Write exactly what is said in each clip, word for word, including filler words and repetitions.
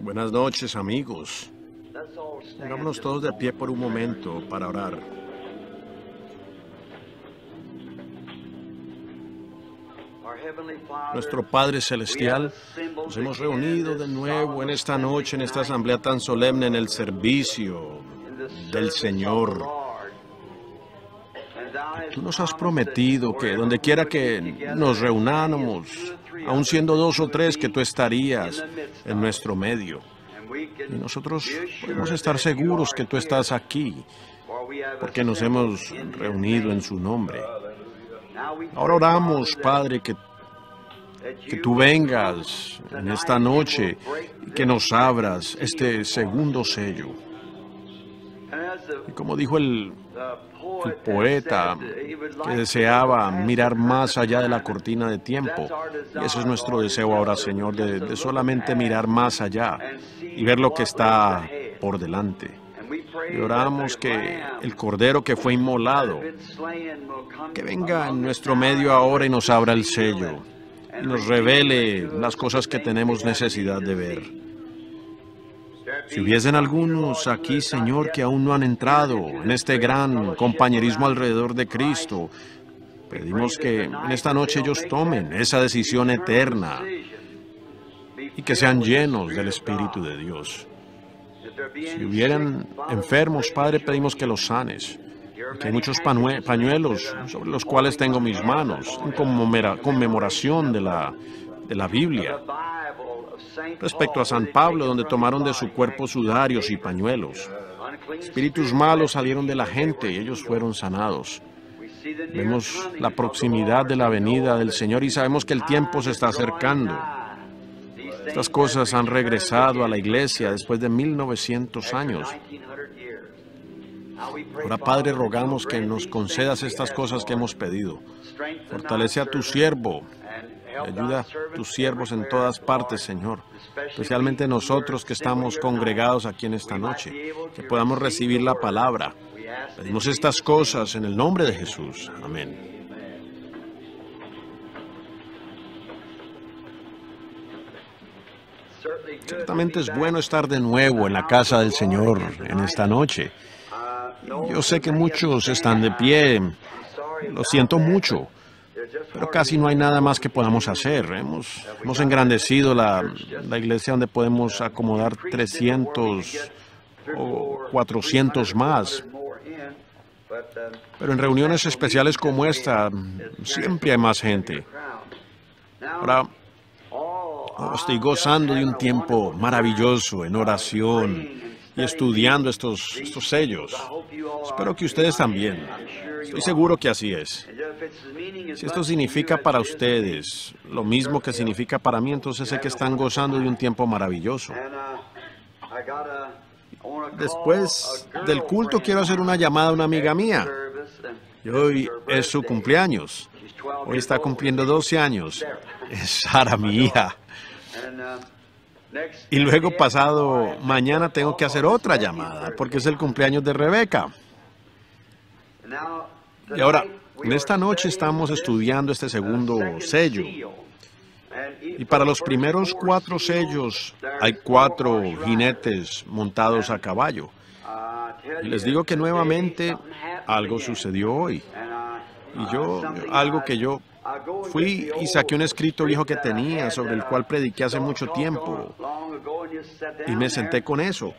Buenas noches, amigos. Pongámonos todos de pie por un momento para orar. Nuestro Padre Celestial, nos hemos reunido de nuevo en esta noche, en esta asamblea tan solemne, en el servicio del Señor. Tú nos has prometido que donde quiera que nos reunáramos, aun siendo dos o tres, que tú estarías en nuestro medio. Y nosotros podemos estar seguros que tú estás aquí, porque nos hemos reunido en su nombre. Ahora oramos, Padre, que, que tú vengas en esta noche y que nos abras este segundo sello. Y como dijo el, el poeta, que deseaba mirar más allá de la cortina de tiempo, y ese es nuestro deseo ahora, Señor, de, de solamente mirar más allá y ver lo que está por delante. Y oramos que el Cordero que fue inmolado, que venga en nuestro medio ahora y nos abra el sello, y nos revele las cosas que tenemos necesidad de ver. Si hubiesen algunos aquí, Señor, que aún no han entrado en este gran compañerismo alrededor de Cristo, pedimos que en esta noche ellos tomen esa decisión eterna y que sean llenos del Espíritu de Dios. Si hubieran enfermos, Padre, pedimos que los sanes. Porque hay muchos pañuelos sobre los cuales tengo mis manos, en conmemoración de la, de la Biblia. Respecto a San Pablo, donde tomaron de su cuerpo sudarios y pañuelos. Espíritus malos salieron de la gente y ellos fueron sanados. Vemos la proximidad de la venida del Señor y sabemos que el tiempo se está acercando. Estas cosas han regresado a la iglesia después de mil novecientos años. Ahora, Padre, rogamos que nos concedas estas cosas que hemos pedido. Fortalece a tu siervo. Ayuda a tus siervos en todas partes, Señor. Especialmente nosotros que estamos congregados aquí en esta noche. Que podamos recibir la palabra. Pedimos estas cosas en el nombre de Jesús. Amén. Ciertamente es bueno estar de nuevo en la casa del Señor en esta noche. Yo sé que muchos están de pie, lo siento mucho, pero casi no hay nada más que podamos hacer. Hemos, hemos engrandecido la, la iglesia donde podemos acomodar trescientos o cuatrocientos más. Pero en reuniones especiales como esta, siempre hay más gente. Ahora, estoy gozando de un tiempo maravilloso en oración y estudiando estos, estos sellos. Espero que ustedes también. Estoy seguro que así es. Si esto significa para ustedes lo mismo que significa para mí, entonces sé que están gozando de un tiempo maravilloso. Después del culto quiero hacer una llamada a una amiga mía. Y hoy es su cumpleaños. Hoy está cumpliendo doce años. Es Sara, mi hija. Y luego pasado mañana tengo que hacer otra llamada, porque es el cumpleaños de Rebeca. Y ahora, en esta noche estamos estudiando este segundo sello. Y para los primeros cuatro sellos hay cuatro jinetes montados a caballo. Y les digo que nuevamente algo sucedió hoy. Y yo, algo que yo... Fui y saqué un escrito viejo que tenía, sobre el cual prediqué hace mucho tiempo, y me senté con eso,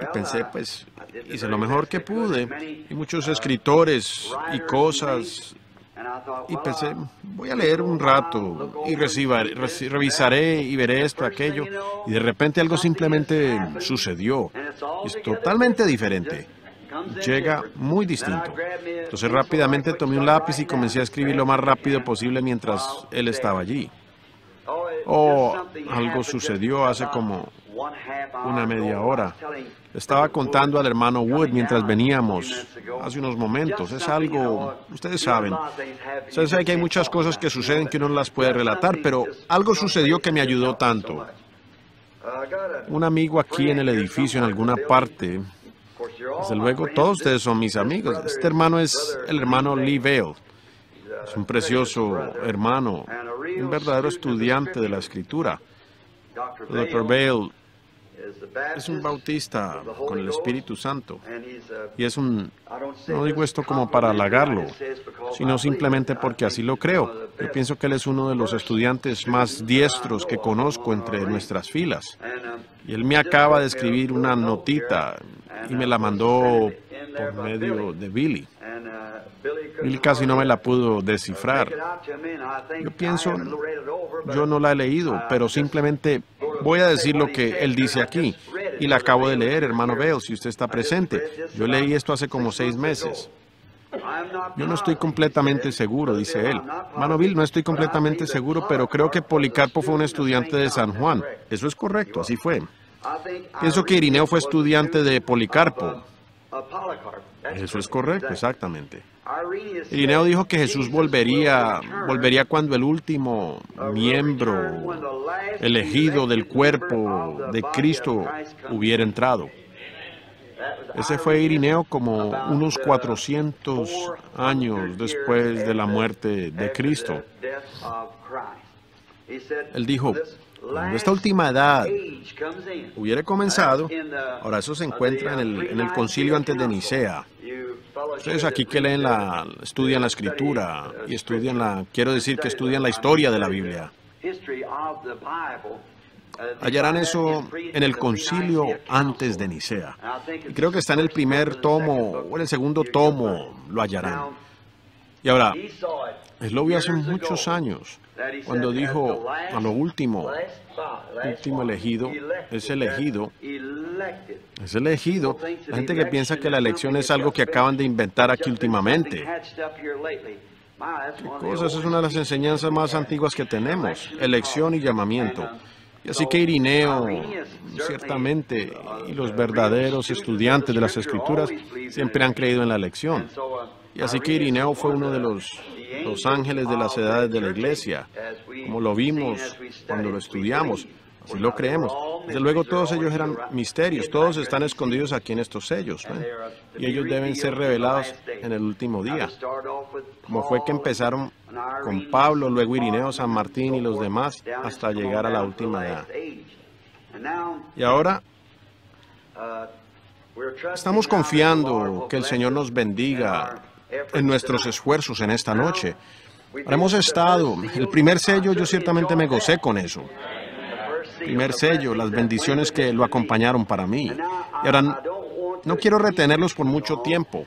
y pensé, pues, hice lo mejor que pude, y muchos escritores y cosas, y pensé, voy a leer un rato, y recibaré, revisaré, y veré esto, aquello, y de repente algo simplemente sucedió, es totalmente diferente. Llega muy distinto. Entonces rápidamente tomé un lápiz y comencé a escribir lo más rápido posible mientras él estaba allí. Oh, algo sucedió hace como una media hora. Estaba contando al hermano Wood mientras veníamos hace unos momentos. Es algo, ustedes saben. Ustedes saben que hay muchas cosas que suceden que uno las puede relatar, pero algo sucedió que me ayudó tanto. Un amigo aquí en el edificio, en alguna parte... Desde luego, todos ustedes son mis amigos. Este hermano es el hermano Lee Vale. Es un precioso hermano, un verdadero estudiante de la Escritura. El doctor Vale es un bautista con el Espíritu Santo y es un... No digo esto como para halagarlo, sino simplemente porque así lo creo. Yo pienso que él es uno de los estudiantes más diestros que conozco entre nuestras filas. Y él me acaba de escribir una notita y me la mandó por medio de Billy. Billy casi no me la pudo descifrar. Yo pienso, yo no la he leído, pero simplemente voy a decir lo que él dice aquí. Y la acabo de leer, hermano Bell, si usted está presente. Yo leí esto hace como seis meses. Yo no estoy completamente seguro, dice él. Hermano Bill, no estoy completamente seguro, pero creo que Policarpo fue un estudiante de San Juan. Eso es correcto, así fue. Pienso que Irineo fue estudiante de Policarpo. Eso es correcto, exactamente. Irineo dijo que Jesús volvería, volvería cuando el último miembro elegido del cuerpo de Cristo hubiera entrado. Ese fue Irineo como unos cuatrocientos años después de la muerte de Cristo. Él dijo, cuando esta última edad hubiera comenzado, ahora eso se encuentra en el, en el concilio antes de Nicea. Ustedes aquí que leen la, estudian la escritura y estudian la, quiero decir que estudian la historia de la Biblia. Hallarán eso en el concilio antes de Nicea. Y creo que está en el primer tomo o en el segundo tomo lo hallarán. Y ahora, él lo vio hace muchos años, cuando dijo a lo último, último elegido, es elegido, es elegido. La gente que piensa que la elección es algo que acaban de inventar aquí últimamente. ¿Qué cosa? Esa es una de las enseñanzas más antiguas que tenemos, elección y llamamiento. Y así que Irineo, ciertamente, y los verdaderos estudiantes de las Escrituras siempre han creído en la elección. Y así que Irineo fue uno de los, los ángeles de las edades de la Iglesia, como lo vimos cuando lo estudiamos, así lo creemos. Desde luego todos ellos eran misterios, todos están escondidos aquí en estos sellos, ¿ven? Y ellos deben ser revelados en el último día. Como fue que empezaron con Pablo, luego Irineo, San Martín y los demás, hasta llegar a la última edad. Y ahora... estamos confiando que el Señor nos bendiga en nuestros esfuerzos en esta noche. Ahora hemos estado, el primer sello, yo ciertamente me gocé con eso. El primer sello, las bendiciones que lo acompañaron para mí. Y ahora, no quiero retenerlos por mucho tiempo,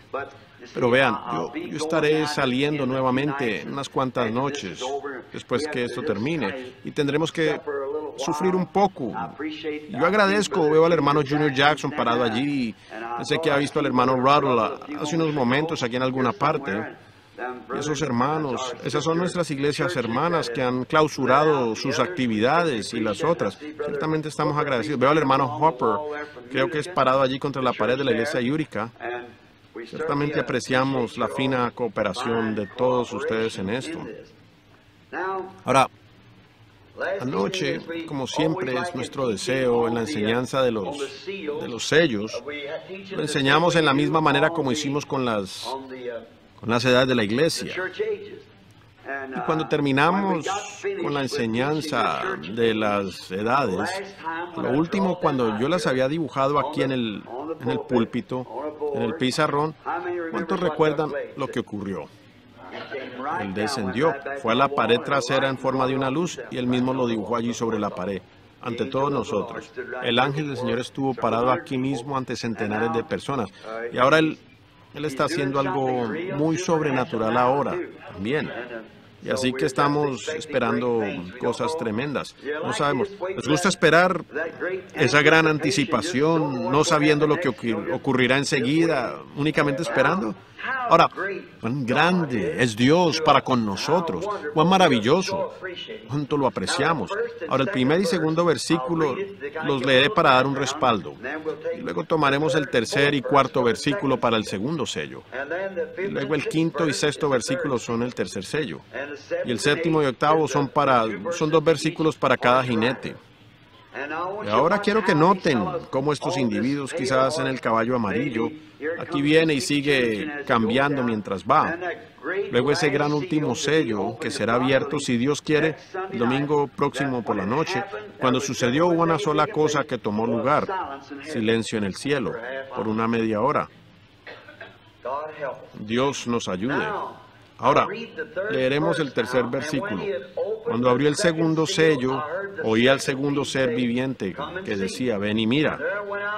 pero vean, yo, yo estaré saliendo nuevamente unas cuantas noches después que esto termine y tendremos que sufrir un poco. Yo agradezco, veo al hermano Junior Jackson parado allí. Sé que ha visto al hermano Ruddle hace unos momentos aquí en alguna parte. Y esos hermanos, esas son nuestras iglesias hermanas que han clausurado sus actividades y las otras. Ciertamente estamos agradecidos. Veo al hermano Hopper, creo que es parado allí contra la pared de la iglesia Yúrica. Ciertamente apreciamos la fina cooperación de todos ustedes en esto. Ahora, anoche, como siempre, es nuestro deseo en la enseñanza de los, de los sellos. Lo enseñamos en la misma manera como hicimos con las, con las edades de la iglesia. Y cuando terminamos con la enseñanza de las edades, lo último, cuando yo las había dibujado aquí en el, en el púlpito, en el pizarrón, ¿cuántos recuerdan lo que ocurrió? Él descendió, fue a la pared trasera en forma de una luz y él mismo lo dibujó allí sobre la pared, ante todos nosotros. El ángel del Señor estuvo parado aquí mismo ante centenares de personas. Y ahora él, él está haciendo algo muy sobrenatural ahora, también. Y así que estamos esperando cosas tremendas. No sabemos. Nos gusta esperar esa gran anticipación, no sabiendo lo que ocurrirá enseguida, únicamente esperando. Ahora, cuán grande es Dios para con nosotros, cuán maravilloso, cuánto lo apreciamos. Ahora, el primer y segundo versículo los leeré para dar un respaldo. Y luego tomaremos el tercer y cuarto versículo para el segundo sello. Y luego el quinto y sexto versículo son el tercer sello. Y el séptimo y octavo son, para, son dos versículos para cada jinete. Y ahora quiero que noten cómo estos individuos quizás en el caballo amarillo, aquí viene y sigue cambiando mientras va. Luego ese gran último sello que será abierto, si Dios quiere, el domingo próximo por la noche. Cuando sucedió hubo una sola cosa que tomó lugar, silencio en el cielo, por una media hora. Dios nos ayude. Ahora, leeremos el tercer versículo. Cuando abrió el segundo sello, oí al segundo ser viviente que decía, ven y mira.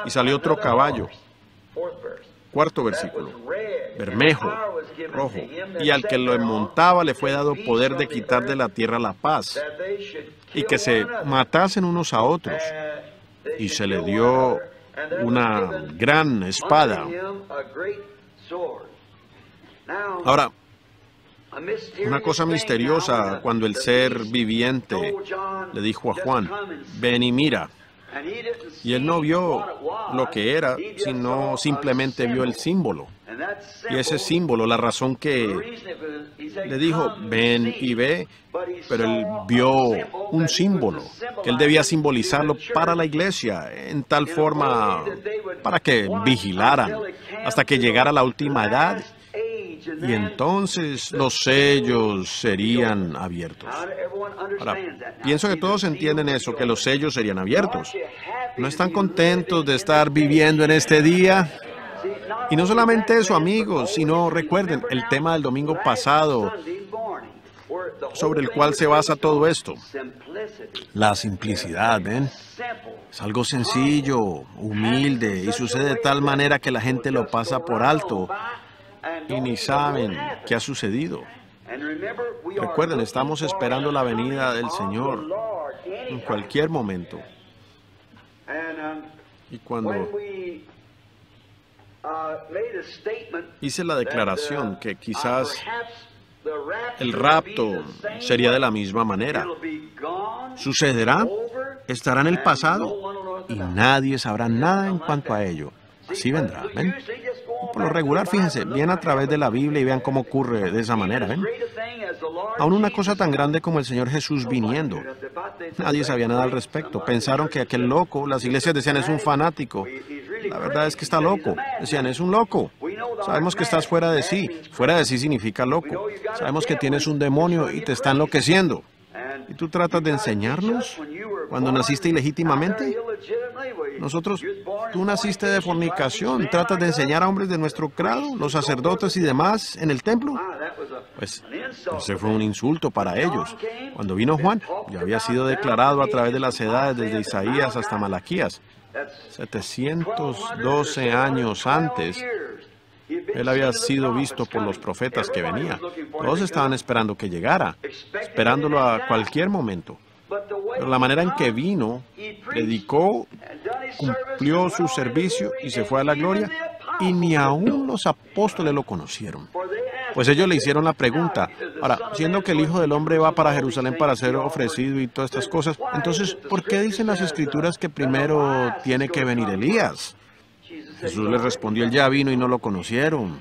Y salió otro caballo. Cuarto versículo. Bermejo, rojo. Y al que lo montaba le fue dado poder de quitar de la tierra la paz, y que se matasen unos a otros. Y se le dio una gran espada. Ahora, una cosa misteriosa cuando el ser viviente le dijo a Juan, ven y mira. Y él no vio lo que era, sino simplemente vio el símbolo. Y ese símbolo, la razón que le dijo, ven y ve, pero él vio un símbolo, que él debía simbolizarlo para la iglesia, en tal forma para que vigilaran hasta que llegara la última edad. Y entonces los sellos serían abiertos. Ahora, pienso que todos entienden eso, que los sellos serían abiertos. ¿No están contentos de estar viviendo en este día? Y no solamente eso, amigos, sino recuerden el tema del domingo pasado, sobre el cual se basa todo esto. La simplicidad, ¿ven? Es algo sencillo, humilde, y sucede de tal manera que la gente lo pasa por alto. Y ni saben qué ha sucedido. Recuerden, estamos esperando la venida del Señor en cualquier momento. Y cuando hice la declaración que quizás el rapto sería de la misma manera, ¿sucederá? ¿Estará en el pasado? Y nadie sabrá nada en cuanto a ello. Así vendrá, ¿ven? Por lo regular, fíjense, vienen a través de la Biblia y vean cómo ocurre de esa manera, ¿ven? Aún una cosa tan grande como el Señor Jesús viniendo. Nadie sabía nada al respecto. Pensaron que aquel loco, las iglesias decían, es un fanático. La verdad es que está loco. Decían, es un loco. Sabemos que estás fuera de sí. Fuera de sí significa loco. Sabemos que tienes un demonio y te está enloqueciendo. ¿Y tú tratas de enseñarnos? ¿Cuando naciste ilegítimamente? Nosotros, tú naciste de fornicación, tratas de enseñar a hombres de nuestro grado, los sacerdotes y demás, en el templo. Pues, ese fue un insulto para ellos. Cuando vino Juan, ya había sido declarado a través de las edades, desde Isaías hasta Malaquías. setecientos doce años antes, él había sido visto por los profetas que venía. Todos estaban esperando que llegara, esperándolo a cualquier momento. Pero la manera en que vino, predicó, cumplió su servicio y se fue a la gloria, y ni aún los apóstoles lo conocieron. Pues ellos le hicieron la pregunta, ahora, siendo que el Hijo del Hombre va para Jerusalén para ser ofrecido y todas estas cosas, entonces, ¿por qué dicen las Escrituras que primero tiene que venir Elías? Jesús les respondió, él ya vino y no lo conocieron.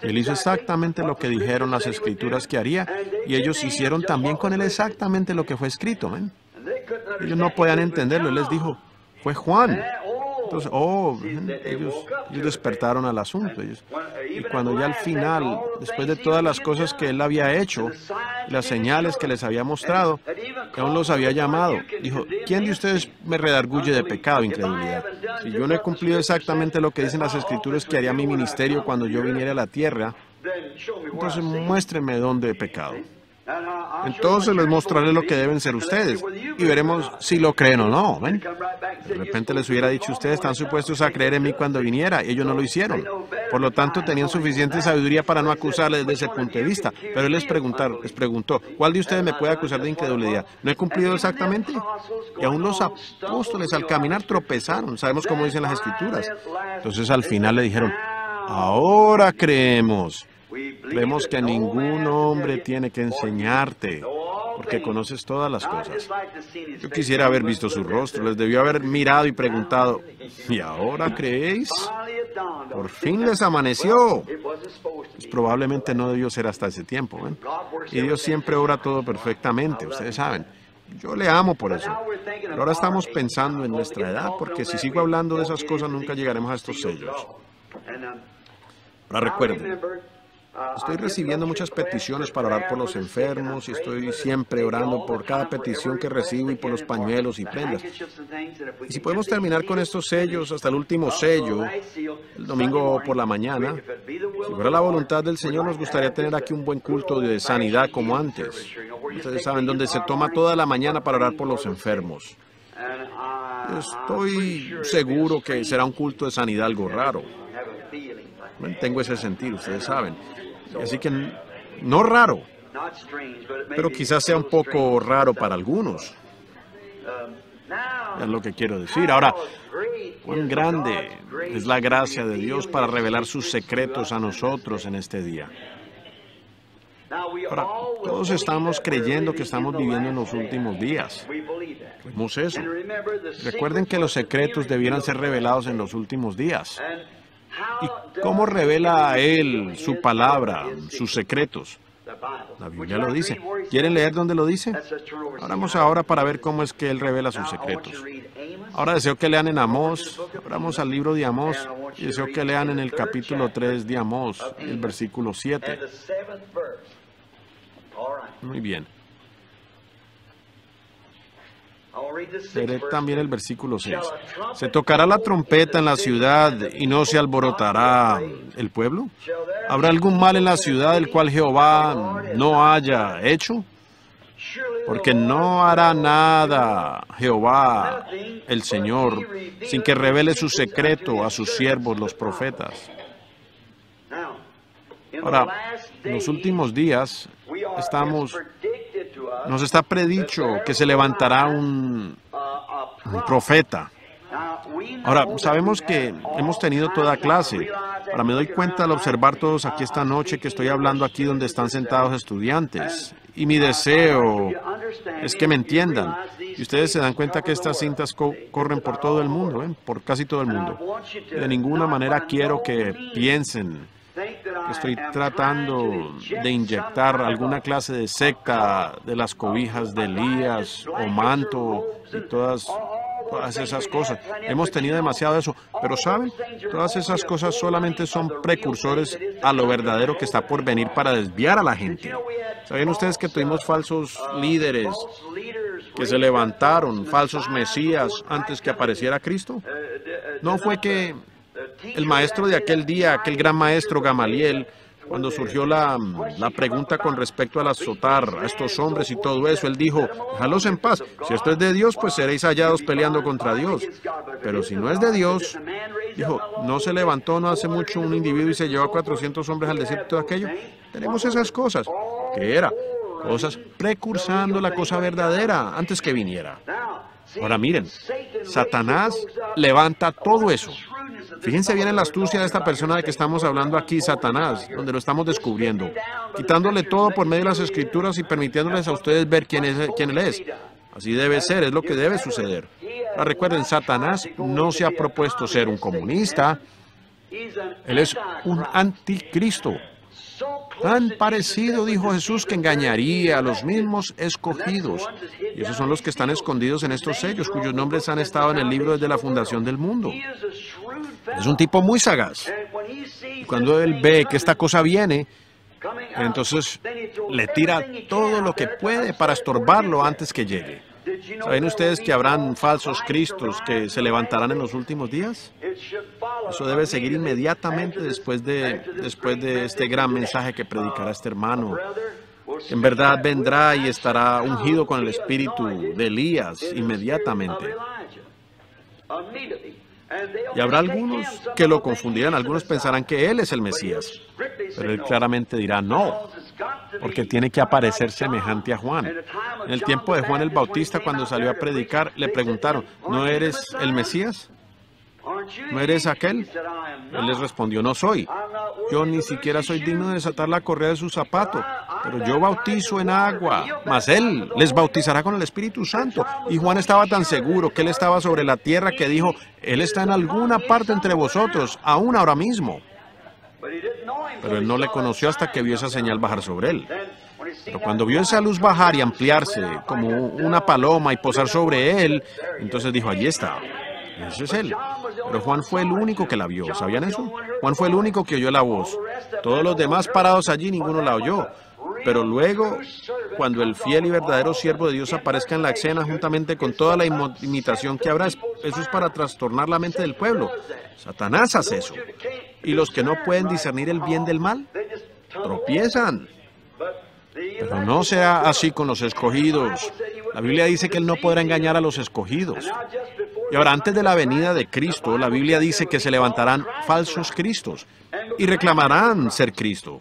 Él hizo exactamente lo que dijeron las Escrituras que haría, y ellos hicieron también con él exactamente lo que fue escrito. ¿Ven? Ellos no podían entenderlo. Él les dijo, fue Juan. Entonces, oh, ellos, ellos despertaron al asunto. Ellos, y cuando ya al final, después de todas las cosas que él había hecho, las señales que les había mostrado, que aún los había llamado, dijo, ¿quién de ustedes me redarguye de pecado, incredulidad? Si yo no he cumplido exactamente lo que dicen las Escrituras que haría mi ministerio cuando yo viniera a la tierra, entonces muéstreme dónde he pecado. Entonces les mostraré lo que deben ser ustedes, y veremos si lo creen o no. ¿Ven? De repente les hubiera dicho, ustedes están supuestos a creer en mí cuando viniera, y ellos no lo hicieron. Por lo tanto, tenían suficiente sabiduría para no acusarles desde ese punto de vista. Pero él les, les preguntó, ¿cuál de ustedes me puede acusar de incredulidad? ¿No he cumplido exactamente? Y aún los apóstoles al caminar tropezaron, sabemos cómo dicen las Escrituras. Entonces al final le dijeron, ahora creemos. Creemos que ningún hombre tiene que enseñarte, porque conoces todas las cosas. Yo quisiera haber visto su rostro, les debió haber mirado y preguntado, ¿y ahora creéis? Por fin les amaneció. Pues probablemente no debió ser hasta ese tiempo, ¿ven? Y Dios siempre obra todo perfectamente, ustedes saben. Yo le amo por eso. Pero ahora estamos pensando en nuestra edad, porque si sigo hablando de esas cosas, nunca llegaremos a estos sellos. Ahora recuerden, estoy recibiendo muchas peticiones para orar por los enfermos, y estoy siempre orando por cada petición que recibo y por los pañuelos y prendas. Y si podemos terminar con estos sellos hasta el último sello, el domingo por la mañana, si fuera la voluntad del Señor, nos gustaría tener aquí un buen culto de sanidad como antes. Ustedes saben, donde se toma toda la mañana para orar por los enfermos. Estoy seguro que será un culto de sanidad algo raro. Tengo ese sentir, ustedes saben. Así que no raro, pero quizás sea un poco raro para algunos. Es lo que quiero decir. Ahora, cuán grande es la gracia de Dios para revelar sus secretos a nosotros en este día. Ahora, todos estamos creyendo que estamos viviendo en los últimos días. Creemos eso. Recuerden que los secretos debieran ser revelados en los últimos días. ¿Y cómo revela a Él su palabra, sus secretos? La Biblia lo dice. ¿Quieren leer dónde lo dice? Abramos ahora para ver cómo es que Él revela sus secretos. Ahora deseo que lean en Amós, abramos al libro de Amós, y deseo que lean en el capítulo tres de Amós, el versículo siete. Muy bien. Leeré también el versículo seis. ¿Se tocará la trompeta en la ciudad y no se alborotará el pueblo? ¿Habrá algún mal en la ciudad el cual Jehová no haya hecho? Porque no hará nada Jehová, el Señor, sin que revele su secreto a sus siervos, los profetas. Ahora, en los últimos días, estamos... Nos está predicho que se levantará un, un profeta. Ahora, sabemos que hemos tenido toda clase. Ahora me doy cuenta al observar todos aquí esta noche que estoy hablando aquí donde están sentados estudiantes. Y mi deseo es que me entiendan. Y ustedes se dan cuenta que estas cintas co corren por todo el mundo, ¿eh? Por casi todo el mundo. De ninguna manera quiero que piensen. Estoy tratando de inyectar alguna clase de secta de las cobijas de Elías o manto y todas, todas esas cosas. Hemos tenido demasiado eso, pero ¿saben? Todas esas cosas solamente son precursores a lo verdadero que está por venir para desviar a la gente. ¿Sabían ustedes que tuvimos falsos líderes que se levantaron, falsos mesías, antes que apareciera Cristo? No fue que... El maestro de aquel día, aquel gran maestro Gamaliel, cuando surgió la, la pregunta con respecto al azotar a estos hombres y todo eso, él dijo, déjalos en paz, si esto es de Dios, pues seréis hallados peleando contra Dios. Pero si no es de Dios, dijo, ¿no se levantó no hace mucho un individuo y se llevó a cuatrocientos hombres al desierto de aquello? Tenemos esas cosas. ¿Qué era? Cosas precursando la cosa verdadera antes que viniera. Ahora miren, Satanás levanta todo eso. Fíjense bien en la astucia de esta persona de que estamos hablando aquí, Satanás, donde lo estamos descubriendo, quitándole todo por medio de las Escrituras y permitiéndoles a ustedes ver quién es, quién él es. Así debe ser, es lo que debe suceder. Ahora recuerden, Satanás no se ha propuesto ser un comunista, él es un anticristo. Tan parecido, dijo Jesús, que engañaría a los mismos escogidos. Y esos son los que están escondidos en estos sellos, cuyos nombres han estado en el libro desde la fundación del mundo. Es un tipo muy sagaz. Y cuando él ve que esta cosa viene, entonces le tira todo lo que puede para estorbarlo antes que llegue. ¿Saben ustedes que habrán falsos cristos que se levantarán en los últimos días? Eso debe seguir inmediatamente después de, después de este gran mensaje que predicará este hermano. En verdad vendrá y estará ungido con el espíritu de Elías inmediatamente. Y habrá algunos que lo confundirán, algunos pensarán que él es el Mesías, pero él claramente dirá no, porque tiene que aparecer semejante a Juan. En el tiempo de Juan el Bautista, cuando salió a predicar, le preguntaron, ¿no eres el Mesías? ¿No eres aquel? Él les respondió, no soy. Yo ni siquiera soy digno de desatar la correa de su zapato, pero yo bautizo en agua, mas él les bautizará con el Espíritu Santo. Y Juan estaba tan seguro que él estaba sobre la tierra que dijo, él está en alguna parte entre vosotros, aún ahora mismo. Pero él no le conoció hasta que vio esa señal bajar sobre él. Pero cuando vio esa luz bajar y ampliarse como una paloma y posar sobre él, entonces dijo, allí está. Ese es él. Pero Juan fue el único que la vio. ¿Sabían eso? Juan fue el único que oyó la voz. Todos los demás parados allí, ninguno la oyó. Pero luego, cuando el fiel y verdadero siervo de Dios aparezca en la escena juntamente con toda la imitación que habrá, eso es para trastornar la mente del pueblo. Satanás hace eso. Y los que no pueden discernir el bien del mal, tropiezan. Pero no será así con los escogidos. La Biblia dice que Él no podrá engañar a los escogidos. Y ahora, antes de la venida de Cristo, la Biblia dice que se levantarán falsos cristos y reclamarán ser Cristo.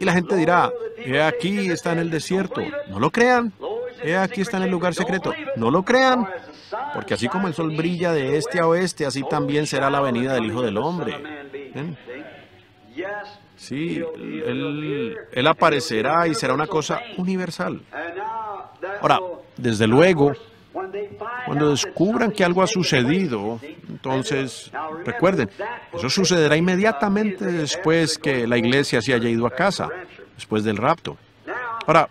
Y la gente dirá, he aquí está en el desierto. No lo crean. He aquí está en el lugar secreto. No lo crean. Porque así como el sol brilla de este a oeste, así también será la venida del Hijo del Hombre. ¿Ven? Sí, él, él aparecerá y será una cosa universal. Ahora, desde luego, cuando descubran que algo ha sucedido, entonces, recuerden, eso sucederá inmediatamente después que la iglesia se haya ido a casa, después del rapto. Ahora,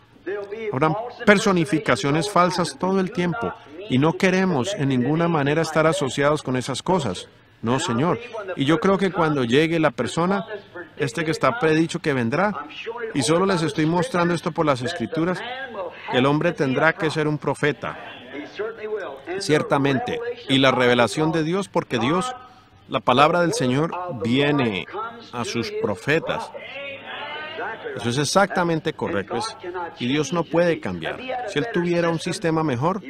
habrán personificaciones falsas todo el tiempo, y no queremos en ninguna manera estar asociados con esas cosas. No, Señor. Y yo creo que cuando llegue la persona, este que está predicho que vendrá, y solo les estoy mostrando esto por las Escrituras, el hombre tendrá que ser un profeta. Ciertamente, y la revelación de Dios, porque Dios, la palabra del Señor, viene a sus profetas. Eso es exactamente correcto, y Dios no puede cambiar. Si Él tuviera un sistema mejor,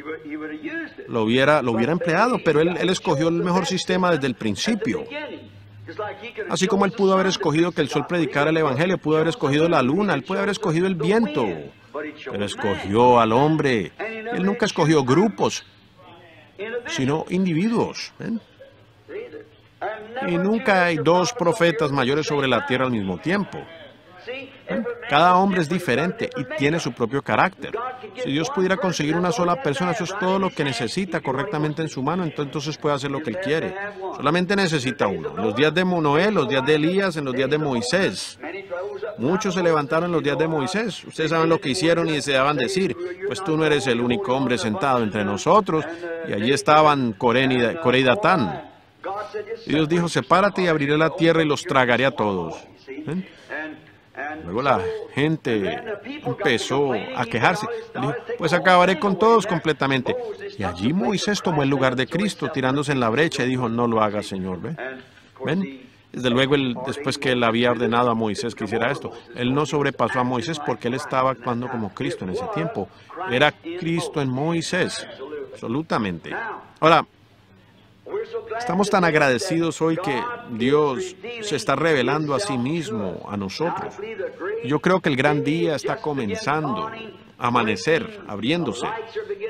lo hubiera, lo hubiera empleado, pero él, él escogió el mejor sistema desde el principio. Así como Él pudo haber escogido que el sol predicara el Evangelio, pudo haber escogido la luna, Él pudo haber escogido el viento, pero escogió al hombre. Él nunca escogió grupos, sino individuos. ¿Ven? Y nunca hay dos profetas mayores sobre la tierra al mismo tiempo. ¿Ven? Cada hombre es diferente y tiene su propio carácter. Si Dios pudiera conseguir una sola persona, eso es todo lo que necesita correctamente en su mano, entonces puede hacer lo que Él quiere. Solamente necesita uno. En los días de Noé, los días de Elías, en los días de Moisés. Muchos se levantaron en los días de Moisés. Ustedes saben lo que hicieron y deseaban decir, pues tú no eres el único hombre sentado entre nosotros. Y allí estaban Coré y Datán. Y Dios dijo, sepárate y abriré la tierra y los tragaré a todos. ¿Ven? Luego la gente empezó a quejarse. Dijo, pues acabaré con todos completamente. Y allí Moisés tomó el lugar de Cristo, tirándose en la brecha, y dijo, no lo hagas, Señor. ¿Ven? ¿Ven? Desde luego, él, después que él había ordenado a Moisés que hiciera esto, él no sobrepasó a Moisés porque él estaba actuando como Cristo en ese tiempo. Era Cristo en Moisés, absolutamente. Ahora, estamos tan agradecidos hoy que Dios se está revelando a sí mismo a nosotros. Yo creo que el gran día está comenzando, amanecer, abriéndose.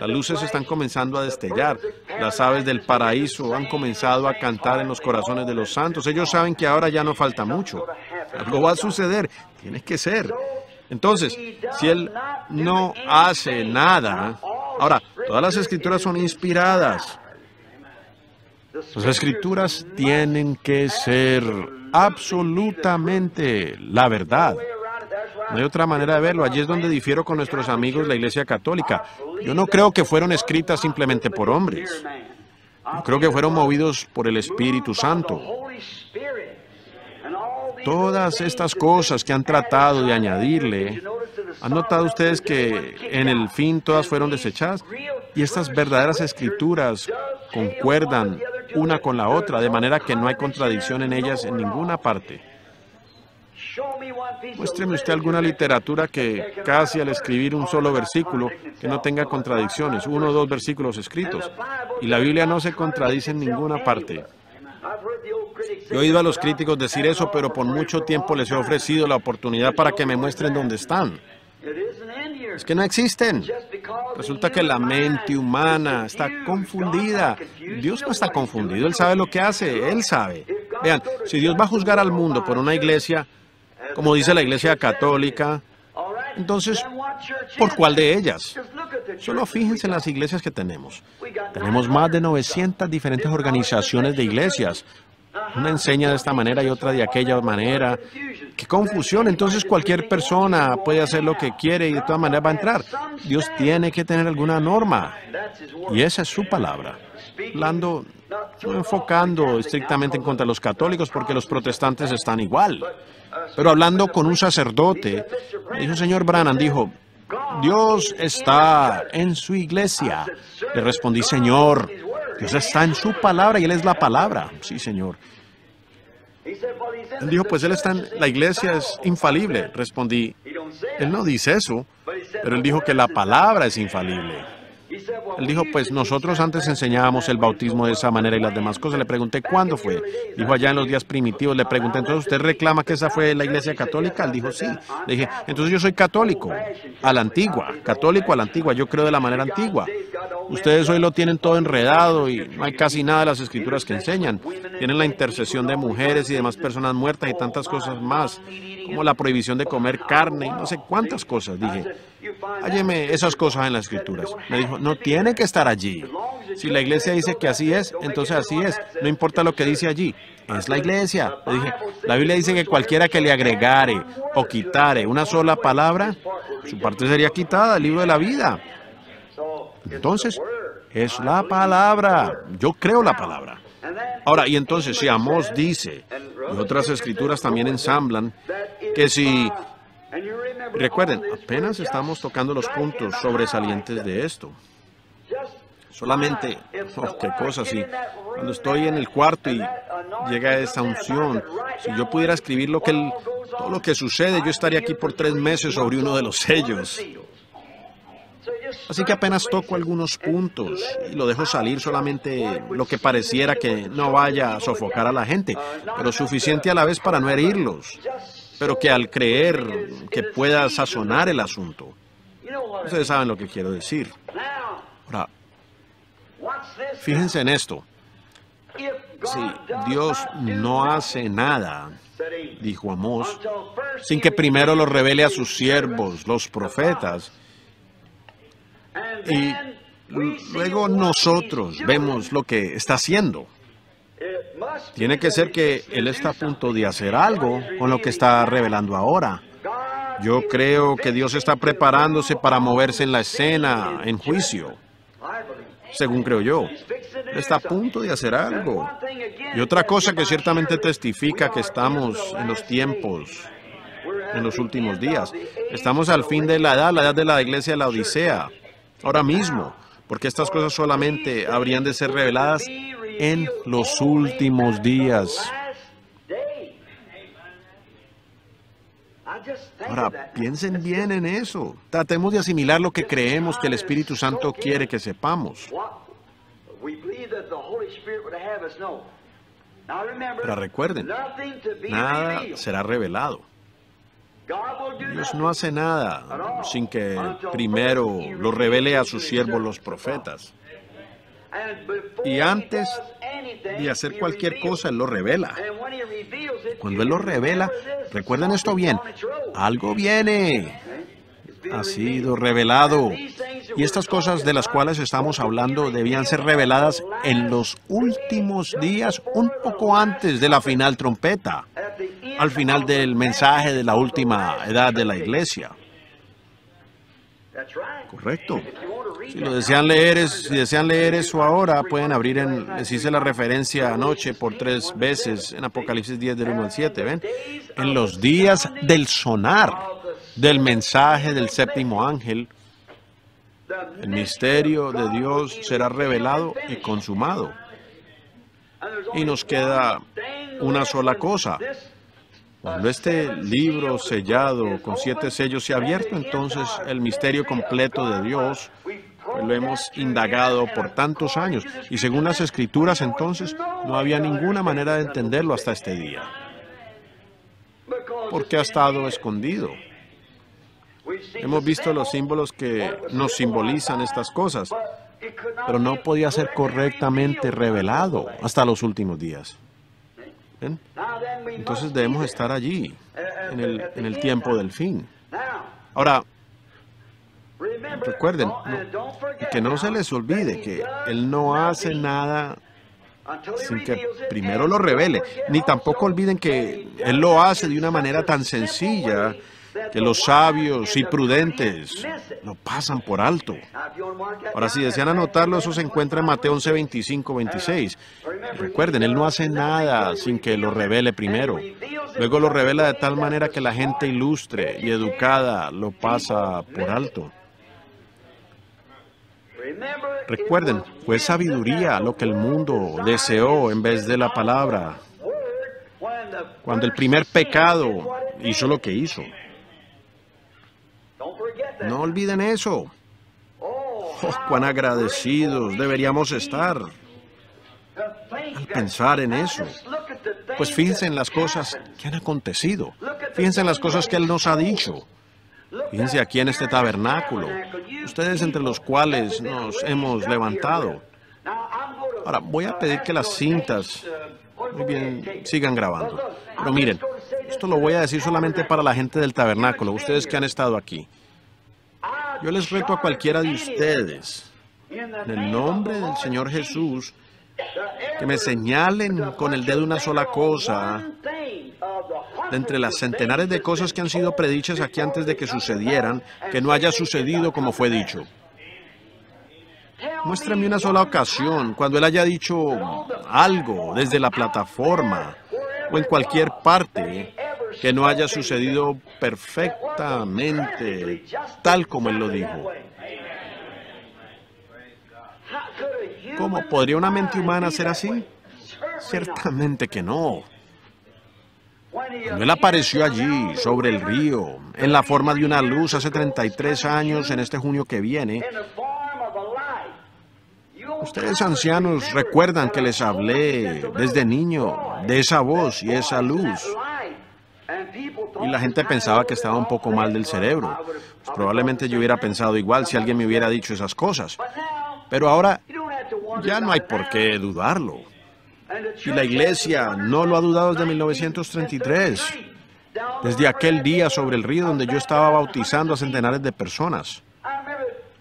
Las luces están comenzando a destellar. Las aves del paraíso han comenzado a cantar en los corazones de los santos. Ellos saben que ahora ya no falta mucho. Algo va a suceder. Tiene que ser. Entonces, si Él no hace nada... Ahora, todas las Escrituras son inspiradas. Las Escrituras tienen que ser absolutamente la verdad. No hay otra manera de verlo. Allí es donde difiero con nuestros amigos de la Iglesia Católica. Yo no creo que fueron escritas simplemente por hombres. Yo creo que fueron movidos por el Espíritu Santo. Todas estas cosas que han tratado de añadirle, ¿han notado ustedes que en el fin todas fueron desechadas? Y estas verdaderas Escrituras concuerdan una con la otra, de manera que no hay contradicción en ellas en ninguna parte. Muéstreme usted alguna literatura que casi al escribir un solo versículo, que no tenga contradicciones, uno o dos versículos escritos. Y la Biblia no se contradice en ninguna parte. Yo he oído a los críticos decir eso, pero por mucho tiempo les he ofrecido la oportunidad para que me muestren dónde están. Es que no existen. Resulta que la mente humana está confundida. Dios no está confundido. Él sabe lo que hace. Él sabe. Vean, si Dios va a juzgar al mundo por una iglesia, como dice la Iglesia Católica, entonces, ¿por cuál de ellas? Solo fíjense en las iglesias que tenemos. Tenemos más de novecientas diferentes organizaciones de iglesias. Una enseña de esta manera y otra de aquella manera. ¡Qué confusión! Entonces cualquier persona puede hacer lo que quiere y de todas maneras va a entrar. Dios tiene que tener alguna norma. Y esa es su palabra. Hablando, no enfocando estrictamente en contra de los católicos, porque los protestantes están igual. Pero hablando con un sacerdote, dijo, señor Branham, dijo, Dios está en su iglesia. Le respondí, Señor, Dios está en su palabra y Él es la palabra. Sí, Señor. Él dijo, pues Él está en la iglesia, es infalible. Respondí, Él no dice eso, pero Él dijo que la palabra es infalible. Él dijo, pues nosotros antes enseñábamos el bautismo de esa manera y las demás cosas. Le pregunté, ¿cuándo fue? Dijo, allá en los días primitivos. Le pregunté, entonces, ¿usted reclama que esa fue la iglesia católica? Él dijo, sí. Le dije, entonces yo soy católico, a la antigua, católico a la antigua, yo creo de la manera antigua. Ustedes hoy lo tienen todo enredado y no hay casi nada de las escrituras que enseñan. Tienen la intercesión de mujeres y demás personas muertas y tantas cosas más, como la prohibición de comer carne y no sé cuántas cosas. Dije, hálleme esas cosas en las escrituras. Me dijo, no tiene que estar allí. Si la iglesia dice que así es, entonces así es. No importa lo que dice allí. Es la iglesia. Le dije, la Biblia dice que cualquiera que le agregare o quitare una sola palabra, su parte sería quitada del libro de la vida. Entonces, es la palabra. Yo creo la palabra. Ahora, y entonces, si Amós dice, y otras escrituras también ensamblan, que si... Recuerden, apenas estamos tocando los puntos sobresalientes de esto. Solamente, oh, qué cosa, si cuando estoy en el cuarto y llega esa unción, si yo pudiera escribir lo que el, todo lo que sucede, yo estaría aquí por tres meses sobre uno de los sellos. Así que apenas toco algunos puntos y lo dejo salir solamente lo que pareciera que no vaya a sofocar a la gente, pero suficiente a la vez para no herirlos, pero que al creer que pueda sazonar el asunto. Ustedes saben lo que quiero decir. Ahora, fíjense en esto. Si Dios no hace nada, dijo Amós, sin que primero lo revele a sus siervos, los profetas, y luego nosotros vemos lo que está haciendo. Tiene que ser que Él está a punto de hacer algo con lo que está revelando ahora. Yo creo que Dios está preparándose para moverse en la escena, en juicio, según creo yo. Él está a punto de hacer algo. Y otra cosa que ciertamente testifica que estamos en los tiempos, en los últimos días. Estamos al fin de la edad, la edad de la iglesia de la Odisea, ahora mismo, porque estas cosas solamente habrían de ser reveladas en los últimos días. Ahora, piensen bien en eso. Tratemos de asimilar lo que creemos que el Espíritu Santo quiere que sepamos. Pero recuerden, nada será revelado. Dios no hace nada sin que primero lo revele a sus siervos los profetas. Y antes de hacer cualquier cosa, Él lo revela. Cuando Él lo revela, recuerden esto bien, algo viene. Ha sido revelado. Y estas cosas de las cuales estamos hablando debían ser reveladas en los últimos días, un poco antes de la final trompeta, al final del mensaje de la última edad de la iglesia. Correcto. Si lo desean leer, es, si desean leer eso ahora, pueden abrir en, les hice la referencia anoche por tres veces en Apocalipsis diez del uno al siete, ¿ven? En los días del sonar del mensaje del séptimo ángel, el misterio de Dios será revelado y consumado. Y nos queda una sola cosa. Cuando este libro sellado con siete sellos se ha abierto, entonces el misterio completo de Dios, pues lo hemos indagado por tantos años. Y según las Escrituras, entonces, no había ninguna manera de entenderlo hasta este día, porque ha estado escondido. Hemos visto los símbolos que nos simbolizan estas cosas, pero no podía ser correctamente revelado hasta los últimos días. ¿Ven? Entonces debemos estar allí, en el, en el tiempo del fin. Ahora, recuerden, no, que no se les olvide que Él no hace nada sin que primero lo revele. Ni tampoco olviden que Él lo hace de una manera tan sencilla que los sabios y prudentes lo pasan por alto. Ahora, si desean anotarlo, eso se encuentra en Mateo once, veinticinco, veintiséis. Recuerden, Él no hace nada sin que lo revele primero. Luego lo revela de tal manera que la gente ilustre y educada lo pasa por alto. Recuerden, fue sabiduría lo que el mundo deseó en vez de la palabra. Cuando el primer pecado hizo lo que hizo. No olviden eso. Oh, cuán agradecidos deberíamos estar al pensar en eso. Pues fíjense en las cosas que han acontecido. Fíjense en las cosas que Él nos ha dicho. Fíjense aquí en este tabernáculo, ustedes entre los cuales nos hemos levantado. Ahora, voy a pedir que las cintas, muy bien, sigan grabando. Pero miren, esto lo voy a decir solamente para la gente del tabernáculo, ustedes que han estado aquí. Yo les reto a cualquiera de ustedes, en el nombre del Señor Jesús, que me señalen con el dedo una sola cosa de entre las centenares de cosas que han sido predichas aquí antes de que sucedieran, que no haya sucedido como fue dicho. Muéstrame una sola ocasión cuando Él haya dicho algo desde la plataforma o en cualquier parte que no haya sucedido perfectamente tal como Él lo dijo. ¿Cómo podría una mente humana ser así? Ciertamente que no. Cuando Él apareció allí, sobre el río, en la forma de una luz hace treinta y tres años, en este junio que viene, ustedes ancianos recuerdan que les hablé desde niño de esa voz y esa luz. Y la gente pensaba que estaba un poco mal del cerebro. Pues probablemente yo hubiera pensado igual si alguien me hubiera dicho esas cosas. Pero ahora ya no hay por qué dudarlo. Y la Iglesia no lo ha dudado desde mil novecientos treinta y tres, desde aquel día sobre el río donde yo estaba bautizando a centenares de personas.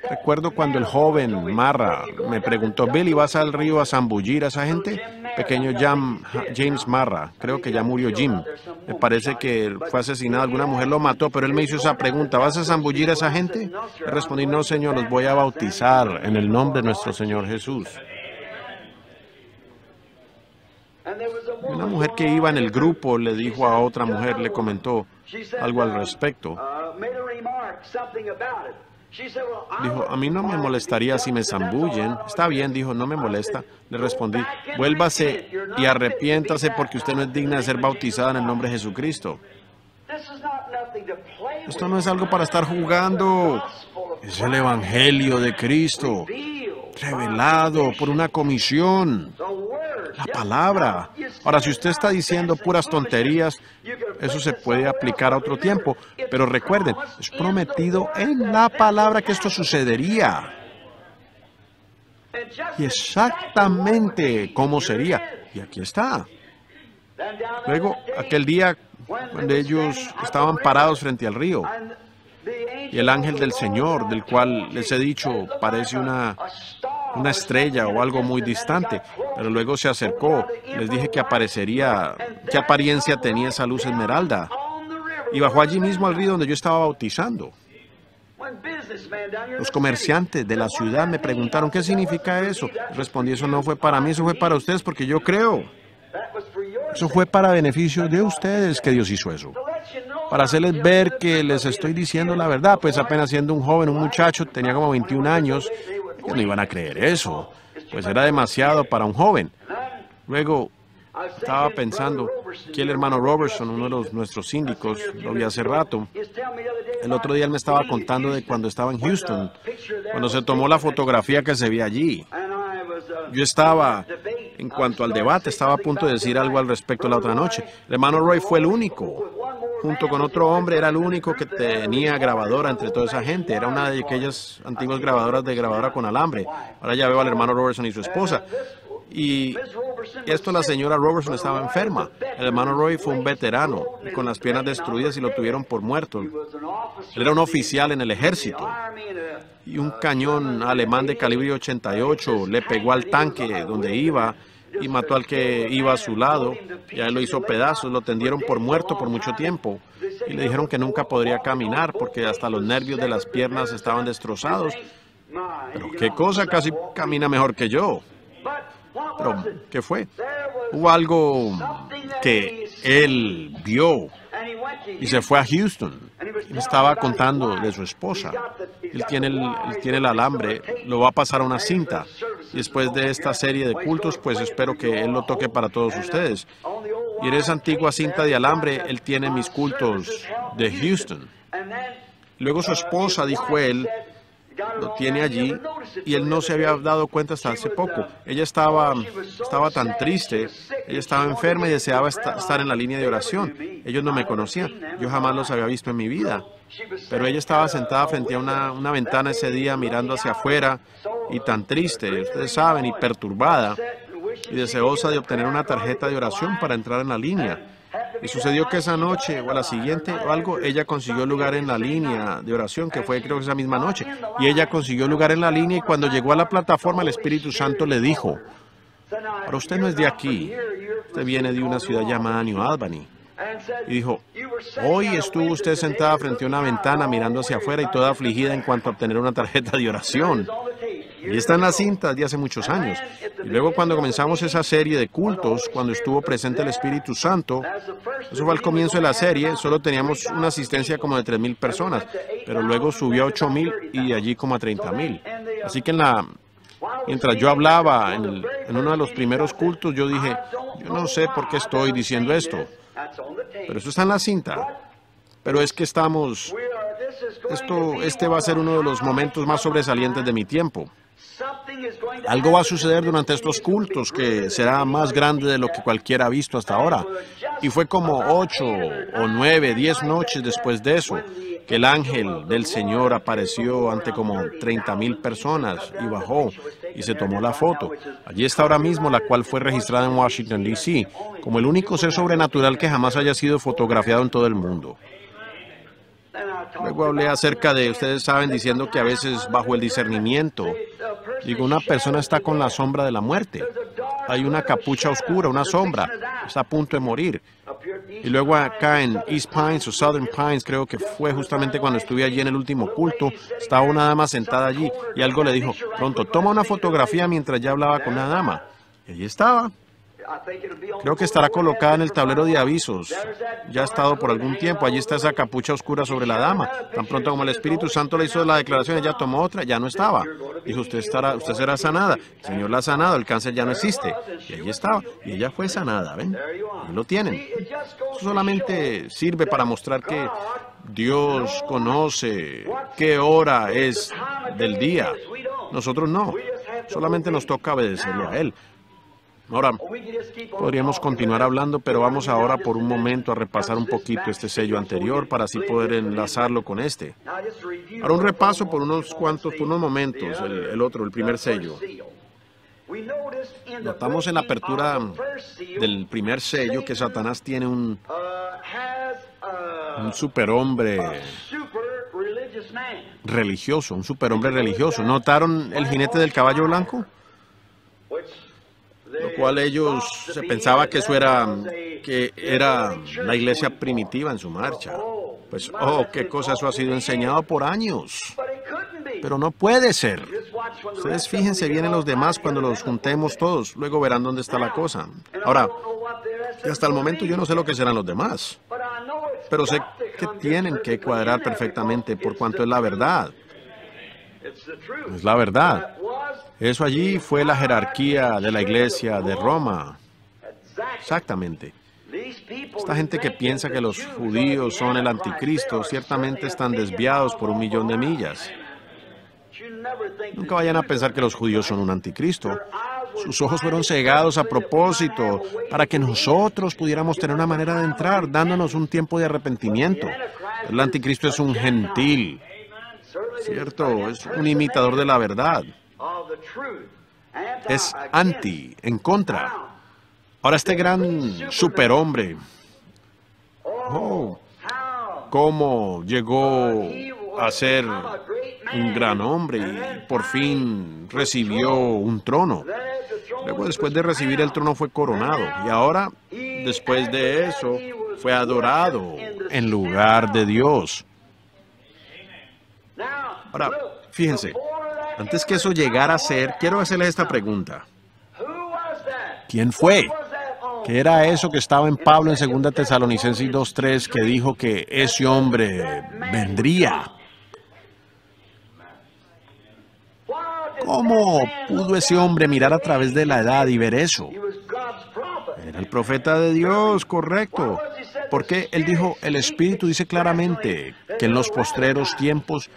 Recuerdo cuando el joven Marra me preguntó, Billy, ¿vas al río a zambullir a esa gente? Pequeño Jam, James Marra, creo que ya murió Jim, me parece que fue asesinado, alguna mujer lo mató, pero él me hizo esa pregunta, ¿vas a zambullir a esa gente? Le respondí, no señor, los voy a bautizar en el nombre de nuestro Señor Jesús. Una mujer que iba en el grupo le dijo a otra mujer, le comentó algo al respecto. Dijo, a mí no me molestaría si me zambullen. Está bien, dijo, no me molesta. Le respondí, vuélvase y arrepiéntase porque usted no es digna de ser bautizada en el nombre de Jesucristo. Esto no es algo para estar jugando. Es el Evangelio de Cristo, revelado por una comisión. La palabra. Ahora, si usted está diciendo puras tonterías, eso se puede aplicar a otro tiempo. Pero recuerden, es prometido en la palabra que esto sucedería. Y exactamente cómo sería. Y aquí está. Luego, aquel día, cuando ellos estaban parados frente al río, y el ángel del Señor, del cual les he dicho, parece una... una estrella o algo muy distante, pero luego se acercó. Les dije que aparecería, qué apariencia tenía esa luz esmeralda. Y bajó allí mismo al río donde yo estaba bautizando. Los comerciantes de la ciudad me preguntaron, ¿qué significa eso? Respondí, eso no fue para mí, eso fue para ustedes porque yo creo. Eso fue para beneficio de ustedes que Dios hizo eso. Para hacerles ver que les estoy diciendo la verdad, pues apenas siendo un joven, un muchacho, tenía como veintiún años, no iban a creer eso, pues era demasiado para un joven. Luego estaba pensando que el hermano Robertson, uno de los, nuestros síndicos, lo vi hace rato. El otro día él me estaba contando de cuando estaba en Houston, cuando se tomó la fotografía que se veía allí. Yo estaba, en cuanto al debate, estaba a punto de decir algo al respecto la otra noche. El hermano Roy fue el único, junto con otro hombre, era el único que tenía grabadora entre toda esa gente. Era una de aquellas antiguas grabadoras de grabadora con alambre. Ahora ya veo al hermano Robertson y su esposa. Y esto, la señora Robertson estaba enferma. El hermano Roy fue un veterano, con las piernas destruidas y lo tuvieron por muerto. Él era un oficial en el ejército. Y un cañón alemán de calibre ochenta y ocho le pegó al tanque donde iba y mató al que iba a su lado, y a él lo hizo pedazos, lo tendieron por muerto por mucho tiempo, y le dijeron que nunca podría caminar, porque hasta los nervios de las piernas estaban destrozados. Pero qué cosa, casi camina mejor que yo. Pero, ¿qué fue? Hubo algo que él vio, y se fue a Houston. Él estaba contando de su esposa. Él tiene, el, él tiene el alambre, lo va a pasar a una cinta. Y después de esta serie de cultos, pues espero que él lo toque para todos ustedes. Y en esa antigua cinta de alambre, él tiene mis cultos de Houston. Luego su esposa, dijo él, lo tiene allí, y él no se había dado cuenta hasta hace poco. Ella estaba, estaba tan triste, ella estaba enferma y deseaba estar en la línea de oración. Ellos no me conocían, yo jamás los había visto en mi vida. Pero ella estaba sentada frente a una, una ventana ese día, mirando hacia afuera, y tan triste, ustedes saben, y perturbada, y deseosa de obtener una tarjeta de oración para entrar en la línea. Y sucedió que esa noche, o a la siguiente, o algo, ella consiguió lugar en la línea de oración, que fue creo que esa misma noche. Y ella consiguió lugar en la línea, y cuando llegó a la plataforma, el Espíritu Santo le dijo, pero usted no es de aquí, usted viene de una ciudad llamada New Albany. Y dijo, hoy estuvo usted sentada frente a una ventana, mirando hacia afuera, y toda afligida en cuanto a obtener una tarjeta de oración. Y está en las cintas de hace muchos años. Y luego cuando comenzamos esa serie de cultos, cuando estuvo presente el Espíritu Santo, eso fue al comienzo de la serie, solo teníamos una asistencia como de tres mil personas, pero luego subió a ocho mil y allí como a treinta mil. Así que en la, mientras yo hablaba en, el, en uno de los primeros cultos, yo dije, yo no sé por qué estoy diciendo esto, pero eso está en la cinta. Pero es que estamos, esto, este va a ser uno de los momentos más sobresalientes de mi tiempo. Algo va a suceder durante estos cultos que será más grande de lo que cualquiera ha visto hasta ahora. Y fue como ocho o nueve, diez noches después de eso, que el ángel del Señor apareció ante como treinta mil personas y bajó y se tomó la foto. Allí está ahora mismo, la cual fue registrada en Washington, D C, como el único ser sobrenatural que jamás haya sido fotografiado en todo el mundo. Luego hablé acerca de, ustedes saben, diciendo que a veces bajo el discernimiento, digo, una persona está con la sombra de la muerte. Hay una capucha oscura, una sombra, está a punto de morir. Y luego acá en East Pines o Southern Pines, creo que fue justamente cuando estuve allí en el último culto, estaba una dama sentada allí y algo le dijo, pronto, toma una fotografía mientras ya hablaba con la dama. Y allí estaba. Creo que estará colocada en el tablero de avisos. Ya ha estado por algún tiempo. Allí está esa capucha oscura sobre la dama. Tan pronto como el Espíritu Santo le hizo la declaración, ella tomó otra, ya no estaba. Dijo, usted estará, usted será sanada. El Señor la ha sanado, el cáncer ya no existe. Y allí estaba, y ella fue sanada, ¿ven? Ahí lo tienen. Eso solamente sirve para mostrar que Dios conoce qué hora es del día. Nosotros no. Solamente nos toca obedecerle a Él. Ahora, podríamos continuar hablando, pero vamos ahora por un momento a repasar un poquito este sello anterior para así poder enlazarlo con este. Ahora un repaso por unos cuantos, por unos momentos, el, el otro, el primer sello. Notamos en la apertura del primer sello que Satanás tiene un, un superhombre religioso, un superhombre religioso. ¿Notaron el jinete del caballo blanco? Lo cual ellos se pensaba que eso era, que era la iglesia primitiva en su marcha. Pues, oh, qué cosa, eso ha sido enseñado por años. Pero no puede ser. Ustedes fíjense bien en los demás cuando los juntemos todos. Luego verán dónde está la cosa. Ahora, hasta el momento yo no sé lo que serán los demás. Pero sé que tienen que cuadrar perfectamente por cuanto es la verdad. Es la verdad. Eso allí fue la jerarquía de la iglesia de Roma. Exactamente. Esta gente que piensa que los judíos son el anticristo, ciertamente están desviados por un millón de millas. Nunca vayan a pensar que los judíos son un anticristo. Sus ojos fueron cegados a propósito para que nosotros pudiéramos tener una manera de entrar, dándonos un tiempo de arrepentimiento. El anticristo es un gentil. Cierto, es un imitador de la verdad. Es anti, en contra. Ahora este gran superhombre, oh, cómo llegó a ser un gran hombre y por fin recibió un trono. Luego, después de recibir el trono, fue coronado. Y ahora, después de eso, fue adorado en lugar de Dios. Ahora, fíjense, antes que eso llegara a ser, quiero hacerles esta pregunta. ¿Quién fue? ¿Qué era eso que estaba en Pablo en segunda Tesalonicenses dos tres que dijo que ese hombre vendría? ¿Cómo pudo ese hombre mirar a través de la edad y ver eso? Era el profeta de Dios, correcto. Porque él dijo, el Espíritu dice claramente que en los postreros tiempos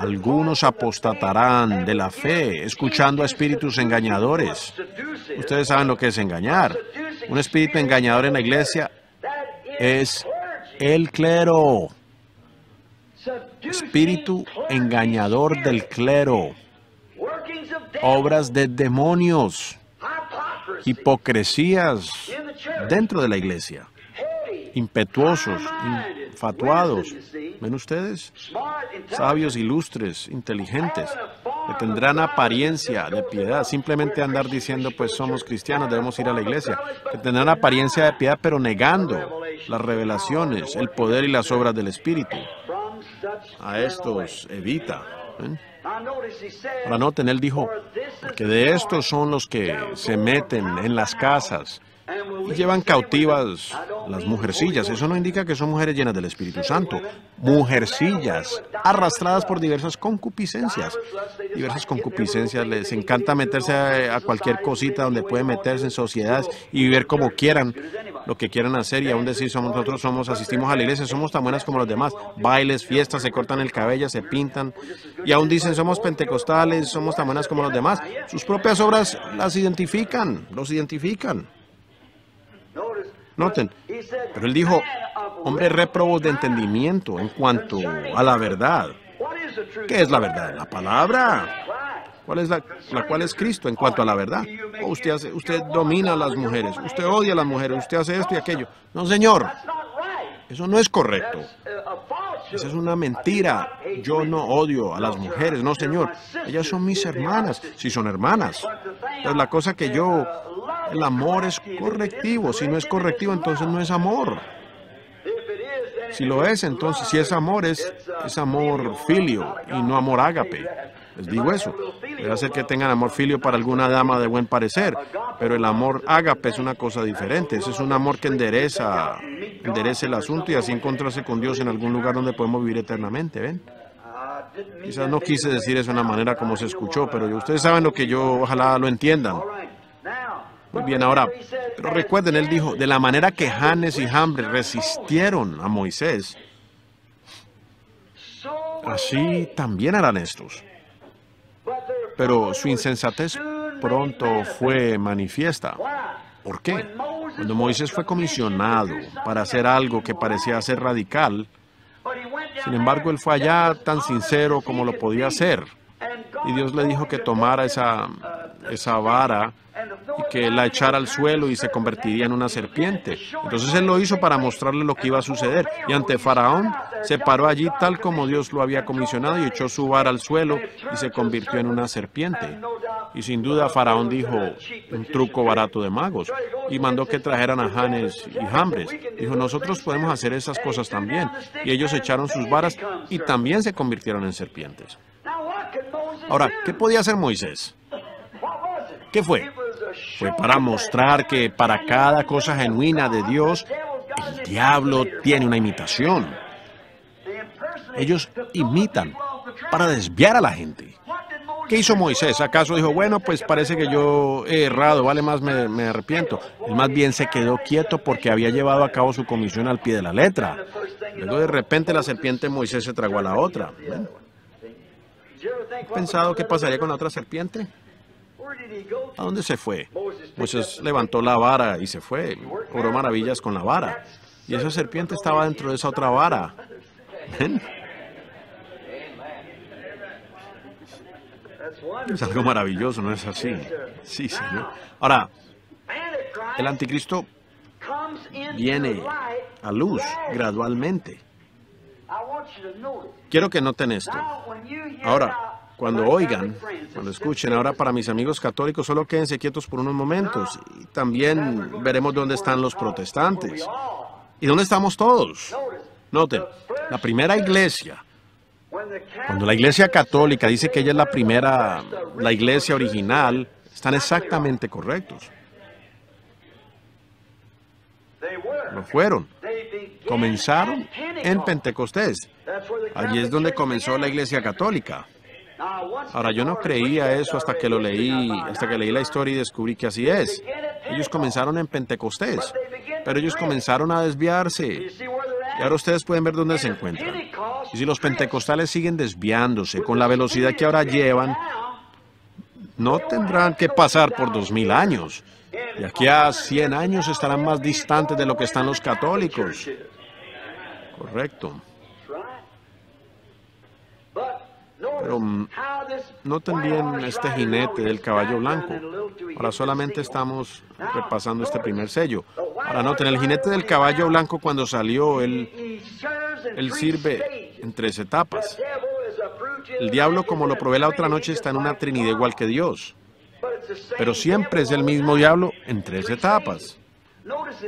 algunos apostatarán de la fe, escuchando a espíritus engañadores. Ustedes saben lo que es engañar. Un espíritu engañador en la iglesia es el clero. Espíritu engañador del clero. Obras de demonios. Hipocresías dentro de la iglesia. Impetuosos, infatuados. ¿Ven ustedes? Sabios, ilustres, inteligentes, que tendrán apariencia de piedad. Simplemente andar diciendo, pues somos cristianos, debemos ir a la iglesia. Que tendrán apariencia de piedad, pero negando las revelaciones, el poder y las obras del Espíritu. A estos evita. ¿Ven? Ahora noten, él dijo, que de estos son los que se meten en las casas y llevan cautivas las mujercillas. Eso no indica que son mujeres llenas del Espíritu Santo. Mujercillas, arrastradas por diversas concupiscencias. Diversas concupiscencias, les encanta meterse a, a cualquier cosita donde pueden meterse en sociedades y vivir como quieran, lo que quieran hacer y aún decir, somos, nosotros somos, asistimos a la iglesia, somos tan buenas como los demás. Bailes, fiestas, se cortan el cabello, se pintan y aún dicen, somos pentecostales, somos tan buenas como los demás. Sus propias obras las identifican, los identifican. Noten, pero él dijo, hombres réprobos de entendimiento en cuanto a la verdad. ¿Qué es la verdad? La palabra. ¿Cuál es la, la cual es Cristo en cuanto a la verdad? Oh, usted, hace, usted domina a las mujeres, usted odia a las mujeres, usted hace esto y aquello. No, señor, eso no es correcto. Esa es una mentira. Yo no odio a las mujeres, no, señor. Ellas son mis hermanas, si son hermanas. Entonces, la cosa que yo... El amor es correctivo. Si no es correctivo, entonces no es amor. Si lo es, entonces, si es amor, es, es amor filio y no amor ágape. Les digo eso. Puede ser que tengan amor filio para alguna dama de buen parecer, pero el amor ágape es una cosa diferente. Ese es un amor que endereza, endereza el asunto y así encontrarse con Dios en algún lugar donde podemos vivir eternamente, ¿ven? Quizás no quise decir eso de una manera como se escuchó, pero ustedes saben lo que yo, ojalá lo entiendan. Muy bien, ahora, pero recuerden, él dijo, de la manera que Janes y Jambres resistieron a Moisés, así también harán estos. Pero su insensatez pronto fue manifiesta. ¿Por qué? Cuando Moisés fue comisionado para hacer algo que parecía ser radical, sin embargo, él fue allá tan sincero como lo podía hacer. Y Dios le dijo que tomara esa, esa vara y que la echara al suelo y se convertiría en una serpiente. Entonces él lo hizo para mostrarle lo que iba a suceder. Y ante Faraón se paró allí tal como Dios lo había comisionado y echó su vara al suelo y se convirtió en una serpiente. Y sin duda Faraón dijo, un truco barato de magos, y mandó que trajeran a Janes y Jambres. Dijo, nosotros podemos hacer esas cosas también. Y ellos echaron sus varas y también se convirtieron en serpientes. Ahora, ¿qué podía hacer Moisés? ¿Qué fue? Fue para mostrar que para cada cosa genuina de Dios, el diablo tiene una imitación. Ellos imitan para desviar a la gente. ¿Qué hizo Moisés? ¿Acaso dijo, bueno, pues parece que yo he errado, vale más me, me arrepiento? Él más bien se quedó quieto porque había llevado a cabo su comisión al pie de la letra. Luego de repente la serpiente Moisés se tragó a la otra. ¿Ven? ¿Has pensado qué pasaría con la otra serpiente? ¿A dónde se fue? Moisés levantó la vara y se fue. Obró maravillas con la vara. Y esa serpiente estaba dentro de esa otra vara. ¿Ven? Es algo maravilloso, ¿no es así? Sí, señor. Ahora, el anticristo viene a luz gradualmente. Quiero que noten esto. Ahora, Cuando oigan, cuando escuchen, ahora para mis amigos católicos, solo quédense quietos por unos momentos. Y también veremos dónde están los protestantes. ¿Y dónde estamos todos? Noten, la primera iglesia. Cuando la iglesia católica dice que ella es la primera, la iglesia original, están exactamente correctos. Lo fueron. Comenzaron en Pentecostés. Allí es donde comenzó la iglesia católica. Ahora, yo no creía eso hasta que lo leí, hasta que leí la historia y descubrí que así es. Ellos comenzaron en Pentecostés, pero ellos comenzaron a desviarse. Y ahora ustedes pueden ver dónde se encuentran. Y si los pentecostales siguen desviándose con la velocidad que ahora llevan, no tendrán que pasar por dos mil años. De aquí a cien años estarán más distantes de lo que están los católicos. Correcto. Pero noten bien este jinete del caballo blanco. Ahora solamente estamos repasando este primer sello. Ahora noten, el jinete del caballo blanco cuando salió, él, él sirve en tres etapas. El diablo, como lo probé la otra noche, está en una trinidad igual que Dios. Pero siempre es el mismo diablo en tres etapas.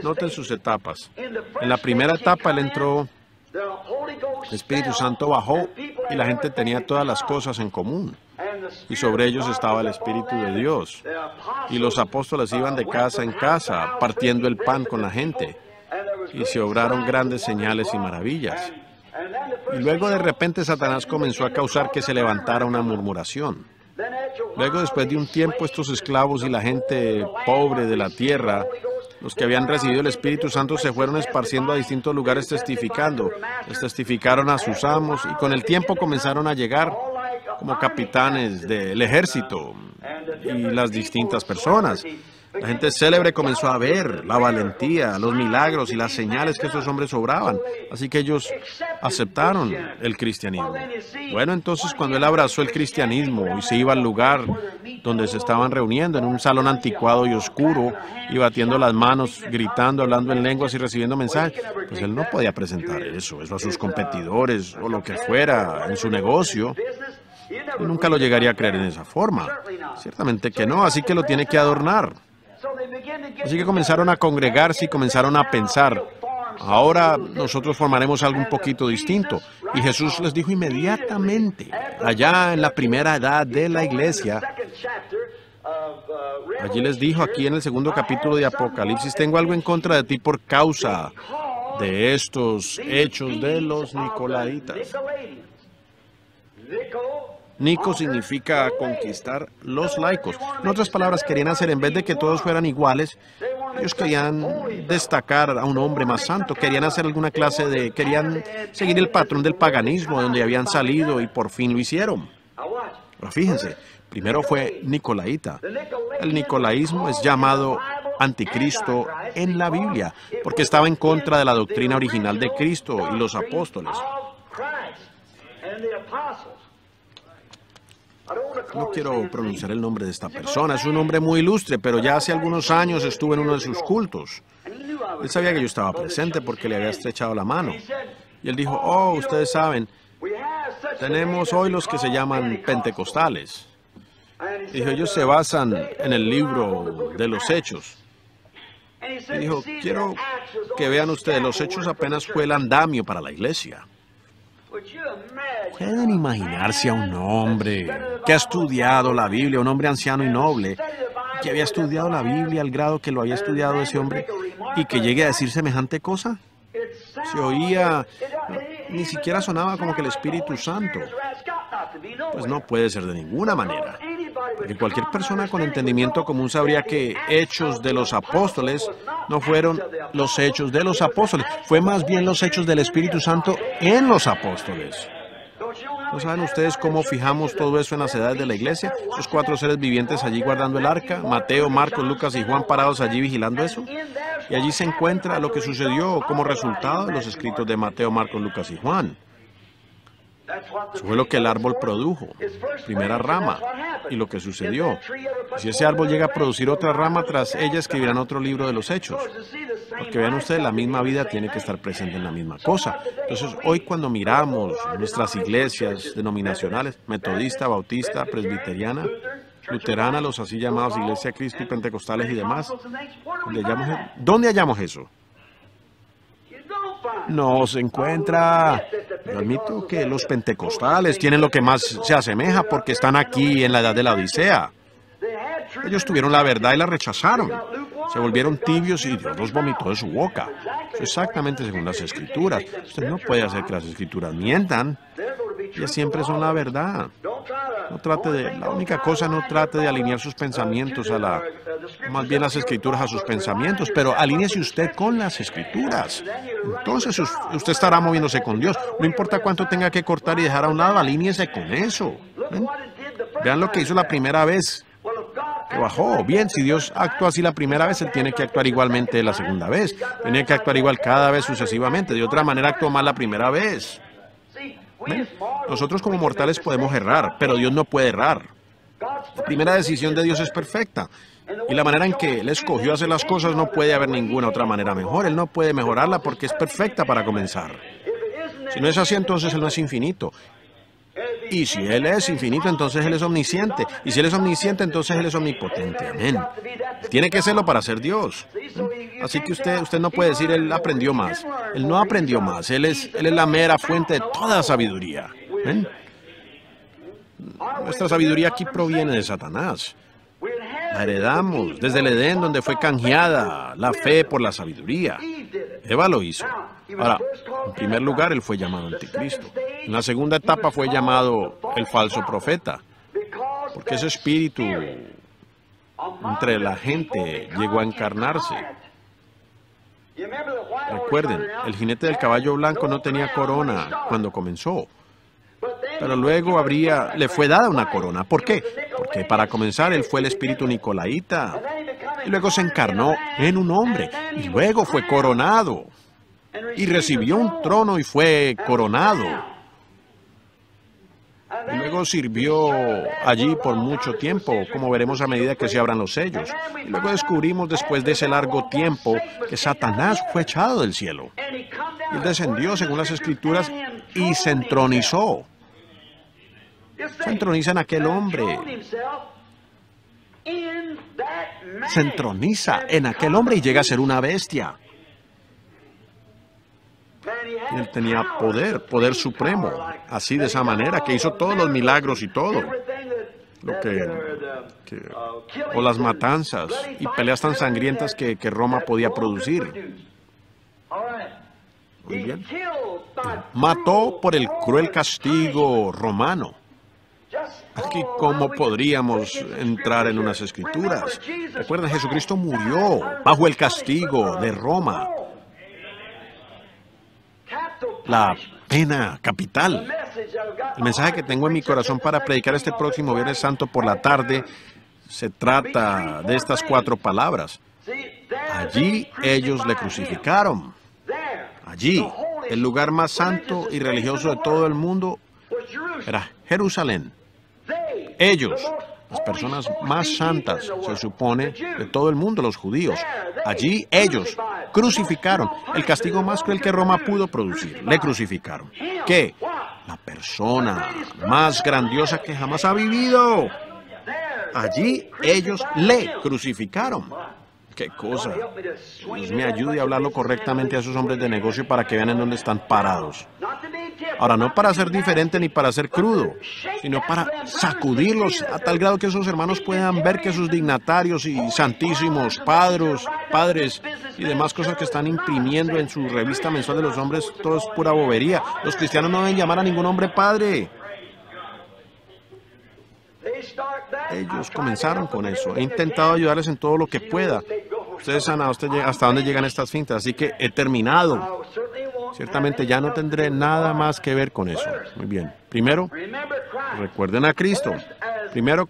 Noten sus etapas. En la primera etapa él entró, el Espíritu Santo bajó y la gente tenía todas las cosas en común. Y sobre ellos estaba el Espíritu de Dios. Y los apóstoles iban de casa en casa, partiendo el pan con la gente. Y se obraron grandes señales y maravillas. Y luego de repente Satanás comenzó a causar que se levantara una murmuración. Luego, después de un tiempo, estos esclavos y la gente pobre de la tierra, los que habían recibido el Espíritu Santo, se fueron esparciendo a distintos lugares testificando. Les testificaron a sus amos y con el tiempo comenzaron a llegar como capitanes del ejército y las distintas personas. La gente célebre comenzó a ver la valentía, los milagros y las señales que estos hombres obraban. Así que ellos aceptaron el cristianismo. Bueno, entonces cuando él abrazó el cristianismo y se iba al lugar donde se estaban reuniendo, en un salón anticuado y oscuro, y batiendo las manos, gritando, hablando en lenguas y recibiendo mensajes, pues él no podía presentar eso, eso a sus competidores o lo que fuera en su negocio. Él nunca lo llegaría a creer en esa forma. Ciertamente que no, así que lo tiene que adornar. Así que comenzaron a congregarse y comenzaron a pensar, ahora nosotros formaremos algo un poquito distinto. Y Jesús les dijo inmediatamente, allá en la primera edad de la iglesia, allí les dijo, aquí en el segundo capítulo de Apocalipsis, tengo algo en contra de ti por causa de estos hechos de los Nicolaitas. Nico significa conquistar los laicos. En otras palabras, querían hacer, en vez de que todos fueran iguales, ellos querían destacar a un hombre más santo, querían hacer alguna clase de, querían seguir el patrón del paganismo, de donde habían salido, y por fin lo hicieron. Pero fíjense, primero fue Nicolaita. El nicolaísmo es llamado anticristo en la Biblia, porque estaba en contra de la doctrina original de Cristo y los apóstoles. No quiero pronunciar el nombre de esta persona, es un hombre muy ilustre, pero ya hace algunos años estuve en uno de sus cultos. Él sabía que yo estaba presente porque le había estrechado la mano. Y él dijo, oh, ustedes saben, tenemos hoy los que se llaman pentecostales. Y dijo, ellos se basan en el libro de los Hechos. Y dijo, quiero que vean ustedes, los Hechos apenas fue el andamio para la iglesia. Pueden imaginarse a un hombre que ha estudiado la Biblia, un hombre anciano y noble, que había estudiado la Biblia al grado que lo había estudiado ese hombre, y que llegue a decir semejante cosa. Se oía, ni siquiera sonaba como que el Espíritu Santo. Pues no puede ser de ninguna manera. Porque cualquier persona con entendimiento común sabría que hechos de los apóstoles no fueron los hechos de los apóstoles, fue más bien los hechos del Espíritu Santo en los apóstoles. ¿No saben ustedes cómo fijamos todo eso en las edades de la iglesia? Esos cuatro seres vivientes allí guardando el arca, Mateo, Marcos, Lucas y Juan parados allí vigilando eso. Y allí se encuentra lo que sucedió como resultado de los escritos de Mateo, Marcos, Lucas y Juan. Eso fue lo que el árbol produjo, primera rama, y lo que sucedió. Si ese árbol llega a producir otra rama, tras ella escribirán otro libro de los Hechos. Porque vean ustedes, la misma vida tiene que estar presente en la misma cosa. Entonces, hoy cuando miramos nuestras iglesias denominacionales, metodista, bautista, presbiteriana, luterana, los así llamados Iglesia de Cristo y pentecostales y demás, ¿dónde hallamos, ¿dónde hallamos eso? No se encuentra. Yo admito que los pentecostales tienen lo que más se asemeja porque están aquí en la edad de la Odisea. Ellos tuvieron la verdad y la rechazaron. Se volvieron tibios y Dios los vomitó de su boca. Eso exactamente según las Escrituras. Usted no puede hacer que las Escrituras mientan. Ellas siempre son la verdad. No trate de, la única cosa, no trate de alinear sus pensamientos a la, más bien las Escrituras a sus pensamientos, pero alíñese usted con las Escrituras. Entonces usted estará moviéndose con Dios. No importa cuánto tenga que cortar y dejar a un lado, alíñese con eso. ¿Ven? Vean lo que hizo la primera vez. Que bajó. Bien, si Dios actuó así la primera vez, Él tiene que actuar igualmente la segunda vez. Tenía que actuar igual cada vez sucesivamente. De otra manera, actuó mal la primera vez. ¿Ven? Nosotros como mortales podemos errar, pero Dios no puede errar. La primera decisión de Dios es perfecta. Y la manera en que Él escogió hacer las cosas no puede haber ninguna otra manera mejor. Él no puede mejorarla porque es perfecta para comenzar. Si no es así, entonces Él no es infinito. Y si Él es infinito, entonces Él es omnisciente. Y si Él es omnisciente, entonces Él es omnipotente. Amén. Tiene que serlo para ser Dios. ¿Eh? Así que usted, usted no puede decir, Él aprendió más. Él no aprendió más. Él es, él es la mera fuente de toda sabiduría. ¿Eh? Nuestra sabiduría aquí proviene de Satanás. La heredamos desde el Edén, donde fue canjeada la fe por la sabiduría. Eva lo hizo. Ahora, en primer lugar, él fue llamado anticristo. En la segunda etapa fue llamado el falso profeta, porque ese espíritu entre la gente llegó a encarnarse. Recuerden, el jinete del caballo blanco no tenía corona cuando comenzó, pero luego habría, le fue dada una corona. ¿Por qué? Porque para comenzar, él fue el espíritu nicolaita, y luego se encarnó en un hombre, y luego fue coronado. Y recibió un trono y fue coronado. Y luego sirvió allí por mucho tiempo, como veremos a medida que se abran los sellos. Y luego descubrimos después de ese largo tiempo que Satanás fue echado del cielo. Él descendió, según las Escrituras, y se entronizó. Se entroniza en aquel hombre. Se entroniza en aquel hombre y llega a ser una bestia. Él tenía poder, poder supremo, así de esa manera, que hizo todos los milagros y todo. Lo que, que, o las matanzas y peleas tan sangrientas que, que Roma podía producir. Muy bien. Mató por el cruel castigo romano. Aquí, ¿cómo podríamos entrar en unas Escrituras? Recuerden, Jesucristo murió bajo el castigo de Roma. La pena capital. El mensaje que tengo en mi corazón para predicar este próximo Viernes Santo por la tarde se trata de estas cuatro palabras. Allí ellos le crucificaron. Allí, el lugar más santo y religioso de todo el mundo era Jerusalén. Ellos, las personas más santas, se supone, de todo el mundo, los judíos. Allí ellos crucificaron el castigo más cruel que Roma pudo producir. Le crucificaron. ¿Qué? La persona más grandiosa que jamás ha vivido. Allí ellos le crucificaron. ¡Qué cosa! Dios me ayude a hablarlo correctamente a esos hombres de negocio para que vean en dónde están parados. Ahora, no para ser diferente ni para ser crudo, sino para sacudirlos a tal grado que esos hermanos puedan ver que sus dignatarios y santísimos padres, padres y demás cosas que están imprimiendo en su revista mensual de los hombres, todo es pura bobería. Los cristianos no deben llamar a ningún hombre padre. Ellos comenzaron con eso. He intentado ayudarles en todo lo que pueda. Ustedes han sabido hasta dónde llegan estas fintas, así que he terminado. Ciertamente ya no tendré nada más que ver con eso. Muy bien. Primero, recuerden a Cristo. Primero,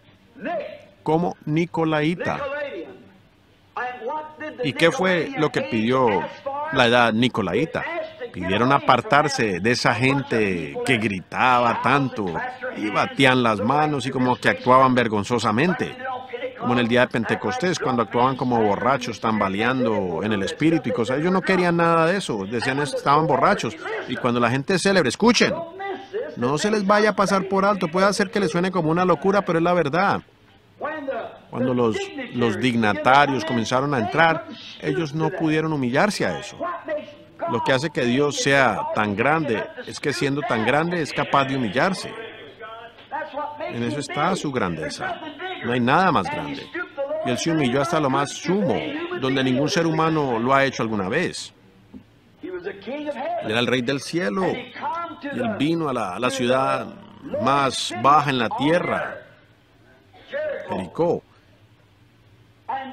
como nicolaita. ¿Y qué fue lo que pidió la edad nicolaita? Pidieron apartarse de esa gente que gritaba tanto y batían las manos y como que actuaban vergonzosamente. como en el día de Pentecostés, cuando actuaban como borrachos, tambaleando en el espíritu y cosas. Ellos no querían nada de eso, decían estaban borrachos. Y cuando la gente es célebre, escuchen, no se les vaya a pasar por alto, puede hacer que les suene como una locura, pero es la verdad. Cuando los, los dignatarios comenzaron a entrar, ellos no pudieron humillarse a eso. Lo que hace que Dios sea tan grande es que siendo tan grande es capaz de humillarse. En eso está su grandeza. No hay nada más grande. Y Él se humilló hasta lo más sumo, donde ningún ser humano lo ha hecho alguna vez. Él era el Rey del Cielo, y Él vino a la, a la ciudad más baja en la tierra, Jericó,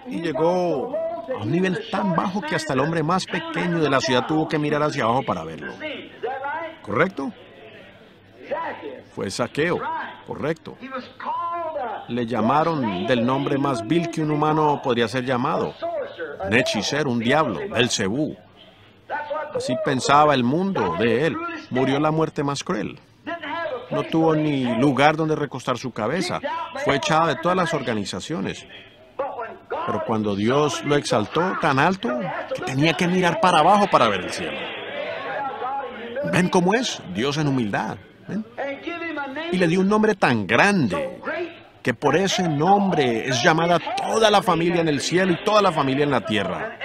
y llegó a un nivel tan bajo que hasta el hombre más pequeño de la ciudad tuvo que mirar hacia abajo para verlo. ¿Correcto? Fue Zaqueo, correcto. Le llamaron del nombre más vil que un humano podría ser llamado. Un hechicero, un diablo, Belcebú. Así pensaba el mundo de él. Murió la muerte más cruel. No tuvo ni lugar donde recostar su cabeza. Fue echada de todas las organizaciones. Pero cuando Dios lo exaltó tan alto, que tenía que mirar para abajo para ver el cielo. ¿Ven cómo es? Dios en humildad. ¿Ven? Y le dio un nombre tan grande, que por ese nombre es llamada toda la familia en el cielo y toda la familia en la tierra.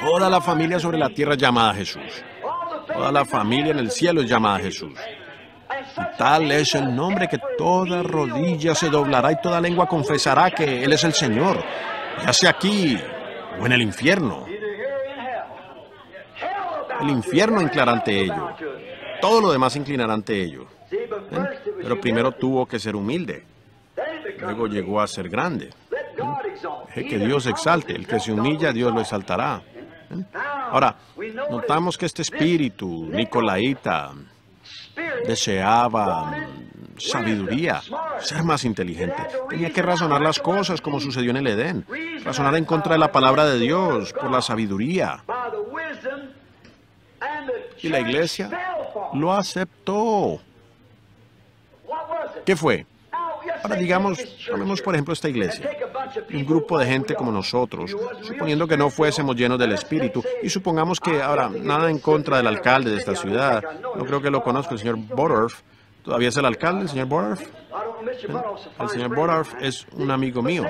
Toda la familia sobre la tierra es llamada Jesús. Toda la familia en el cielo es llamada Jesús. Y tal es el nombre que toda rodilla se doblará y toda lengua confesará que Él es el Señor, ya sea aquí o en el infierno. El infierno inclinará ante ello. Todo lo demás inclinará ante ello. ¿Ven? Pero primero tuvo que ser humilde. Luego llegó a ser grande. Deje que Dios exalte. El que se humilla, Dios lo exaltará. ¿Ven? Ahora, notamos que este espíritu nicolaita deseaba sabiduría, ser más inteligente. Tenía que razonar las cosas como sucedió en el Edén. Razonar en contra de la palabra de Dios por la sabiduría. Y la iglesia lo aceptó. ¿Qué fue? Ahora digamos, tomemos por ejemplo esta iglesia, un grupo de gente como nosotros, suponiendo que no fuésemos llenos del Espíritu, y supongamos que, ahora, nada en contra del alcalde de esta ciudad, no creo que lo conozco, el señor Bodorf, ¿todavía es el alcalde, el señor Bodorf? El señor Bodorf es un amigo mío,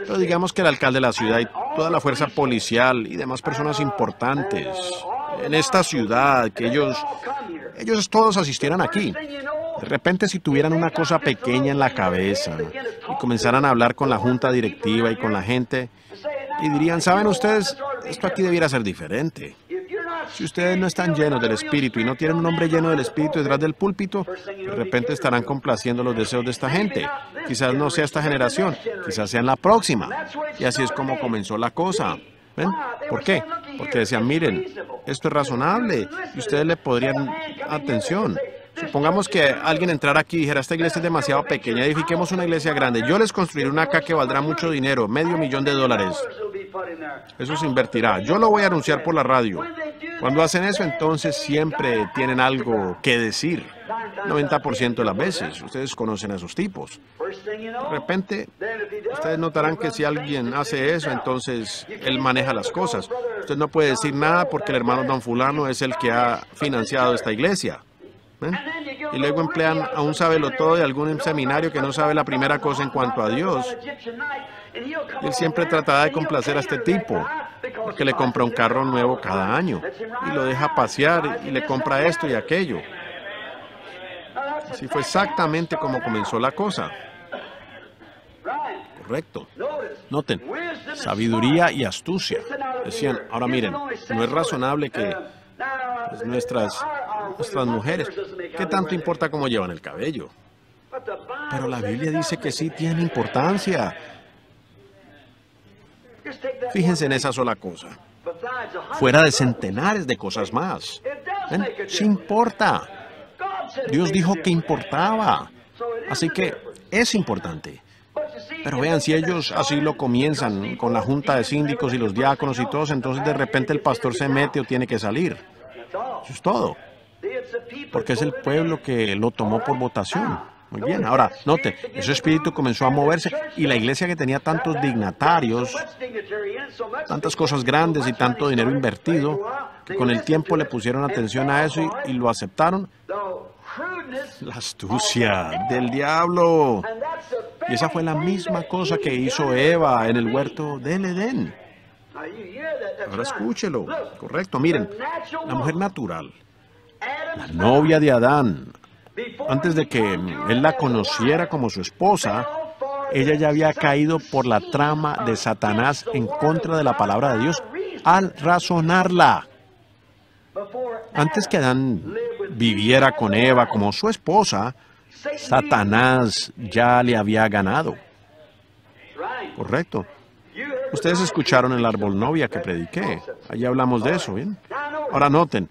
pero digamos que el alcalde de la ciudad y toda la fuerza policial y demás personas importantes en esta ciudad, que ellos, ellos todos asistieran aquí. De repente, si tuvieran una cosa pequeña en la cabeza y comenzaran a hablar con la junta directiva y con la gente, y dirían, ¿saben ustedes? Esto aquí debiera ser diferente. Si ustedes no están llenos del Espíritu y no tienen un hombre lleno del Espíritu detrás del púlpito, de repente estarán complaciendo los deseos de esta gente. Quizás no sea esta generación, quizás sea en la próxima. Y así es como comenzó la cosa. ¿Ven? ¿Por qué? Porque decían, miren, esto es razonable y ustedes le podrían atención. Supongamos que alguien entrara aquí y dijera, esta iglesia es demasiado pequeña, edifiquemos una iglesia grande. Yo les construiré una acá que valdrá mucho dinero, medio millón de dólares. Eso se invertirá. Yo lo voy a anunciar por la radio. Cuando hacen eso, entonces siempre tienen algo que decir. noventa por ciento de las veces. Ustedes conocen a esos tipos. De repente, ustedes notarán que si alguien hace eso, entonces él maneja las cosas. Usted no puede decir nada porque el hermano don fulano es el que ha financiado esta iglesia. ¿Ven? Y luego emplean a un sabelotodo de algún seminario que no sabe la primera cosa en cuanto a Dios. Y él siempre tratará de complacer a este tipo, porque le compra un carro nuevo cada año, y lo deja pasear, y le compra esto y aquello. Así fue exactamente como comenzó la cosa. Correcto. Noten, sabiduría y astucia. Decían, ahora miren, no es razonable que pues nuestras, nuestras mujeres, ¿qué tanto importa cómo llevan el cabello? Pero la Biblia dice que sí tiene importancia. Fíjense en esa sola cosa, fuera de centenares de cosas más. ¿Ven? Sí importa. Dios dijo que importaba, así que es importante. Pero vean, si ellos así lo comienzan, con la junta de síndicos y los diáconos y todos, entonces de repente el pastor se mete o tiene que salir. Eso es todo. Porque es el pueblo que lo tomó por votación. Muy bien, ahora note, ese espíritu comenzó a moverse y la iglesia que tenía tantos dignatarios, tantas cosas grandes y tanto dinero invertido, que con el tiempo le pusieron atención a eso y, y lo aceptaron. La astucia del diablo. Y esa fue la misma cosa que hizo Eva en el huerto del Edén. Ahora escúchelo. Correcto, miren, la mujer natural, la novia de Adán, antes de que él la conociera como su esposa, ella ya había caído por la trama de Satanás en contra de la palabra de Dios al razonarla. Antes que Adán viviera con Eva como su esposa, Satanás ya le había ganado. Correcto. Ustedes escucharon el árbol novia que prediqué. Allí hablamos de eso, ¿bien? Ahora noten,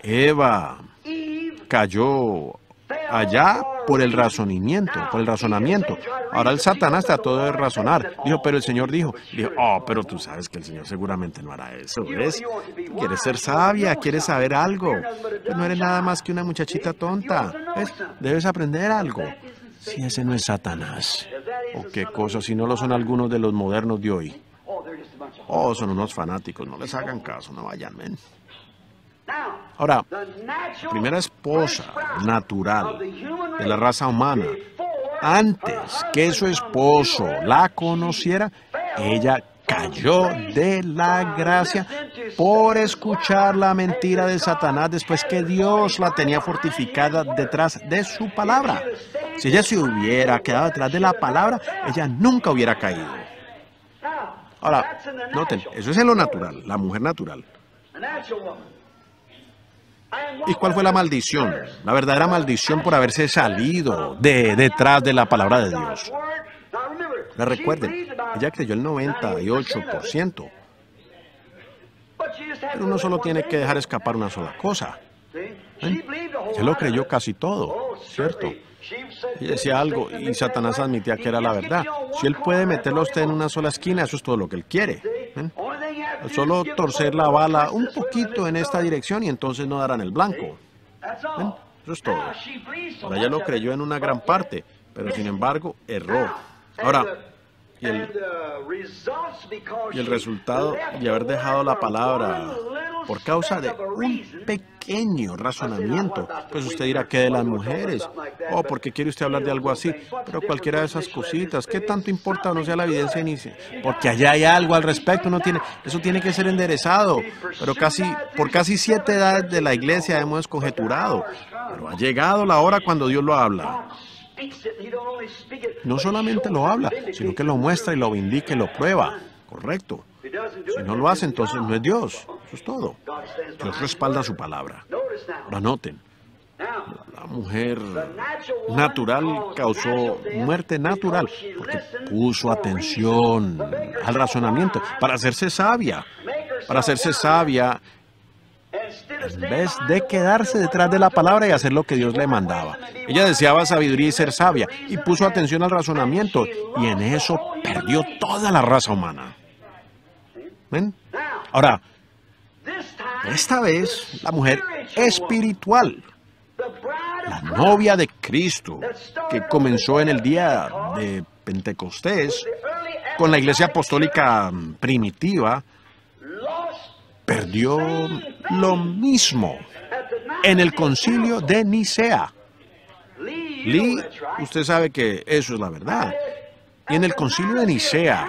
Eva cayó allá por el razonamiento, por el razonamiento. Ahora el Satanás trató de razonar. Dijo, pero el Señor dijo. Dijo, oh, pero tú sabes que el Señor seguramente no hará eso, ¿ves? Quieres ser sabia, quieres saber algo. Pero no eres nada más que una muchachita tonta, ¿ves? Debes aprender algo. Si ese no es Satanás. O qué cosa, si no lo son algunos de los modernos de hoy. Oh, son unos fanáticos, no les hagan caso, no vayan, men. Ahora, la primera esposa natural de la raza humana, antes que su esposo la conociera, ella cayó de la gracia por escuchar la mentira de Satanás después que Dios la tenía fortificada detrás de su palabra. Si ella se hubiera quedado detrás de la palabra, ella nunca hubiera caído. Ahora, noten, eso es en lo natural, la mujer natural. ¿Y cuál fue la maldición? La verdadera maldición por haberse salido de detrás de la palabra de Dios. La recuerden, ella creyó el noventa y ocho por ciento. Pero uno solo tiene que dejar escapar una sola cosa. ¿Eh? Se lo creyó casi todo, ¿cierto? Y decía algo, y Satanás admitía que era la verdad. Si él puede meterlo a usted en una sola esquina, eso es todo lo que él quiere. ¿Eh? Solo torcer la bala un poquito en esta dirección y entonces no darán el blanco. ¿Eh? Eso es todo. Ahora ya lo creyó en una gran parte, pero sin embargo, erró. Ahora, y el, y el resultado de haber dejado la palabra por causa de un pequeño razonamiento, pues usted dirá, ¿qué de las mujeres? Oh, ¿por qué quiere usted hablar de algo así? Pero cualquiera de esas cositas, ¿qué tanto importa o no sea la evidencia inicial? Porque allá hay algo al respecto, no tiene, eso tiene que ser enderezado, pero casi por casi siete edades de la iglesia hemos conjeturado, pero ha llegado la hora cuando Dios lo habla. No solamente lo habla, sino que lo muestra y lo vindica y lo prueba. Correcto. Si no lo hace, entonces no es Dios. Eso es todo. Dios respalda su palabra. Ahora noten, la mujer natural causó muerte natural porque puso atención al razonamiento para hacerse sabia. Para hacerse sabia, en vez de quedarse detrás de la palabra y hacer lo que Dios le mandaba. Ella deseaba sabiduría y ser sabia, y puso atención al razonamiento, y en eso perdió toda la raza humana. ¿Ven? Ahora, esta vez, la mujer espiritual, la novia de Cristo, que comenzó en el día de Pentecostés, con la iglesia apostólica primitiva, perdió lo mismo en el concilio de Nicea. Lee, usted sabe que eso es la verdad. Y en el concilio de Nicea,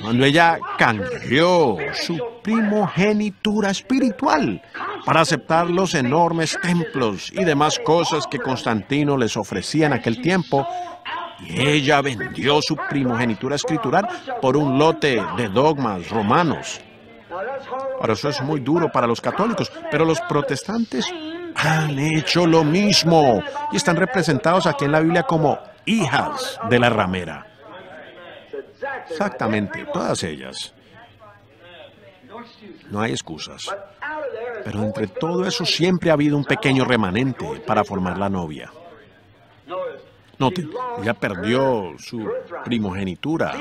cuando ella cambió su primogenitura espiritual para aceptar los enormes templos y demás cosas que Constantino les ofrecía en aquel tiempo, y ella vendió su primogenitura escritural por un lote de dogmas romanos. Ahora, eso es muy duro para los católicos, pero los protestantes han hecho lo mismo y están representados aquí en la Biblia como hijas de la ramera. Exactamente, todas ellas. No hay excusas. Pero entre todo eso siempre ha habido un pequeño remanente para formar la novia. Noten, ella perdió su primogenitura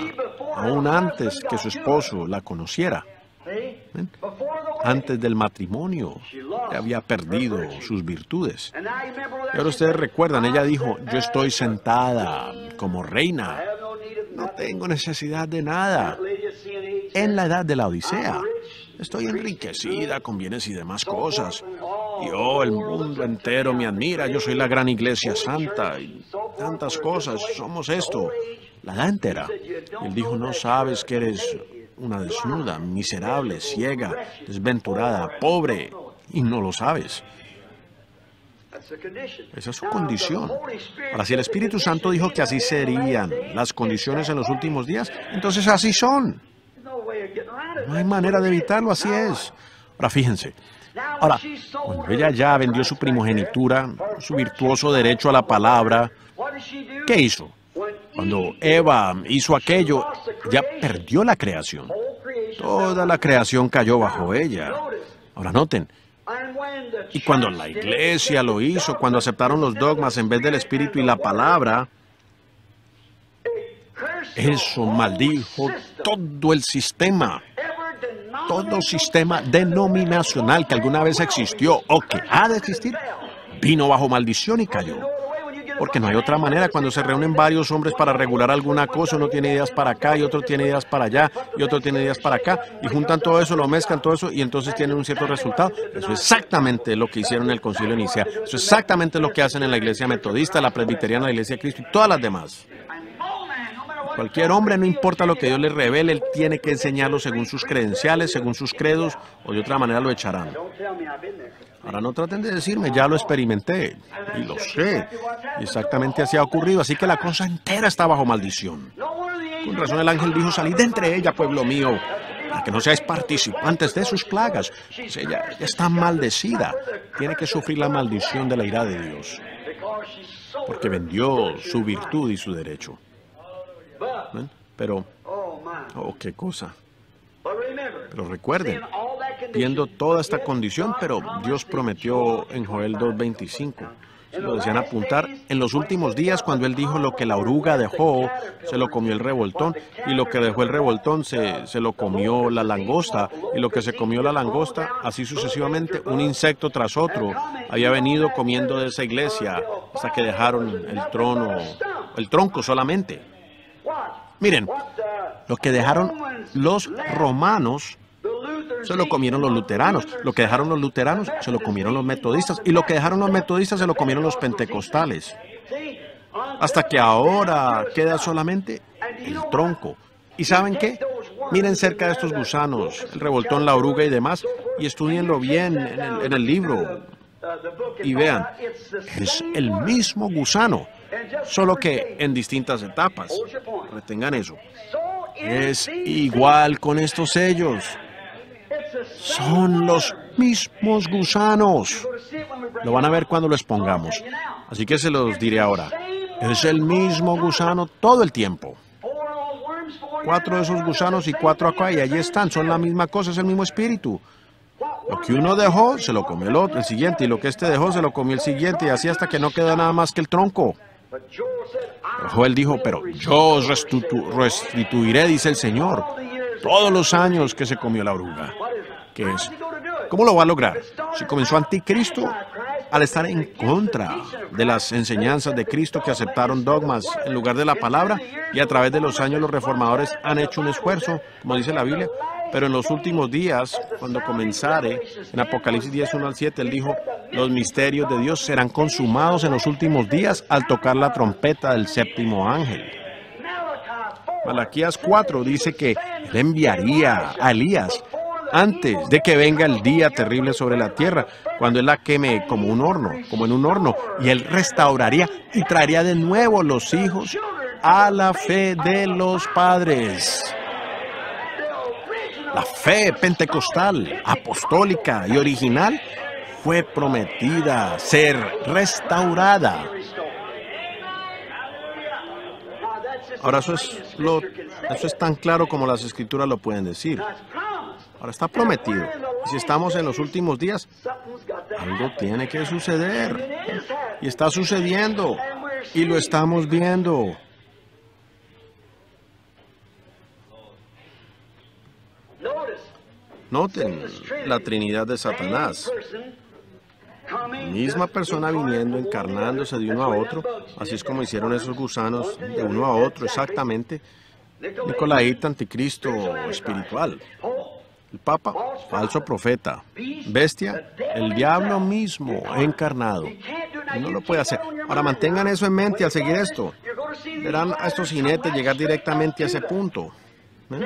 aún antes que su esposo la conociera. ¿Ven? Antes del matrimonio, había perdido sus virtudes. Y ahora ustedes recuerdan, ella dijo, yo estoy sentada como reina, no tengo necesidad de nada. En la edad de la Odisea, estoy enriquecida con bienes y demás cosas. Y oh, el mundo entero me admira, yo soy la gran iglesia santa y tantas cosas, somos esto, la edad entera. Y él dijo, no sabes que eres una desnuda, miserable, ciega, desventurada, pobre, y no lo sabes. Esa es su condición. Ahora, si el Espíritu Santo dijo que así serían las condiciones en los últimos días, entonces así son. No hay manera de evitarlo, así es. Ahora, fíjense. Ahora, cuando ella ya vendió su primogenitura, su virtuoso derecho a la palabra, ¿qué hizo? Cuando Eva hizo aquello, ya perdió la creación. Toda la creación cayó bajo ella. Ahora noten, y cuando la iglesia lo hizo, cuando aceptaron los dogmas en vez del Espíritu y la palabra, eso maldijo todo el sistema. Todo sistema denominacional que alguna vez existió o que ha de existir, vino bajo maldición y cayó. Porque no hay otra manera. Cuando se reúnen varios hombres para regular alguna cosa, uno tiene ideas para acá, y otro tiene ideas para allá, y otro tiene ideas para acá, y juntan todo eso, lo mezclan todo eso, y entonces tienen un cierto resultado. Eso es exactamente lo que hicieron en el Concilio de Nicea. Eso es exactamente lo que hacen en la Iglesia Metodista, la Presbiteriana, la Iglesia de Cristo y todas las demás. Cualquier hombre, no importa lo que Dios le revele, él tiene que enseñarlo según sus credenciales, según sus credos, o de otra manera lo echarán. Ahora no traten de decirme, ya lo experimenté, y lo sé, y exactamente así ha ocurrido, así que la cosa entera está bajo maldición. Con razón el ángel dijo, salid de entre ella, pueblo mío, para que no seáis participantes de sus plagas. Pues ella, ella está maldecida, tiene que sufrir la maldición de la ira de Dios, porque vendió su virtud y su derecho. ¿Ven? Pero, oh, qué cosa. Pero recuerden, viendo toda esta condición, pero Dios prometió en Joel dos veinticinco, se lo decían apuntar, en los últimos días cuando Él dijo lo que la oruga dejó, se lo comió el revoltón, y lo que dejó el revoltón se, se lo comió la langosta, y lo que se comió la langosta, así sucesivamente, un insecto tras otro, había venido comiendo de esa iglesia hasta que dejaron el trono, el tronco solamente. Miren, lo que dejaron los romanos, se lo comieron los luteranos. Lo que dejaron los luteranos, se lo comieron los metodistas. Y lo que dejaron los metodistas, se lo comieron los pentecostales. Hasta que ahora queda solamente el tronco. ¿Y saben qué? Miren cerca de estos gusanos, el revoltón, la oruga y demás, y estudienlo bien en el, en el libro. Y vean, es el mismo gusano, solo que en distintas etapas. Retengan eso. Es igual con estos sellos. Son los mismos gusanos. Lo van a ver cuando lo expongamos. Así que se los diré ahora. Es el mismo gusano todo el tiempo. Cuatro de esos gusanos y cuatro acá, y allí están. Son la misma cosa, es el mismo espíritu. Lo que uno dejó, se lo comió el otro, el siguiente, y lo que este dejó, se lo comió el siguiente, y así hasta que no queda nada más que el tronco. Pero Joel dijo, pero yo os restitu restituiré, dice el Señor, todos los años que se comió la oruga. ¿Qué es? ¿Cómo lo va a lograr? Si comenzó anticristo, al estar en contra de las enseñanzas de Cristo que aceptaron dogmas en lugar de la palabra, y a través de los años los reformadores han hecho un esfuerzo, como dice la Biblia, pero en los últimos días, cuando comenzare, en Apocalipsis diez, uno al siete, él dijo, los misterios de Dios serán consumados en los últimos días al tocar la trompeta del séptimo ángel. Malaquías cuatro dice que él enviaría a Elías antes de que venga el día terrible sobre la tierra, cuando él la queme como un horno, como en un horno, y él restauraría y traería de nuevo los hijos a la fe de los padres. La fe pentecostal, apostólica y original fue prometida ser restaurada. Ahora eso es, lo, eso es tan claro como las escrituras lo pueden decir. Ahora está prometido. Y si estamos en los últimos días, algo tiene que suceder. Y está sucediendo. Y lo estamos viendo. Noten la Trinidad de Satanás, misma persona viniendo, encarnándose de uno a otro, así es como hicieron esos gusanos, de uno a otro, exactamente. Nicolaita, anticristo espiritual. El Papa, falso profeta. Bestia, el diablo mismo encarnado. No lo puede hacer. Ahora mantengan eso en mente al seguir esto. Verán a estos jinetes llegar directamente a ese punto. ¿Ven?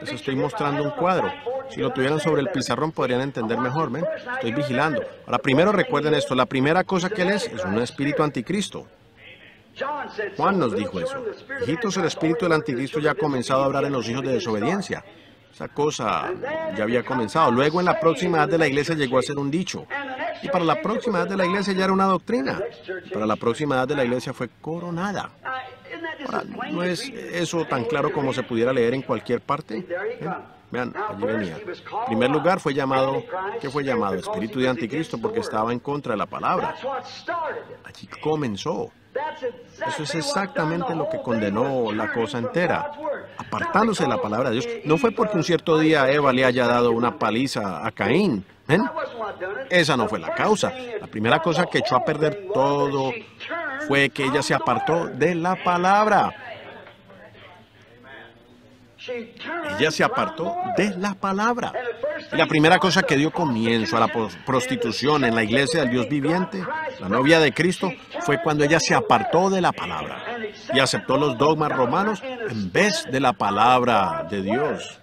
Les estoy mostrando un cuadro. Si lo tuvieran sobre el pizarrón podrían entender mejor. ¿Ven? Estoy vigilando. Ahora primero recuerden esto. La primera cosa que él es, es un espíritu anticristo. Juan nos dijo eso. Hijitos, el espíritu del anticristo ya ha comenzado a hablar en los hijos de desobediencia. Esa cosa ya había comenzado. Luego en la próxima edad de la iglesia llegó a ser un dicho. Y para la próxima edad de la iglesia ya era una doctrina. Y para la próxima edad de la iglesia fue coronada. Ahora, ¿no es eso tan claro como se pudiera leer en cualquier parte? ¿Eh? Vean, allí venía. En primer lugar fue llamado, ¿qué fue llamado? Espíritu de anticristo porque estaba en contra de la palabra. Allí comenzó. Eso es exactamente lo que condenó la cosa entera, apartándose de la palabra de Dios. No fue porque un cierto día Eva le haya dado una paliza a Caín. ¿Ven? Esa no fue la causa. La primera cosa que echó a perder todo fue que ella se apartó de la palabra. Ella se apartó de la palabra. Y la primera cosa que dio comienzo a la prostitución en la iglesia del Dios viviente, la novia de Cristo, fue cuando ella se apartó de la palabra y aceptó los dogmas romanos en vez de la palabra de Dios.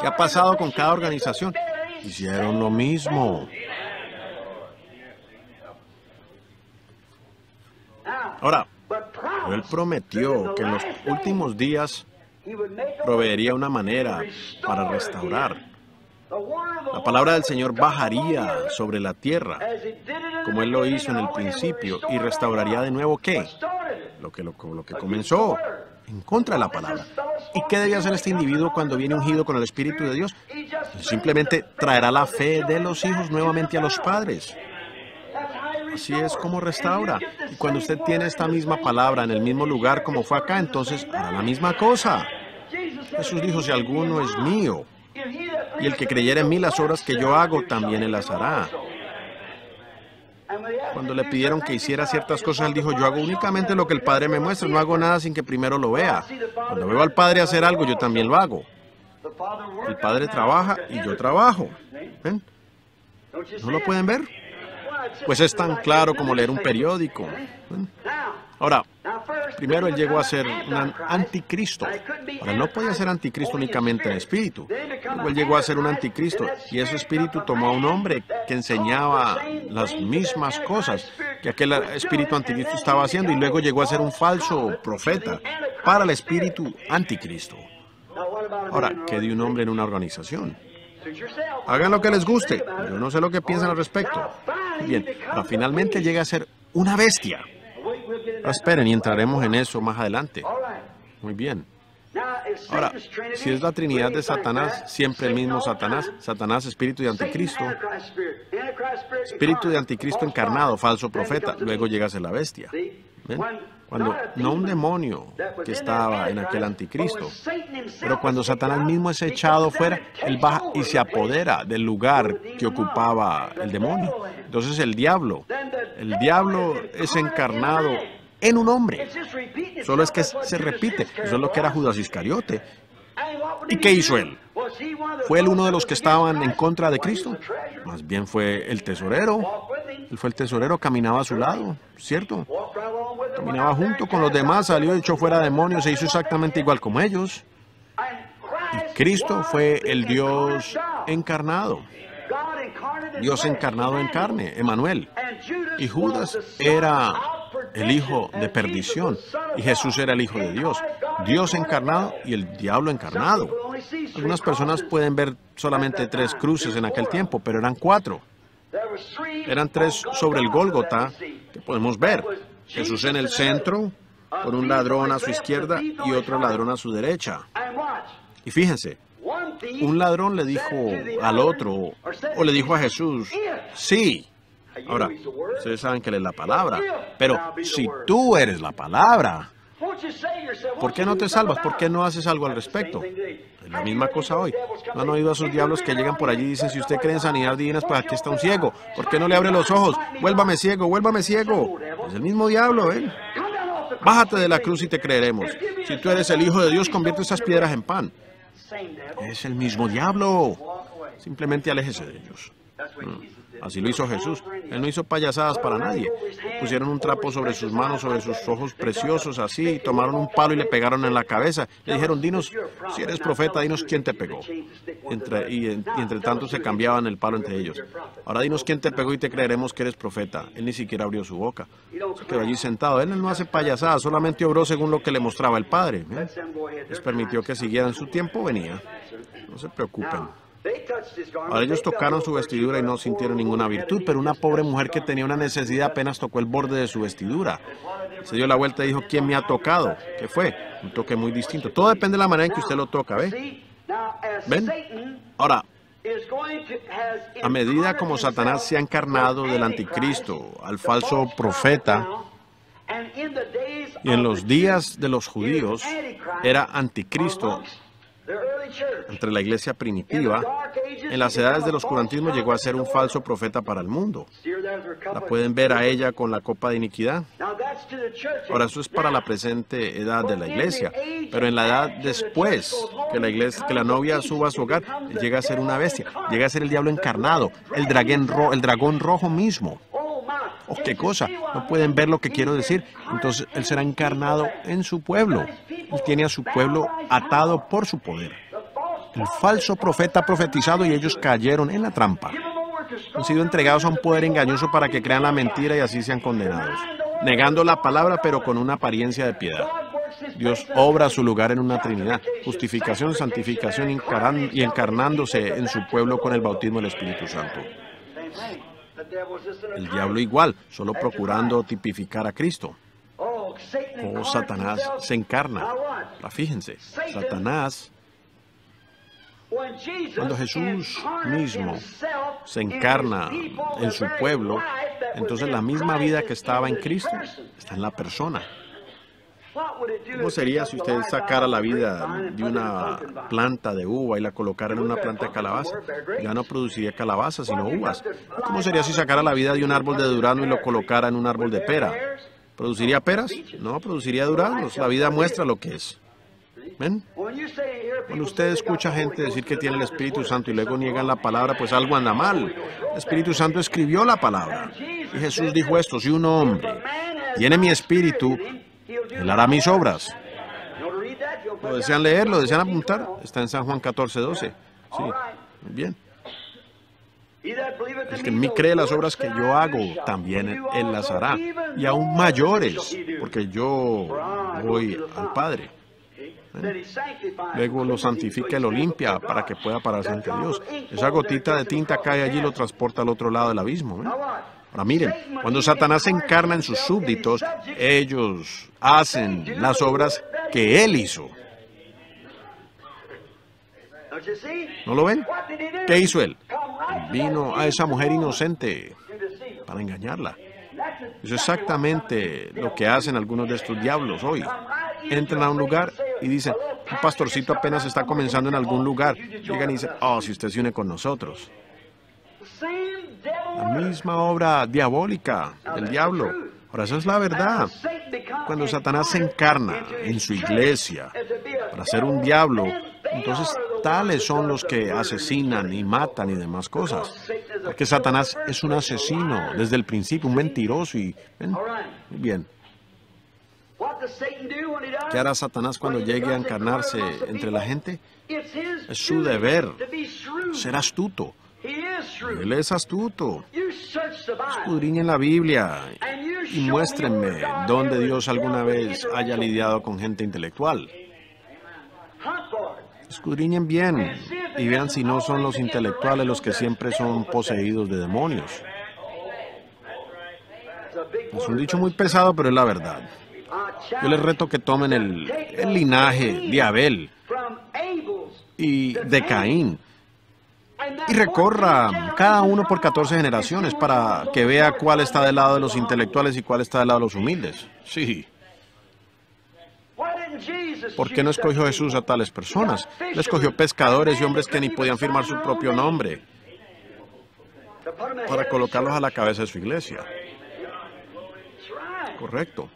¿Qué ha pasado con cada organización? Hicieron lo mismo. Ahora, él prometió que en los últimos días proveería una manera para restaurar. La palabra del Señor bajaría sobre la tierra, como Él lo hizo en el principio, y restauraría de nuevo, ¿qué? Lo que, lo, lo que comenzó en contra de la palabra. ¿Y qué debe hacer este individuo cuando viene ungido con el Espíritu de Dios? Él simplemente traerá la fe de los hijos nuevamente a los padres. Así es como restaura. Y cuando usted tiene esta misma palabra en el mismo lugar como fue acá, entonces hará la misma cosa. Jesús dijo, si alguno es mío, y el que creyera en mí, las obras que yo hago, también él las hará. Cuando le pidieron que hiciera ciertas cosas, él dijo, yo hago únicamente lo que el Padre me muestra, no hago nada sin que primero lo vea. Cuando veo al Padre hacer algo, yo también lo hago. El Padre trabaja y yo trabajo. ¿Ven? ¿No lo pueden ver? Pues es tan claro como leer un periódico. Ahora, primero él llegó a ser un anticristo. Ahora, no podía ser anticristo únicamente en espíritu. Luego él llegó a ser un anticristo y ese espíritu tomó a un hombre que enseñaba las mismas cosas que aquel espíritu anticristo estaba haciendo y luego llegó a ser un falso profeta para el espíritu anticristo. Ahora, ¿qué de un hombre en una organización? Hagan lo que les guste. Yo no sé lo que piensan al respecto. Bien, pero finalmente llega a ser una bestia. Ahora esperen y entraremos en eso más adelante. Muy bien. Ahora, si es la Trinidad de Satanás, siempre el mismo Satanás, Satanás, espíritu de anticristo, espíritu de anticristo encarnado, falso profeta, luego llega a ser la bestia. ¿Ven? Cuando, no un demonio que estaba en aquel anticristo, pero cuando Satanás mismo es echado fuera, él baja y se apodera del lugar que ocupaba el demonio. Entonces el diablo, el diablo es encarnado en un hombre. Solo es que se repite. Eso es lo que era Judas Iscariote. ¿Y qué hizo él? ¿Fue él uno de los que estaban en contra de Cristo? Más bien fue el tesorero. Él fue el tesorero, caminaba a su lado, ¿cierto? Caminaba junto con los demás, salió, echó fuera demonios, se hizo exactamente igual como ellos. Y Cristo fue el Dios encarnado. Dios encarnado en carne, Emanuel. Y Judas era el hijo de perdición. Y Jesús era el hijo de Dios. Dios encarnado y el diablo encarnado. Algunas personas pueden ver solamente tres cruces en aquel tiempo, pero eran cuatro. Eran tres sobre el Gólgota que podemos ver. Jesús en el centro, con un ladrón a su izquierda y otro ladrón a su derecha. Y fíjense, un ladrón le dijo al otro, o le dijo a Jesús, sí. Ahora, ustedes saben que él es la palabra, pero si tú eres la palabra, ¿Por qué no te salvas? ¿Por qué no haces algo al respecto? Es la misma cosa hoy. ¿No han oído a sus diablos que llegan por allí y dicen, si usted cree en sanidad divina, pues aquí está un ciego? ¿Por qué no le abre los ojos? Vuélvame ciego, vuélvame ciego. Es el mismo diablo, ¿eh? Bájate de la cruz y te creeremos. Si tú eres el Hijo de Dios, convierte estas piedras en pan. Es el mismo diablo. Simplemente aléjese de ellos. Mm. Así lo hizo Jesús. Él no hizo payasadas para nadie. Pusieron un trapo sobre sus manos, sobre sus ojos preciosos, así, y tomaron un palo y le pegaron en la cabeza. Le dijeron, dinos, si eres profeta, dinos quién te pegó. Entre, y, y entre tanto se cambiaban el palo entre ellos. Ahora dinos quién te pegó y te creeremos que eres profeta. Él ni siquiera abrió su boca. Se quedó allí sentado. Él no hace payasadas, solamente obró según lo que le mostraba el Padre. ¿Eh? Les permitió que siguieran su tiempo, venía. No se preocupen. Ahora ellos tocaron su vestidura y no sintieron ninguna virtud, pero una pobre mujer que tenía una necesidad apenas tocó el borde de su vestidura. Se dio la vuelta y dijo, ¿quién me ha tocado? ¿Qué fue? Un toque muy distinto. Todo depende de la manera en que usted lo toca, ¿ve? ¿Ven? Ahora, a medida como Satanás se ha encarnado del anticristo, al falso profeta, y en los días de los judíos era anticristo, entre la iglesia primitiva, en las edades del oscurantismo llegó a ser un falso profeta para el mundo. La pueden ver a ella con la copa de iniquidad. Ahora, eso es para la presente edad de la iglesia, pero en la edad después que la iglesia, que la novia suba a su hogar, llega a ser una bestia, llega a ser el diablo encarnado, el dragón, ro- el dragón rojo mismo. ¡Oh, qué cosa! No pueden ver lo que quiero decir. Entonces, Él será encarnado en su pueblo. Él tiene a su pueblo atado por su poder. El falso profeta ha profetizado y ellos cayeron en la trampa. Han sido entregados a un poder engañoso para que crean la mentira y así sean condenados, negando la palabra pero con una apariencia de piedad. Dios obra su lugar en una trinidad, justificación, santificación y encarnándose en su pueblo con el bautismo del Espíritu Santo. El diablo igual, solo procurando tipificar a Cristo. Oh, Satanás se encarna. Fíjense, Satanás, cuando Jesús mismo se encarna en su pueblo, entonces la misma vida que estaba en Cristo está en la persona. ¿Cómo sería si usted sacara la vida de una planta de uva y la colocara en una planta de calabaza? Ya no produciría calabaza, sino uvas. ¿Cómo sería si sacara la vida de un árbol de durazno y lo colocara en un árbol de pera? ¿Produciría peras? No, produciría duraznos. La vida muestra lo que es. ¿Ven? Cuando usted escucha gente decir que tiene el Espíritu Santo y luego niegan la palabra, pues algo anda mal. El Espíritu Santo escribió la palabra. Y Jesús dijo esto, si un hombre tiene mi Espíritu, Él hará mis obras. ¿Lo desean leer? ¿Lo desean apuntar? Está en San Juan catorce, doce. Sí, bien. El que en mí cree las obras que yo hago, también Él las hará. Y aún mayores, porque yo voy al Padre. ¿Eh? Luego lo santifica y lo limpia para que pueda pararse ante Dios. Esa gotita de tinta cae allí y lo transporta al otro lado del abismo. ¿Eh? Ahora miren, cuando Satanás se encarna en sus súbditos, ellos hacen las obras que él hizo. ¿No lo ven? ¿Qué hizo él? Él vino a esa mujer inocente para engañarla. Eso es exactamente lo que hacen algunos de estos diablos hoy. Entran a un lugar y dicen, un pastorcito apenas está comenzando en algún lugar. Llegan y dicen, oh, si usted se une con nosotros. La misma obra diabólica del diablo. Ahora, esa es la verdad. Cuando Satanás se encarna en su iglesia para ser un diablo, entonces tales son los que asesinan y matan y demás cosas. Porque Satanás es un asesino desde el principio, un mentiroso y... ¿ven? Muy bien. ¿Qué hará Satanás cuando llegue a encarnarse entre la gente? Es su deber ser astuto. Él es astuto. Escudriñen la Biblia y muéstrenme dónde Dios alguna vez haya lidiado con gente intelectual. Escudriñen bien y vean si no son los intelectuales los que siempre son poseídos de demonios. Es un dicho muy pesado, pero es la verdad. Yo les reto que tomen el, el linaje de Abel y de Caín. Y recorra cada uno por catorce generaciones para que vea cuál está del lado de los intelectuales y cuál está del lado de los humildes. Sí. ¿Por qué no escogió Jesús a tales personas? Le escogió pescadores y hombres que ni podían firmar su propio nombre para colocarlos a la cabeza de su iglesia. Correcto.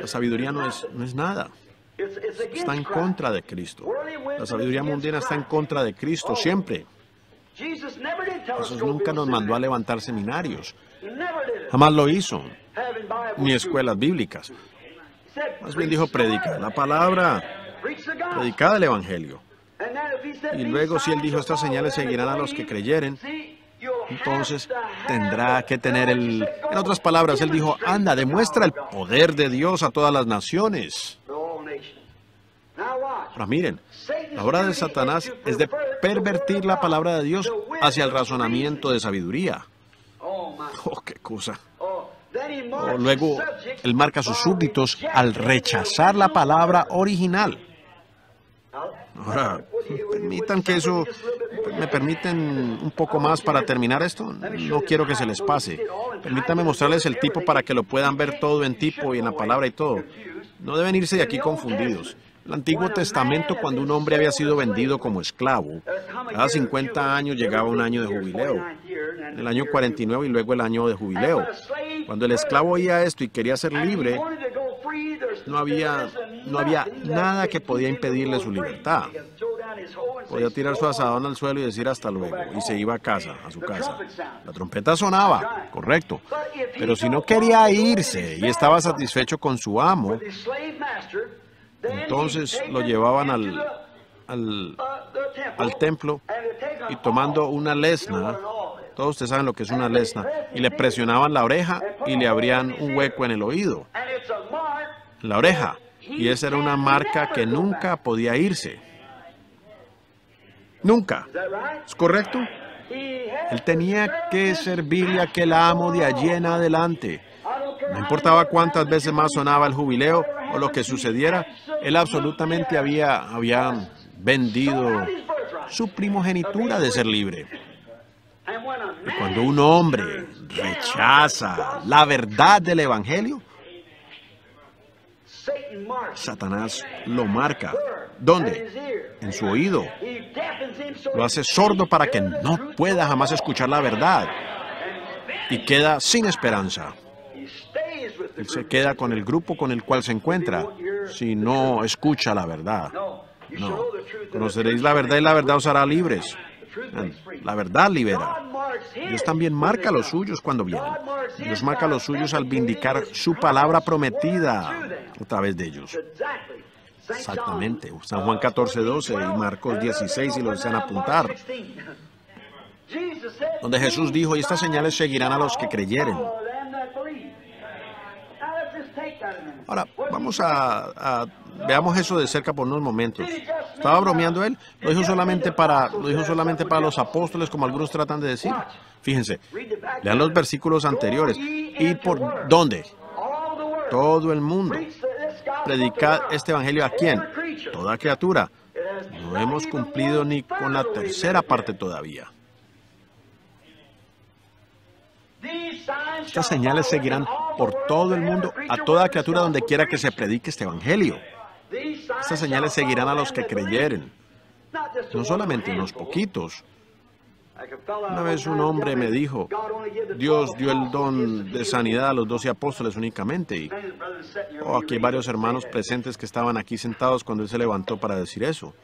La sabiduría no es, no es nada. Está en contra de Cristo. La sabiduría mundana está en contra de Cristo siempre. Jesús nunca nos mandó a levantar seminarios. Jamás lo hizo. Ni escuelas bíblicas. Más bien dijo, predica la palabra. Predicad el evangelio. Y luego si él dijo, estas señales seguirán a los que creyeren, entonces tendrá que tener el... En otras palabras, él dijo, anda, demuestra el poder de Dios a todas las naciones. Ahora miren, la obra de Satanás es de pervertir la palabra de Dios hacia el razonamiento de sabiduría. Oh, qué cosa. O luego, él marca a sus súbditos al rechazar la palabra original. Ahora, permitan que eso... ¿Me permiten un poco más para terminar esto? No quiero que se les pase. Permítanme mostrarles el tipo para que lo puedan ver todo en tipo y en la palabra y todo. No deben irse de aquí confundidos. El Antiguo Testamento, cuando un hombre había sido vendido como esclavo, cada cincuenta años llegaba un año de jubileo, el año cuarenta y nueve y luego el año de jubileo. Cuando el esclavo oía esto y quería ser libre, no había, no había nada que podía impedirle su libertad. Podía tirar su azadón al suelo y decir hasta luego, y se iba a casa, a su casa. La trompeta sonaba, correcto, pero si no quería irse y estaba satisfecho con su amo, entonces lo llevaban al, al, al templo y tomando una lesna, todos ustedes saben lo que es una lesna, y le presionaban la oreja y le abrían un hueco en el oído, en la oreja, y esa era una marca que nunca podía irse. Nunca. ¿Es correcto? Él tenía que servirle a aquel amo de allí en adelante. No importaba cuántas veces más sonaba el jubileo o lo que sucediera, él absolutamente había, había vendido su primogenitura de ser libre. Y cuando un hombre rechaza la verdad del evangelio, Satanás lo marca. ¿Dónde? En su oído. Lo hace sordo para que no pueda jamás escuchar la verdad. Y queda sin esperanza. Él se queda con el grupo con el cual se encuentra, si no escucha la verdad. No. Conoceréis la verdad y la verdad os hará libres. La verdad libera. Dios también marca a los suyos cuando vienen. Dios marca a los suyos al vindicar su palabra prometida a través de ellos. Exactamente. San Juan catorce, doce y Marcos dieciséis, si lo desean apuntar. Donde Jesús dijo, y estas señales seguirán a los que creyeren. Ahora, vamos a, a... Veamos eso de cerca por unos momentos. ¿Estaba bromeando él? Lo dijo solamente para, lo dijo solamente para los apóstoles, como algunos tratan de decir. Fíjense, lean los versículos anteriores. ¿Y por dónde? Todo el mundo. Predicad este evangelio ¿a quién? Toda criatura. No hemos cumplido ni con la tercera parte todavía. Estas señales seguirán por todo el mundo, a toda criatura, donde quiera que se predique este evangelio. Estas señales seguirán a los que creyeren. No solamente unos poquitos. Una vez un hombre me dijo, Dios dio el don de sanidad a los doce apóstoles únicamente. Y, oh, aquí hay varios hermanos presentes que estaban aquí sentados cuando él se levantó para decir eso.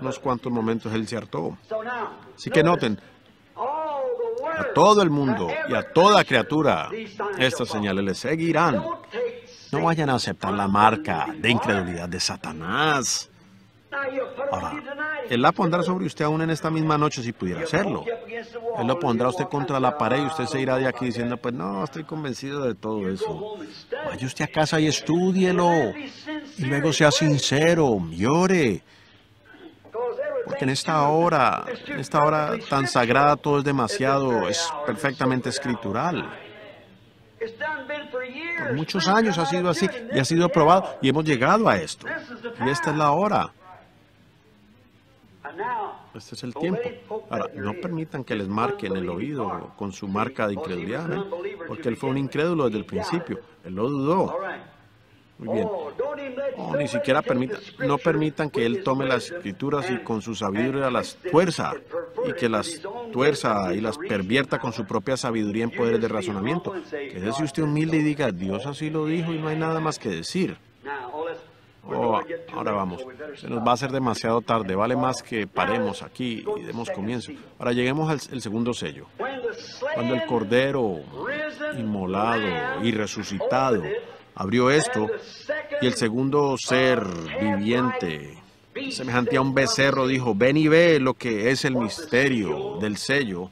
Unos cuantos momentos él se hartó. Así que noten, a todo el mundo y a toda criatura, estas señales les seguirán. No vayan a aceptar la marca de incredulidad de Satanás. Ahora, él la pondrá sobre usted aún en esta misma noche si pudiera hacerlo. Él lo pondrá a usted contra la pared y usted se irá de aquí diciendo, pues no, estoy convencido de todo eso. Vaya usted a casa y estúdielo. Y luego sea sincero, llore. Porque en esta hora, en esta hora tan sagrada, todo es demasiado, es perfectamente escritural. Por muchos años ha sido así y ha sido probado y hemos llegado a esto. Y esta es la hora. Este es el tiempo. Ahora, no permitan que les marquen el oído con su marca de incredulidad, ¿eh? Porque él fue un incrédulo desde el principio. Él lo dudó. Muy bien. Oh, ni siquiera permita, no permitan que él tome las escrituras y con su sabiduría las tuerza, y que las tuerza y las pervierta con su propia sabiduría en poderes de razonamiento. Quédese usted humilde y diga, Dios así lo dijo y no hay nada más que decir. Oh, ahora vamos, se nos va a hacer demasiado tarde, vale más que paremos aquí y demos comienzo. Ahora lleguemos al el segundo sello. Cuando el Cordero inmolado y resucitado abrió esto, y el segundo ser viviente, semejante a un becerro, dijo, ven y ve lo que es el misterio del sello.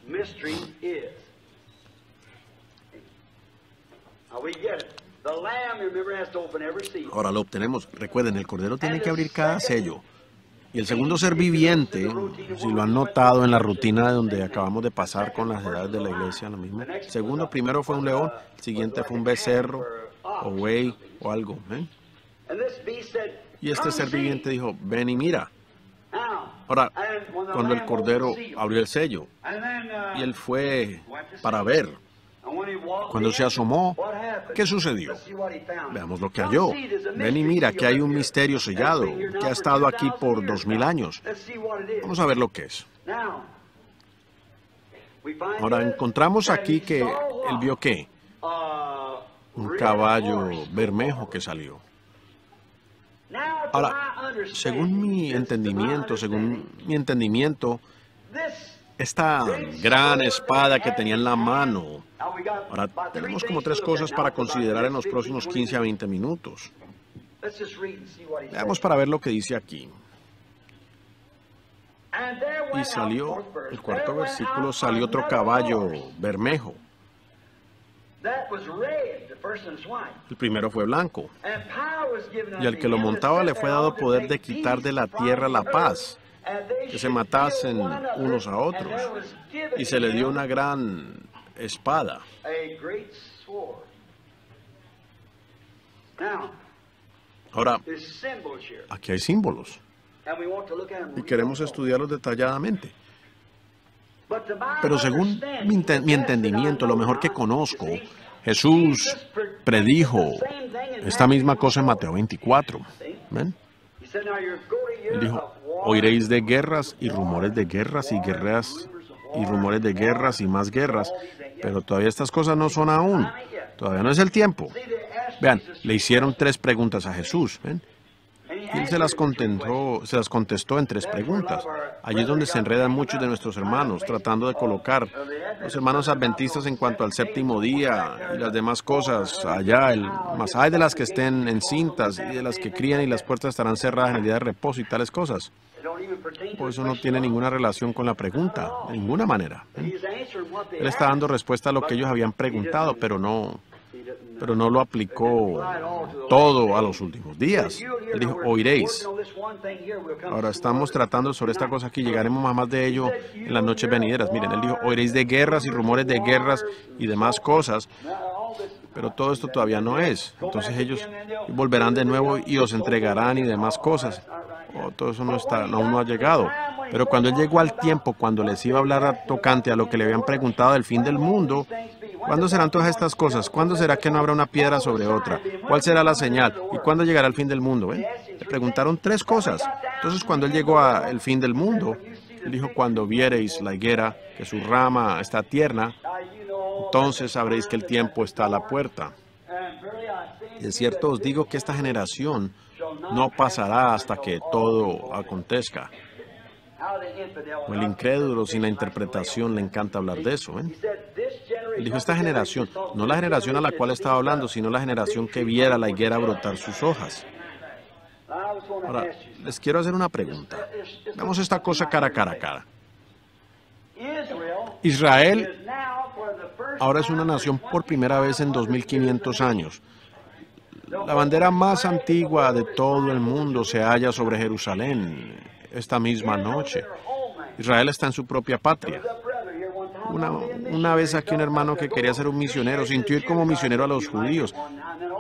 Ahora lo obtenemos. Recuerden, el Cordero tiene que abrir cada sello. Y el segundo ser viviente, si lo han notado en la rutina de donde acabamos de pasar con las edades de la iglesia, lo mismo. El segundo, primero fue un león, el siguiente fue un becerro, o buey, o algo. ¿eh? Y este ser viviente dijo, ven y mira. Ahora, cuando el Cordero abrió el sello, y él fue para ver. Cuando se asomó, ¿qué sucedió? Veamos lo que halló. Ven y mira que hay un misterio sellado que ha estado aquí por dos mil años. Vamos a ver lo que es. Ahora encontramos aquí que él vio ¿qué? Un caballo bermejo que salió. Ahora, según mi entendimiento, según mi entendimiento, esta gran espada que tenía en la mano. Ahora tenemos como tres cosas para considerar en los próximos quince a veinte minutos. Veamos para ver lo que dice aquí. Y salió, el cuarto versículo, salió otro caballo bermejo. El primero fue blanco. Y al que lo montaba le fue dado poder de quitar de la tierra la paz, que se matasen unos a otros, y se le dio una gran espada. Ahora, aquí hay símbolos, y queremos estudiarlos detalladamente. Pero según mi, ente mi entendimiento, lo mejor que conozco, Jesús predijo esta misma cosa en Mateo veinticuatro. ¿Ven? Él dijo, oiréis de guerras y rumores de guerras y guerras y rumores de guerras y más guerras, pero todavía estas cosas no son aún, todavía no es el tiempo. Vean, le hicieron tres preguntas a Jesús, ¿ven? Y él se las contestó, se las contestó en tres preguntas. Allí es donde se enredan muchos de nuestros hermanos, tratando de colocar los hermanos adventistas en cuanto al séptimo día y las demás cosas allá. El, más hay de las que estén encintas y de las que crían y las puertas estarán cerradas en el día de reposo y tales cosas. Por eso no tiene ninguna relación con la pregunta, de ninguna manera. ¿eh? Él está dando respuesta a lo que ellos habían preguntado, pero no... pero no lo aplicó todo a los últimos días. Él dijo, oiréis. Ahora estamos tratando sobre esta cosa aquí, llegaremos a más de ello en las noches venideras. Miren, él dijo, oiréis de guerras y rumores de guerras y demás cosas, pero todo esto todavía no es. Entonces ellos volverán de nuevo y os entregarán y demás cosas. Oh, todo eso no está, aún no ha llegado. Pero cuando él llegó al tiempo, cuando les iba a hablar a tocante a lo que le habían preguntado del fin del mundo, ¿cuándo serán todas estas cosas? ¿Cuándo será que no habrá una piedra sobre otra? ¿Cuál será la señal? ¿Y cuándo llegará el fin del mundo? ¿Eh? Le preguntaron tres cosas. Entonces, cuando él llegó al fin del mundo, él dijo, cuando viereis la higuera, que su rama está tierna, entonces sabréis que el tiempo está a la puerta. Y es cierto, os digo que esta generación no pasará hasta que todo acontezca. O el incrédulo sin la interpretación le encanta hablar de eso. ¿eh? Él dijo, esta generación, no la generación a la cual estaba hablando, sino la generación que viera la higuera brotar sus hojas. Ahora, les quiero hacer una pregunta. Veamos esta cosa cara a cara a cara. Israel ahora es una nación por primera vez en dos mil quinientos años. La bandera más antigua de todo el mundo se halla sobre Jerusalén esta misma noche. Israel está en su propia patria. Una, una vez aquí un hermano que quería ser un misionero, sintió ir como misionero a los judíos.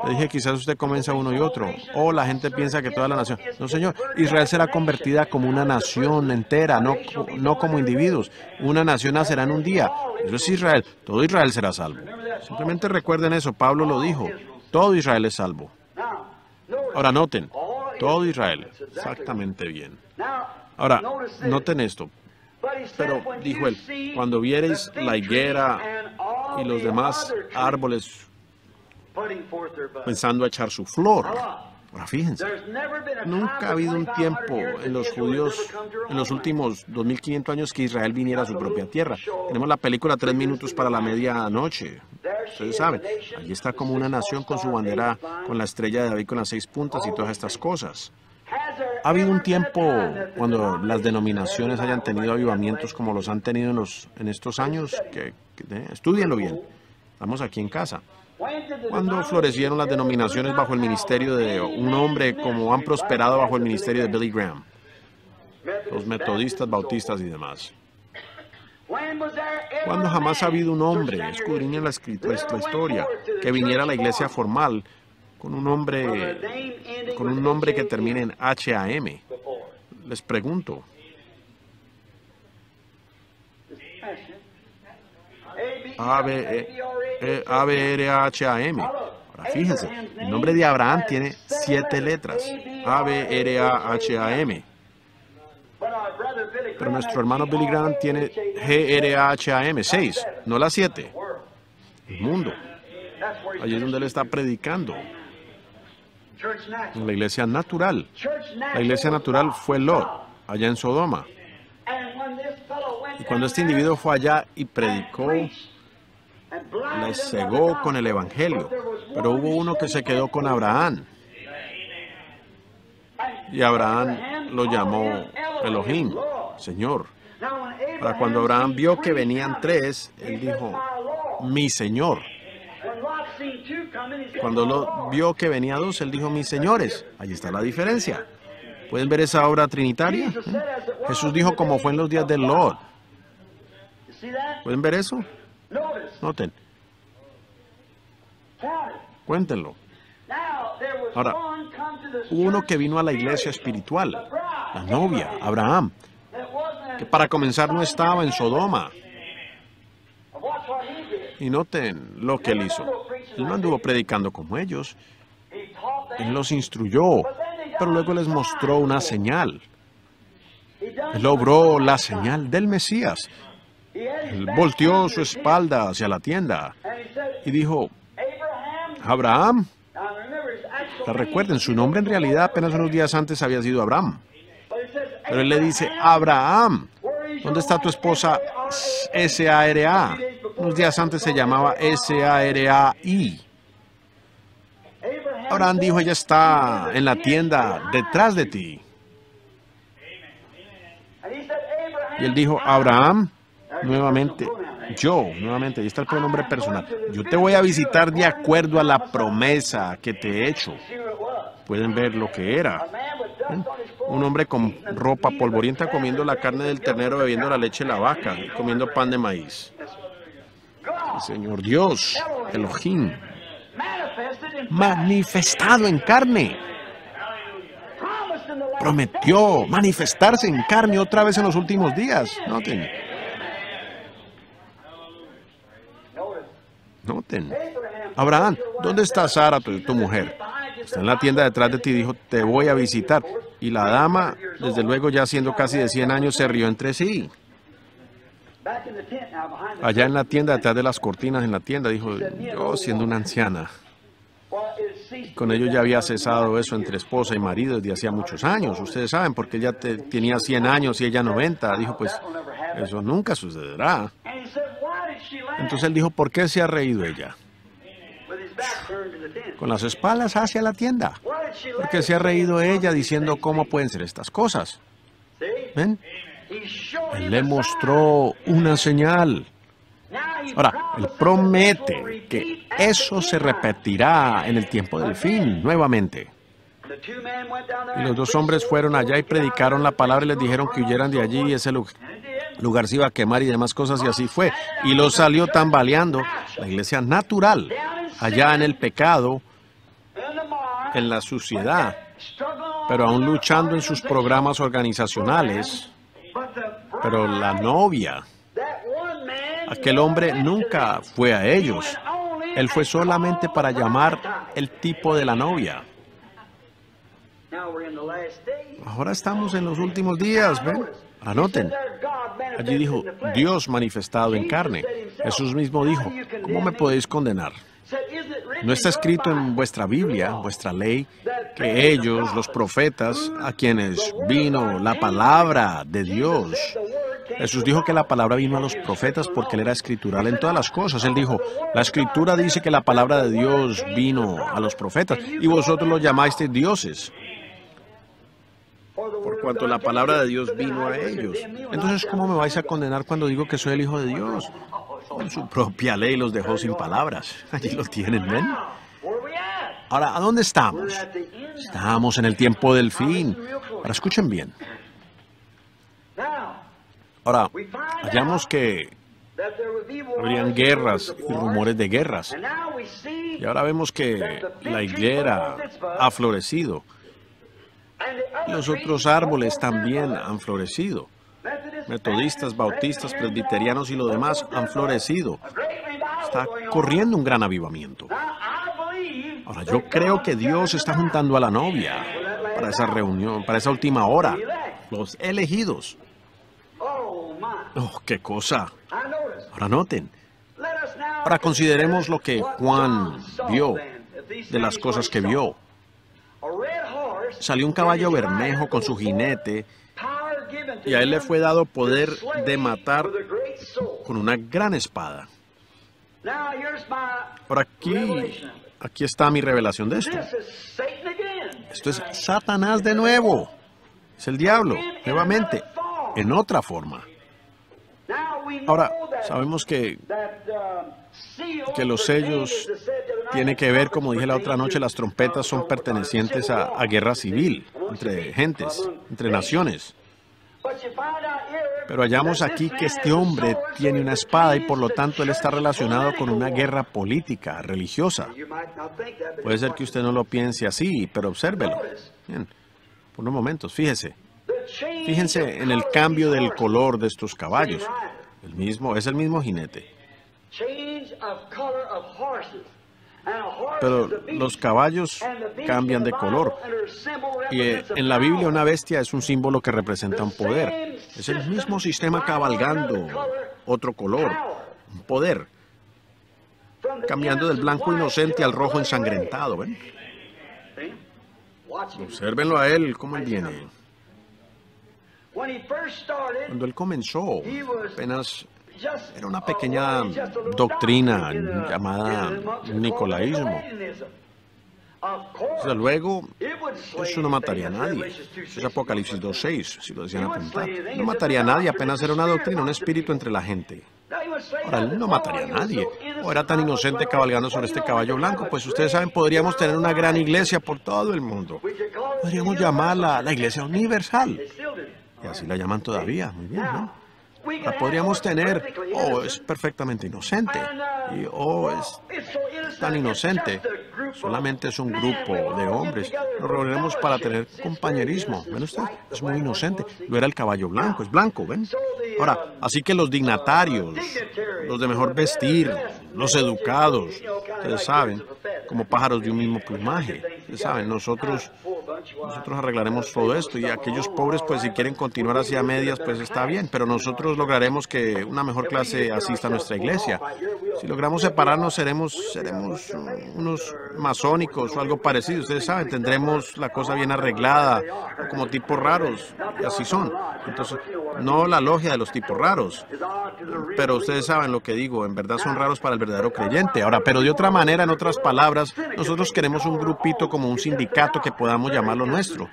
Le dije, quizás usted comienza uno y otro. O oh, la gente piensa que toda la nación. No, señor. Israel será convertida como una nación entera, no, no como individuos. Una nación nacerá en un día. Eso es Israel. Todo Israel será salvo. Simplemente recuerden eso. Pablo lo dijo. Todo Israel es salvo. Ahora noten, todo Israel, exactamente bien. Ahora, noten esto. Pero, dijo él, cuando viereis la higuera y los demás árboles comenzando a echar su flor. Ahora fíjense, nunca ha habido un tiempo en los judíos, en los últimos dos mil quinientos años, que Israel viniera a su propia tierra. Tenemos la película Tres Minutos para la Medianoche. Ustedes saben, allí está como una nación con su bandera, con la estrella de David, con las seis puntas y todas estas cosas. ¿Ha habido un tiempo cuando las denominaciones hayan tenido avivamientos como los han tenido en, los, en estos años? Que, que, eh, estudienlo bien. Estamos aquí en casa. Cuando florecieron las denominaciones bajo el ministerio de un hombre, como han prosperado bajo el ministerio de Billy Graham, los metodistas, bautistas y demás. Cuando jamás ha habido un hombre, escudriñen la, la historia, que viniera a la iglesia formal con un nombre, con un nombre que termine en H A M. Les pregunto. A B R H A M. Ahora fíjense, el nombre de Abraham tiene siete letras. A B R A H A M. Pero nuestro hermano Billy Graham tiene G R A H A M, seis, no las siete. El mundo. Allí es donde él está predicando. En la iglesia natural. La iglesia natural fue Lot, allá en Sodoma. Y cuando este individuo fue allá y predicó, les cegó con el evangelio, pero hubo uno que se quedó con Abraham, y Abraham lo llamó Elohim, Señor. Para cuando Abraham vio que venían tres, él dijo, mi Señor. Cuando lo vio que venía dos, él dijo, mis señores. Ahí está la diferencia. ¿Pueden ver esa obra trinitaria? ¿Eh? Jesús dijo, como fue en los días de Lot. ¿Pueden ver eso? Noten. Cuéntenlo. Ahora, hubo uno que vino a la iglesia espiritual, la novia, Abraham, que para comenzar no estaba en Sodoma. Y noten lo que él hizo. Él no anduvo predicando como ellos. Él los instruyó, pero luego les mostró una señal. Él obró la señal del Mesías. Él volteó su espalda hacia la tienda y dijo, Abraham. Recuerden, su nombre en realidad apenas unos días antes había sido Abraham. Pero él le dice, Abraham, ¿dónde está tu esposa Sara? Unos días antes se llamaba Sarai. Abraham dijo, ella está en la tienda detrás de ti. Y él dijo, Abraham, nuevamente, yo, nuevamente, ahí está el pronombre personal. Yo te voy a visitar de acuerdo a la promesa que te he hecho. Pueden ver lo que era. ¿Eh? Un hombre con ropa polvorienta, comiendo la carne del ternero, bebiendo la leche de la vaca, comiendo pan de maíz. El Señor Dios, Elohim, manifestado en carne. Prometió manifestarse en carne otra vez en los últimos días. Noten. Noten. Abraham, ¿dónde está Sara, tu, tu mujer? Está en la tienda detrás de ti, dijo, te voy a visitar. Y la dama, desde luego ya siendo casi de cien años, se rió entre sí. Allá en la tienda, detrás de las cortinas en la tienda, dijo, yo siendo una anciana. Con ello ya había cesado eso entre esposa y marido desde hacía muchos años. Ustedes saben, porque ella te, tenía cien años y ella noventa. Dijo, pues, eso nunca sucederá. Entonces él dijo, ¿por qué se ha reído ella? Con las espaldas hacia la tienda. Porque se ha reído ella diciendo, ¿cómo pueden ser estas cosas? ¿Ven? Él le mostró una señal. Ahora, él promete que eso se repetirá en el tiempo del fin, nuevamente. Y los dos hombres fueron allá y predicaron la palabra y les dijeron que huyeran de allí y ese lugar, lugar se iba a quemar y demás cosas, y así fue. Y lo salió tambaleando la iglesia natural, allá en el pecado, en la suciedad, pero aún luchando en sus programas organizacionales. Pero la novia, aquel hombre nunca fue a ellos. Él fue solamente para llamar el tipo de la novia. Ahora estamos en los últimos días, ¿ven? Anoten. Allí dijo, Dios manifestado en carne. Jesús mismo dijo, ¿cómo me podéis condenar? ¿No está escrito en vuestra Biblia, vuestra ley, que ellos, los profetas, a quienes vino la palabra de Dios? Jesús dijo que la palabra vino a los profetas porque él era escritural en todas las cosas. Él dijo, la escritura dice que la palabra de Dios vino a los profetas, y vosotros los llamáis dioses, por cuanto la palabra de Dios vino a ellos. Entonces, ¿cómo me vais a condenar cuando digo que soy el Hijo de Dios? Con su propia ley los dejó sin palabras. Allí lo tienen, ¿ven? Ahora, ¿a dónde estamos? Estamos en el tiempo del fin. Ahora, escuchen bien. Ahora, hallamos que habrían guerras y rumores de guerras. Y ahora vemos que la higuera ha florecido. Los otros árboles también han florecido. Metodistas, bautistas, presbiterianos y lo demás han florecido. Está corriendo un gran avivamiento. Ahora, yo creo que Dios está juntando a la novia para esa reunión, para esa última hora. Los elegidos. ¡Oh, qué cosa! Ahora noten. Ahora consideremos lo que Juan vio, de las cosas que vio. Salió un caballo bermejo con su jinete, y a él le fue dado poder de matar con una gran espada. Por aquí, aquí está mi revelación de esto. Esto es Satanás de nuevo. Es el diablo, nuevamente, en otra forma. Ahora, sabemos que, que los sellos tienen que ver, como dije la otra noche, las trompetas son pertenecientes a, a guerra civil, entre gentes, entre naciones. Pero hallamos aquí que este hombre tiene una espada y por lo tanto él está relacionado con una guerra política, religiosa. Puede ser que usted no lo piense así, pero obsérvelo. Bien, por unos momentos, fíjese. Fíjense en el cambio del color de estos caballos. El mismo, es el mismo jinete. Pero los caballos cambian de color. Y en la Biblia una bestia es un símbolo que representa un poder. Es el mismo sistema cabalgando otro color, un poder. Cambiando del blanco inocente al rojo ensangrentado, ¿ven? Obsérvenlo a él, cómo él viene. Cuando él comenzó, apenas era una pequeña doctrina llamada nicolaísmo. Desde luego, eso no mataría a nadie. Eso es Apocalipsis dos seis, si lo decían apuntar. No mataría a nadie, apenas era una doctrina, un espíritu entre la gente. Ahora, él no mataría a nadie. O era tan inocente cabalgando sobre este caballo blanco. Pues ustedes saben, podríamos tener una gran iglesia por todo el mundo. Podríamos llamarla la iglesia universal. Y así la llaman todavía, muy bien, ¿no? La podríamos tener, oh, es perfectamente inocente, y oh, es tan inocente, solamente es un grupo de hombres, nos reuniremos para tener compañerismo, ¿ven usted? Es muy inocente, lo era el caballo blanco, es blanco, ¿ven? Ahora, así que los dignatarios, los de mejor vestir, los educados, ustedes saben, como pájaros de un mismo plumaje, ustedes saben, nosotros... Nosotros arreglaremos todo esto y aquellos pobres, pues si quieren continuar así a medias, pues está bien, pero nosotros lograremos que una mejor clase asista a nuestra iglesia. Si logramos separarnos, seremos, seremos unos masónicos o algo parecido, ustedes saben, tendremos la cosa bien arreglada, como tipos raros, y así son. Entonces, no la logia de los tipos raros, pero ustedes saben lo que digo, en verdad son raros para el verdadero creyente. Ahora, pero de otra manera, en otras palabras, nosotros queremos un grupito como un sindicato que podamos llamarlo nuestro.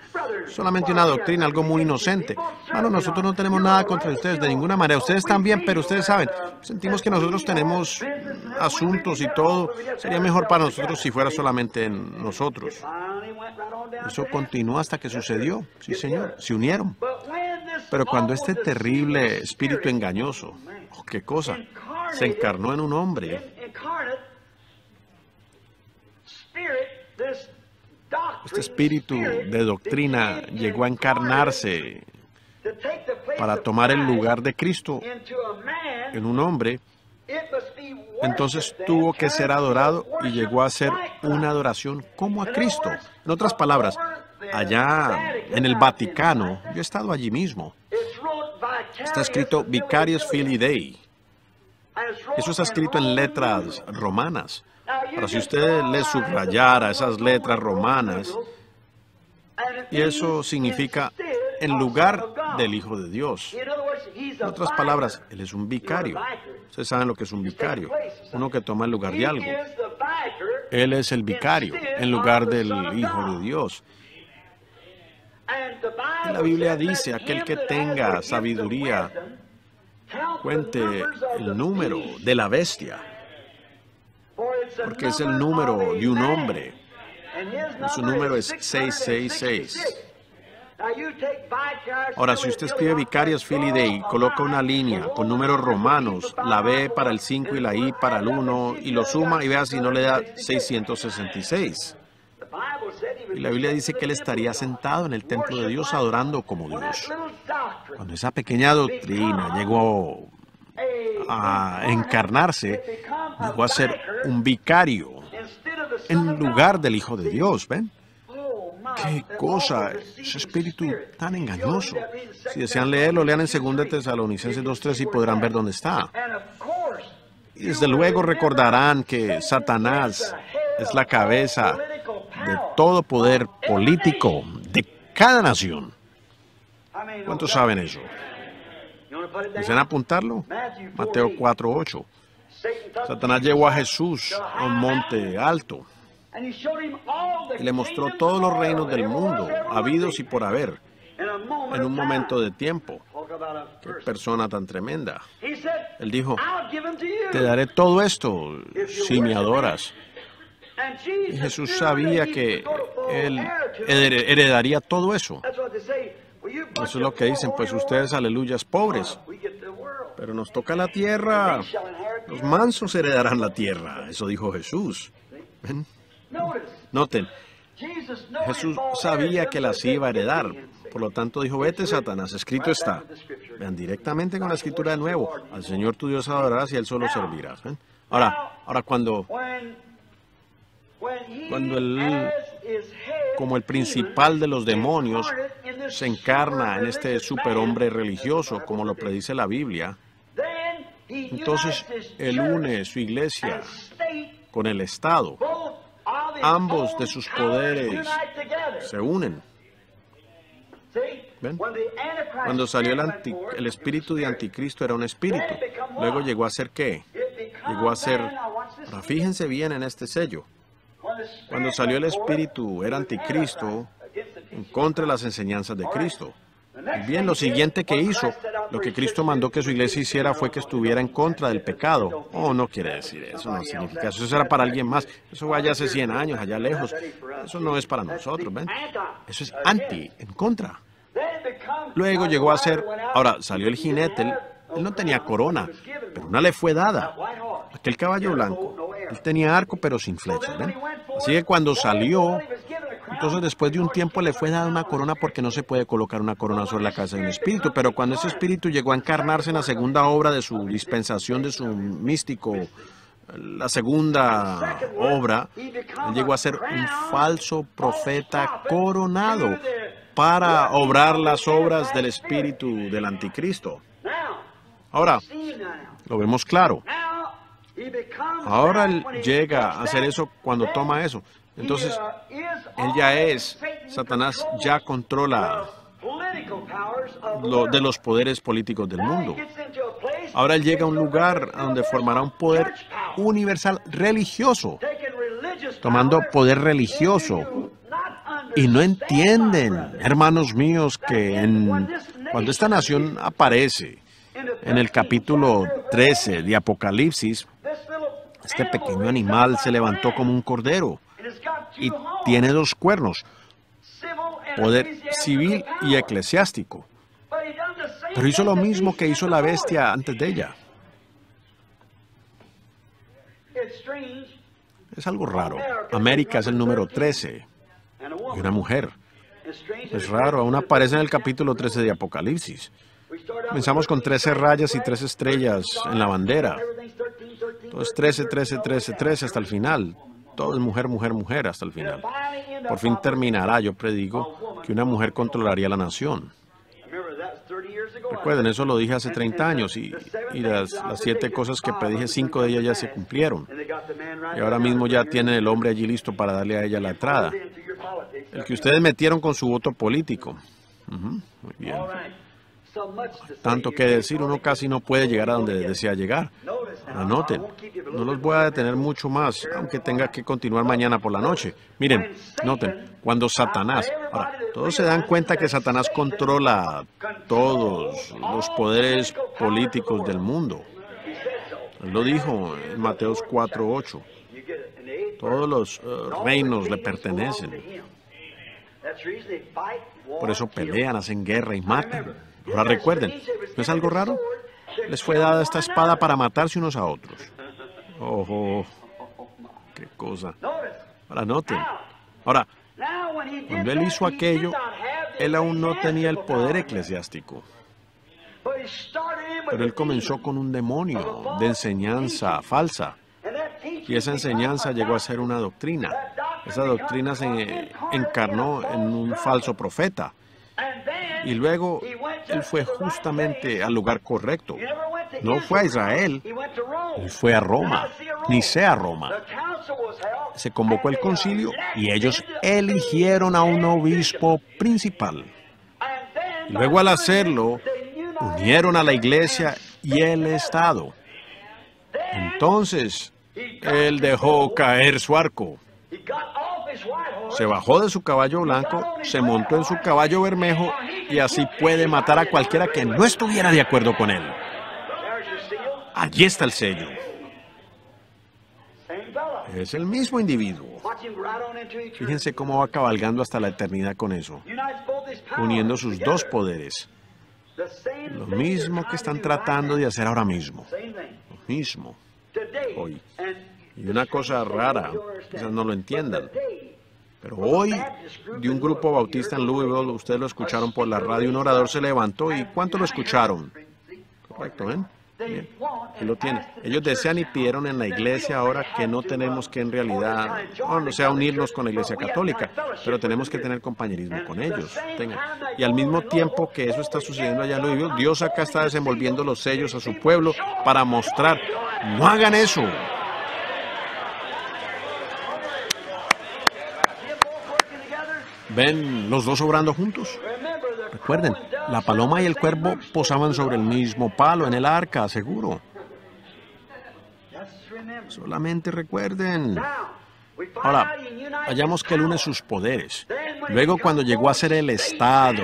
Solamente una doctrina, algo muy inocente. Bueno, nosotros no tenemos nada contra ustedes de ninguna manera. Ustedes también, pero ustedes saben, sentimos que nosotros tenemos asuntos y todo. Sería mejor para nosotros si fuera solamente en nosotros. Eso continuó hasta que sucedió. Sí, señor, se unieron. Pero cuando este terrible espíritu engañoso, oh, qué cosa, se encarnó en un hombre, este espíritu de doctrina llegó a encarnarse para tomar el lugar de Cristo en un hombre. Entonces tuvo que ser adorado y llegó a ser una adoración como a Cristo. En otras palabras, allá en el Vaticano, yo he estado allí mismo, está escrito Vicarius Filii Dei. Eso está escrito en letras romanas. Ahora, si usted le subrayara esas letras romanas, y eso significa en lugar del Hijo de Dios. En otras palabras, Él es un vicario. Ustedes saben lo que es un vicario, uno que toma el lugar de algo. Él es el vicario en lugar del Hijo de Dios. Y la Biblia dice, aquel que tenga sabiduría, cuente el número de la bestia, porque es el número de un hombre. Su número es seiscientos sesenta y seis. Ahora, si usted escribe Vicarius Filii Dei, coloca una línea con números romanos, la B para el cinco y la I para el uno, y lo suma y vea si no le da seiscientos sesenta y seis. Y la Biblia dice que él estaría sentado en el templo de Dios adorando como Dios. Cuando esa pequeña doctrina llegó a encarnarse, llegó a ser un vicario en lugar del Hijo de Dios, ¿ven? ¡Qué cosa! Ese espíritu tan engañoso. Si desean leerlo, lean en dos Tesalonicenses dos tres y podrán ver dónde está. Y desde luego recordarán que Satanás es la cabeza de todo poder político de cada nación. ¿Cuántos saben eso? ¿Desean apuntarlo? Mateo cuatro ocho. Satanás llevó a Jesús a un monte alto y le mostró todos los reinos del mundo, habidos y por haber, en un momento de tiempo. ¡Qué persona tan tremenda! Él dijo, te daré todo esto si me adoras. Y Jesús sabía que él heredaría todo eso. Eso es lo que dicen, pues ustedes, aleluyas, pobres. Pero nos toca la tierra. Los mansos heredarán la tierra. Eso dijo Jesús. ¿Ven? Noten, Jesús sabía que las iba a heredar. Por lo tanto dijo, vete, Satanás, escrito está. Vean, directamente con la escritura de nuevo. Al Señor tu Dios adorarás y Él solo servirás. ¿Ven? Ahora, ahora cuando... Cuando él, como el principal de los demonios, se encarna en este superhombre religioso, como lo predice la Biblia, entonces él une su iglesia con el Estado. Ambos de sus poderes se unen. ¿Ven? Cuando salió el, anti, el espíritu de anticristo era un espíritu. Luego llegó a ser ¿qué? Llegó a ser, ahora fíjense bien en este sello. Cuando salió el espíritu, era anticristo, en contra de las enseñanzas de Cristo. Bien, lo siguiente que hizo, lo que Cristo mandó que su iglesia hiciera fue que estuviera en contra del pecado. Oh, no quiere decir eso, no significa eso. Eso era para alguien más. Eso fue allá hace cien años, allá lejos. Eso no es para nosotros, ¿ven? Eso es anti, en contra. Luego llegó a ser, ahora salió el jinete, él, él no tenía corona, pero una le fue dada, aquel caballo blanco. Él tenía arco, pero sin flechas, ¿ven? Así que cuando salió, entonces después de un tiempo le fue dada una corona, porque no se puede colocar una corona sobre la cabeza de un espíritu, pero cuando ese espíritu llegó a encarnarse en la segunda obra de su dispensación, de su místico, la segunda obra, él llegó a ser un falso profeta coronado para obrar las obras del espíritu del anticristo. Ahora, lo vemos claro. Ahora él llega a hacer eso cuando toma eso. Entonces, él ya es, Satanás ya controla lo de los poderes políticos del mundo. Ahora él llega a un lugar donde formará un poder universal religioso, tomando poder religioso. Y no entienden, hermanos míos, que en, cuando esta nación aparece en el capítulo trece de Apocalipsis, este pequeño animal se levantó como un cordero y tiene dos cuernos, poder civil y eclesiástico. Pero hizo lo mismo que hizo la bestia antes de ella. Es algo raro. América es el número trece y una mujer. Es raro, aún aparece en el capítulo trece de Apocalipsis. Comenzamos con trece rayas y tres estrellas en la bandera. Entonces, trece, trece, trece, trece hasta el final. todo es mujer, mujer, mujer hasta el final. Por fin terminará, yo predigo, que una mujer controlaría la nación. Recuerden, eso lo dije hace treinta años y, y las, las siete cosas que predije, cinco de ellas ya se cumplieron. Y ahora mismo ya tienen el hombre allí listo para darle a ella la entrada. El que ustedes metieron con su voto político. Uh-huh, muy bien. Tanto que decir, uno casi no puede llegar a donde desea llegar. Anoten, no los voy a detener mucho más, aunque tenga que continuar mañana por la noche. Miren, noten, cuando Satanás... Ahora, todos se dan cuenta que Satanás controla todos los poderes políticos del mundo. Él lo dijo en Mateo cuatro ocho. Todos los uh, reinos le pertenecen. Por eso pelean, hacen guerra y matan. Ahora recuerden, ¿no es algo raro? Les fue dada esta espada para matarse unos a otros. ¡Ojo! ¡Qué cosa! Ahora noten. Ahora, cuando él hizo aquello, él aún no tenía el poder eclesiástico. Pero él comenzó con un demonio de enseñanza falsa. Y esa enseñanza llegó a ser una doctrina. Esa doctrina se encarnó en un falso profeta. Y luego, él fue justamente al lugar correcto. No fue a Israel, él fue a Roma, ni sea Roma. Se convocó el concilio y ellos eligieron a un obispo principal. Y luego, al hacerlo, unieron a la iglesia y el Estado. Entonces, él dejó caer su arco. Se bajó de su caballo blanco, se montó en su caballo bermejo y así puede matar a cualquiera que no estuviera de acuerdo con él. Allí está el sello. Es el mismo individuo. Fíjense cómo va cabalgando hasta la eternidad con eso, uniendo sus dos poderes. Lo mismo que están tratando de hacer ahora mismo. Lo mismo. Hoy. Y una cosa rara, quizás no lo entiendan, pero hoy, de un grupo bautista en Louisville, ustedes lo escucharon por la radio, un orador se levantó, ¿y cuánto lo escucharon? Correcto, ¿eh? Bien, aquí lo tienen. Ellos desean y pidieron en la iglesia ahora que no tenemos que en realidad, bueno, o sea, unirnos con la iglesia católica, pero tenemos que tener compañerismo con ellos. Tengan. Y al mismo tiempo que eso está sucediendo allá en Louisville, Dios acá está desenvolviendo los sellos a su pueblo para mostrar, no hagan eso. ¿Ven los dos obrando juntos? Recuerden, la paloma y el cuervo posaban sobre el mismo palo en el arca, seguro. Solamente recuerden. Ahora, hallamos que él une sus poderes. Luego, cuando llegó a ser el Estado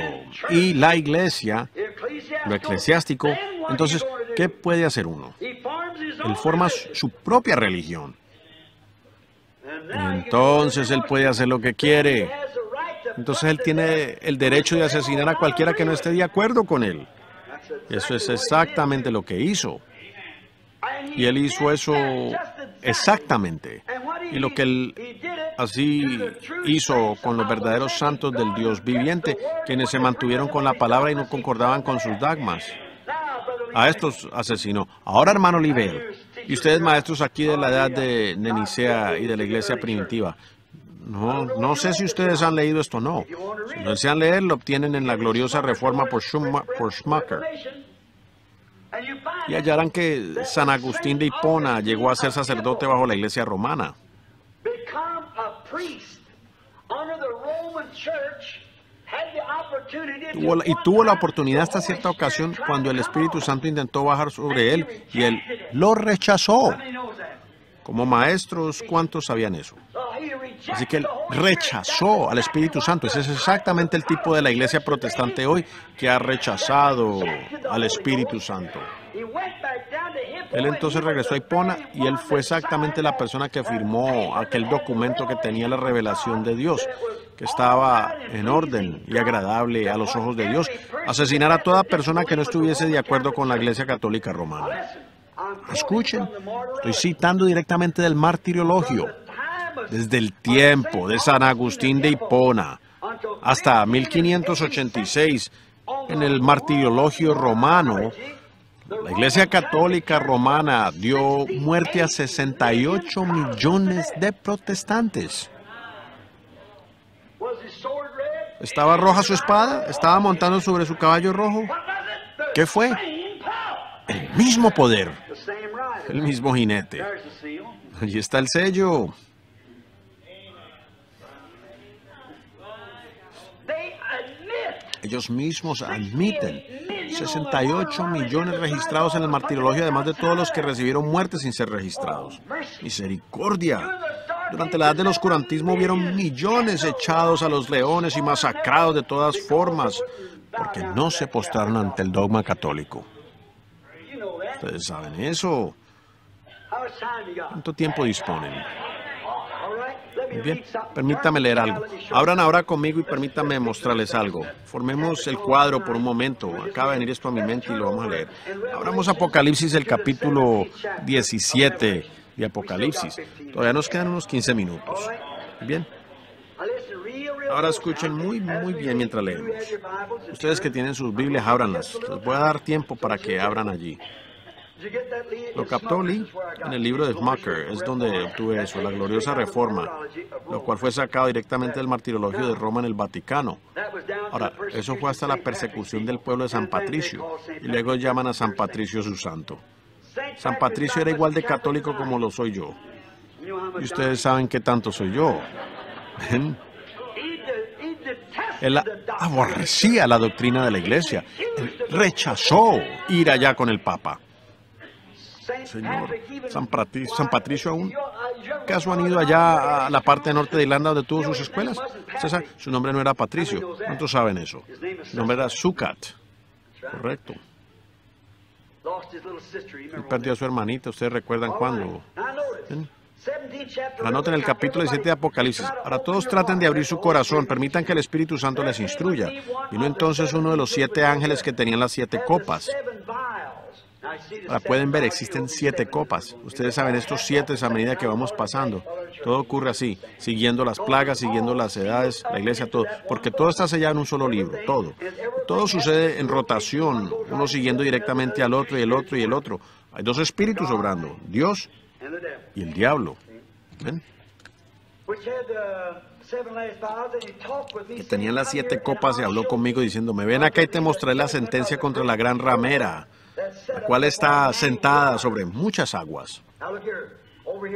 y la Iglesia, lo eclesiástico, entonces, ¿qué puede hacer uno? Él forma su propia religión. Entonces, él puede hacer lo que quiere. Entonces él tiene el derecho de asesinar a cualquiera que no esté de acuerdo con él. Eso es exactamente lo que hizo. Y él hizo eso exactamente. Y lo que él así hizo con los verdaderos santos del Dios viviente, quienes se mantuvieron con la palabra y no concordaban con sus dogmas. A estos asesinó. Ahora, hermano Oliver, y ustedes maestros aquí de la edad de, de Nicea y de la iglesia primitiva, No, no sé si ustedes han leído esto o no. Si no desean leer, lo obtienen en la gloriosa Reforma por Smucker. Y hallarán que San Agustín de Hipona llegó a ser sacerdote bajo la iglesia romana. Tuvo la, y tuvo la oportunidad hasta cierta ocasión cuando el Espíritu Santo intentó bajar sobre él y él lo rechazó. Como maestros, ¿cuántos sabían eso? Así que él rechazó al Espíritu Santo. Ese es exactamente el tipo de la iglesia protestante hoy que ha rechazado al Espíritu Santo. Él entonces regresó a Hipona y él fue exactamente la persona que firmó aquel documento que tenía la revelación de Dios, que estaba en orden y agradable a los ojos de Dios, asesinar a toda persona que no estuviese de acuerdo con la iglesia católica romana. Escuchen, estoy citando directamente del Martirologio. Desde el tiempo de San Agustín de Hipona hasta mil quinientos ochenta y seis, en el Martirologio romano, La Iglesia Católica Romana dio muerte a sesenta y ocho millones de protestantes. ¿Estaba roja su espada? ¿Estaba montando sobre su caballo rojo? ¿Qué fue? El mismo poder, el mismo jinete. Allí está el sello. Ellos mismos admiten sesenta y ocho millones registrados en el martirologio, además de todos los que recibieron muerte sin ser registrados. ¡Misericordia! Durante la edad del oscurantismo hubieron millones echados a los leones y masacrados de todas formas, porque no se postraron ante el dogma católico. Ustedes saben eso. ¿Cuánto tiempo disponen? Bien, permítame leer algo. Abran ahora conmigo y permítame mostrarles algo. Formemos el cuadro por un momento. Acaba de venir esto a mi mente y lo vamos a leer. Abramos Apocalipsis, el capítulo diecisiete de Apocalipsis. Todavía nos quedan unos quince minutos. Bien. Ahora escuchen muy, muy bien mientras leemos. Ustedes que tienen sus Biblias, ábranlas. Les voy a dar tiempo para que abran allí. Lo captó Lee en el libro de Smucker, es donde obtuve eso, la gloriosa reforma, lo cual fue sacado directamente del martirologio de Roma en el Vaticano. Ahora, eso fue hasta la persecución del pueblo de San Patricio, y luego llaman a San Patricio su santo. San Patricio era igual de católico como lo soy yo. Y ustedes saben qué tanto soy yo. ¿Ven? Él aborrecía la doctrina de la Iglesia. Él rechazó ir allá con el Papa. Señor, San Patricio, San Patricio aún, ¿acaso han ido allá a la parte norte de Irlanda donde tuvo sus escuelas? César, su nombre no era Patricio, ¿cuántos saben eso? Su nombre era Sucat, correcto. Él perdió a su hermanita, ¿ustedes recuerdan cuándo? ¿Ven? Anoten el capítulo diecisiete de Apocalipsis. Ahora todos traten de abrir su corazón, permitan que el Espíritu Santo les instruya. Vino entonces uno de los siete ángeles que tenían las siete copas. Ahora pueden ver, existen siete copas. Ustedes saben estos siete a medida que vamos pasando. Todo ocurre así, siguiendo las plagas, siguiendo las edades, la iglesia, todo. Porque todo está sellado en un solo libro, todo. Todo sucede en rotación, uno siguiendo directamente al otro y el otro y el otro. Hay dos espíritus obrando, Dios y el diablo. ¿Ven? Que tenían las siete copas y habló conmigo diciéndome, ven acá y te mostraré la sentencia contra la gran ramera, la cual está sentada sobre muchas aguas.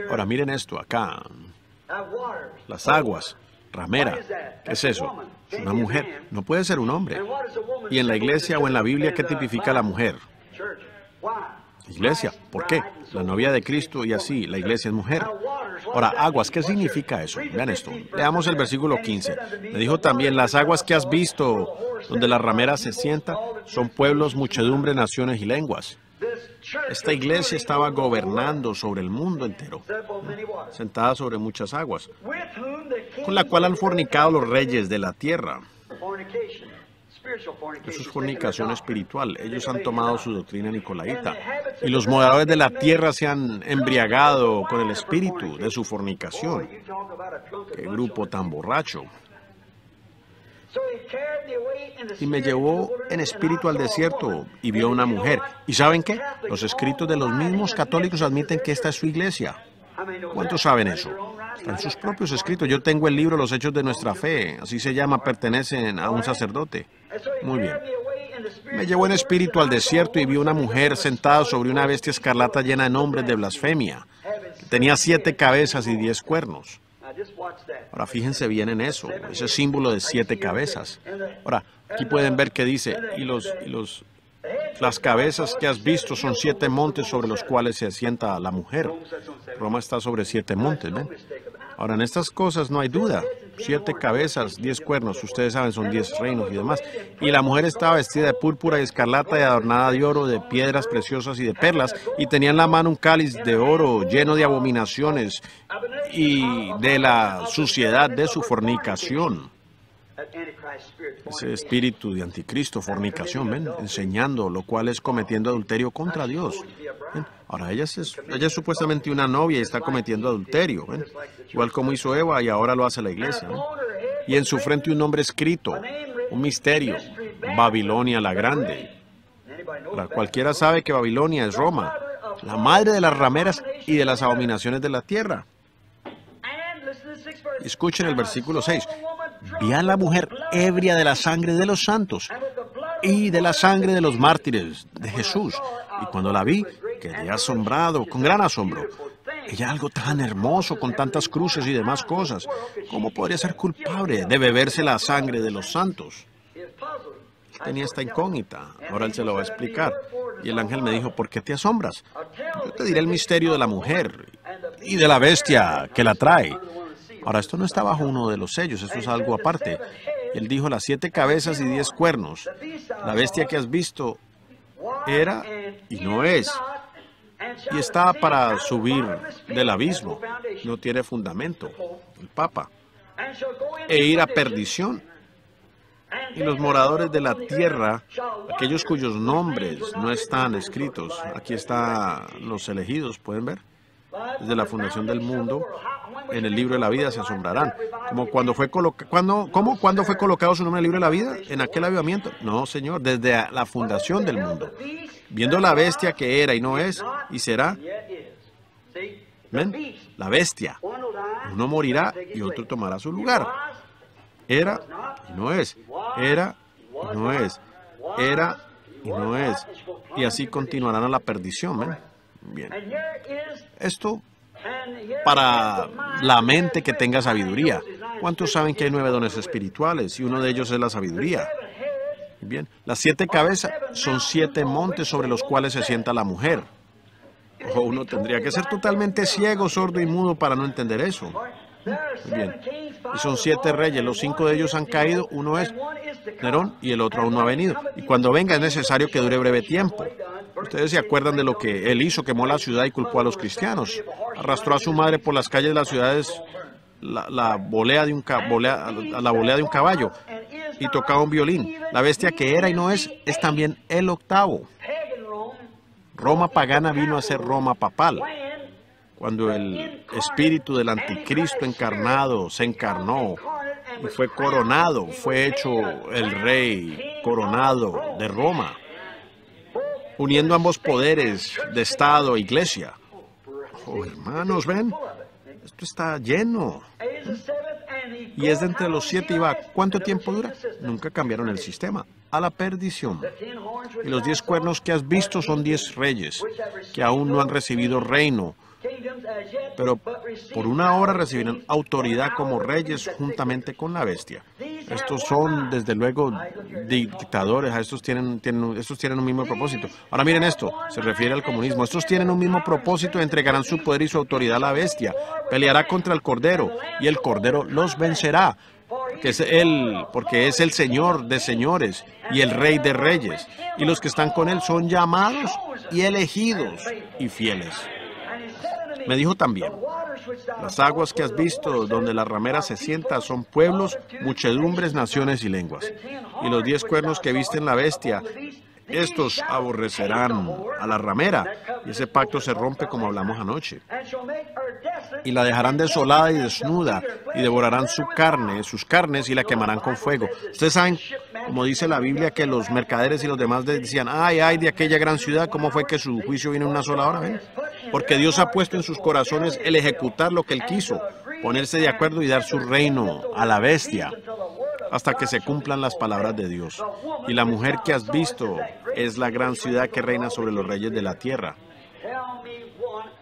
Ahora miren esto acá, las aguas, ramera, ¿qué es eso? Es una mujer, no puede ser un hombre. Y en la iglesia o en la Biblia, ¿qué tipifica la mujer? Iglesia, ¿por qué? La novia de Cristo y así, la iglesia es mujer. Ahora, aguas, ¿qué significa eso? Vean esto, leamos el versículo quince. Me dijo también, las aguas que has visto, donde la ramera se sienta, son pueblos, muchedumbre, naciones y lenguas. Esta iglesia estaba gobernando sobre el mundo entero, sentada sobre muchas aguas, con la cual han fornicado los reyes de la tierra. Eso es fornicación espiritual. Ellos han tomado su doctrina nicolaíta. Y los moradores de la tierra se han embriagado con el espíritu de su fornicación. ¡Qué grupo tan borracho! Y me llevó en espíritu al desierto y vio a una mujer. ¿Y saben qué? Los escritos de los mismos católicos admiten que esta es su iglesia. ¿Cuántos saben eso? En sus propios escritos. Yo tengo el libro Los Hechos de Nuestra Fe. Así se llama, pertenecen a un sacerdote. Muy bien. Me llevó en espíritu al desierto y vi una mujer sentada sobre una bestia escarlata llena de nombres de blasfemia. Tenía siete cabezas y diez cuernos. Ahora fíjense bien en eso, ese símbolo de siete cabezas. Ahora, aquí pueden ver que dice, y los, y los, las cabezas que has visto son siete montes sobre los cuales se asienta la mujer. Roma está sobre siete montes, ¿ven? Ahora, en estas cosas no hay duda. Siete cabezas, diez cuernos, ustedes saben, son diez reinos y demás. Y la mujer estaba vestida de púrpura y escarlata y adornada de oro, de piedras preciosas y de perlas, y tenía en la mano un cáliz de oro lleno de abominaciones y de la suciedad de su fornicación. Ese espíritu de anticristo, fornicación, ¿ven? Enseñando, lo cual es cometiendo adulterio contra Dios. ¿Ven? Ahora, ella es, ella es supuestamente una novia y está cometiendo adulterio, ¿ven? Igual como hizo Eva y ahora lo hace la iglesia, ¿ven? Y en su frente un nombre escrito, un misterio, Babilonia la Grande. Cualquiera sabe que Babilonia es Roma, la madre de las rameras y de las abominaciones de la tierra. Escuchen el versículo seis. Vi a la mujer ebria de la sangre de los santos y de la sangre de los mártires de Jesús. Y cuando la vi, quedé asombrado, con gran asombro. Ella algo tan hermoso, con tantas cruces y demás cosas. ¿Cómo podría ser culpable de beberse la sangre de los santos? Tenía esta incógnita. Ahora él se lo va a explicar. Y el ángel me dijo, ¿por qué te asombras? Yo te diré el misterio de la mujer y de la bestia que la trae. Ahora, esto no está bajo uno de los sellos, esto es algo aparte. Él dijo, las siete cabezas y diez cuernos. La bestia que has visto era y no es. Y está para subir del abismo. No tiene fundamento, el Papa. E ir a perdición. Y los moradores de la tierra, aquellos cuyos nombres no están escritos. Aquí están los elegidos, ¿pueden ver? Desde la fundación del mundo, en el libro de la vida se asombrarán. ¿Cómo cuando fue, coloca ¿Cuándo, cómo, ¿cuándo fue colocado su nombre en el libro de la vida? ¿En aquel avivamiento? No, Señor, desde la fundación del mundo. Viendo la bestia que era y no es, y será. ¿Ven? La bestia. Uno morirá y otro tomará su lugar. Era y no es. Era y no es. Era y no es. Y así continuarán a la perdición, ¿ven? Bien. Esto para la mente que tenga sabiduría. ¿Cuántos saben que hay nueve dones espirituales? Y uno de ellos es la sabiduría. Bien. Las siete cabezas son siete montes sobre los cuales se sienta la mujer. O uno tendría que ser totalmente ciego, sordo y mudo para no entender eso. Muy bien. Y son siete reyes. Los cinco de ellos han caído. Uno es Nerón y el otro aún no ha venido. Y cuando venga es necesario que dure breve tiempo. Ustedes se acuerdan de lo que él hizo, quemó la ciudad y culpó a los cristianos. Arrastró a su madre por las calles de las ciudades la, la, volea de un ca, volea, la volea de un caballo y tocaba un violín. La bestia que era y no es, es también el octavo. Roma pagana vino a ser Roma papal. Cuando el espíritu del anticristo encarnado se encarnó y fue coronado, fue hecho el rey coronado de Roma, uniendo ambos poderes de Estado e Iglesia. Oh, hermanos, ven, esto está lleno. Y es de entre los siete y va. ¿Cuánto tiempo dura? Nunca cambiaron el sistema. A la perdición. Y los diez cuernos que has visto son diez reyes, que aún no han recibido reino, pero por una hora recibirán autoridad como reyes juntamente con la bestia. Estos son, desde luego, dictadores. Estos tienen, tienen, estos tienen un mismo propósito. Ahora miren esto, se refiere al comunismo. Estos tienen un mismo propósito, entregarán su poder y su autoridad a la bestia. Peleará contra el Cordero, y el Cordero los vencerá, porque es él, porque es el Señor de señores y el Rey de reyes. Y los que están con él son llamados y elegidos y fieles. Me dijo también, las aguas que has visto donde la ramera se sienta son pueblos, muchedumbres, naciones y lenguas. Y los diez cuernos que visten la bestia, estos aborrecerán a la ramera. Y ese pacto se rompe como hablamos anoche. Y la dejarán desolada y desnuda, y devorarán su carne, sus carnes, y la quemarán con fuego. Ustedes saben, como dice la Biblia, que los mercaderes y los demás decían, ay, ay, de aquella gran ciudad, ¿cómo fue que su juicio vino en una sola hora? ¿Ven? Porque Dios ha puesto en sus corazones el ejecutar lo que Él quiso, ponerse de acuerdo y dar su reino a la bestia, hasta que se cumplan las palabras de Dios. Y la mujer que has visto es la gran ciudad que reina sobre los reyes de la tierra.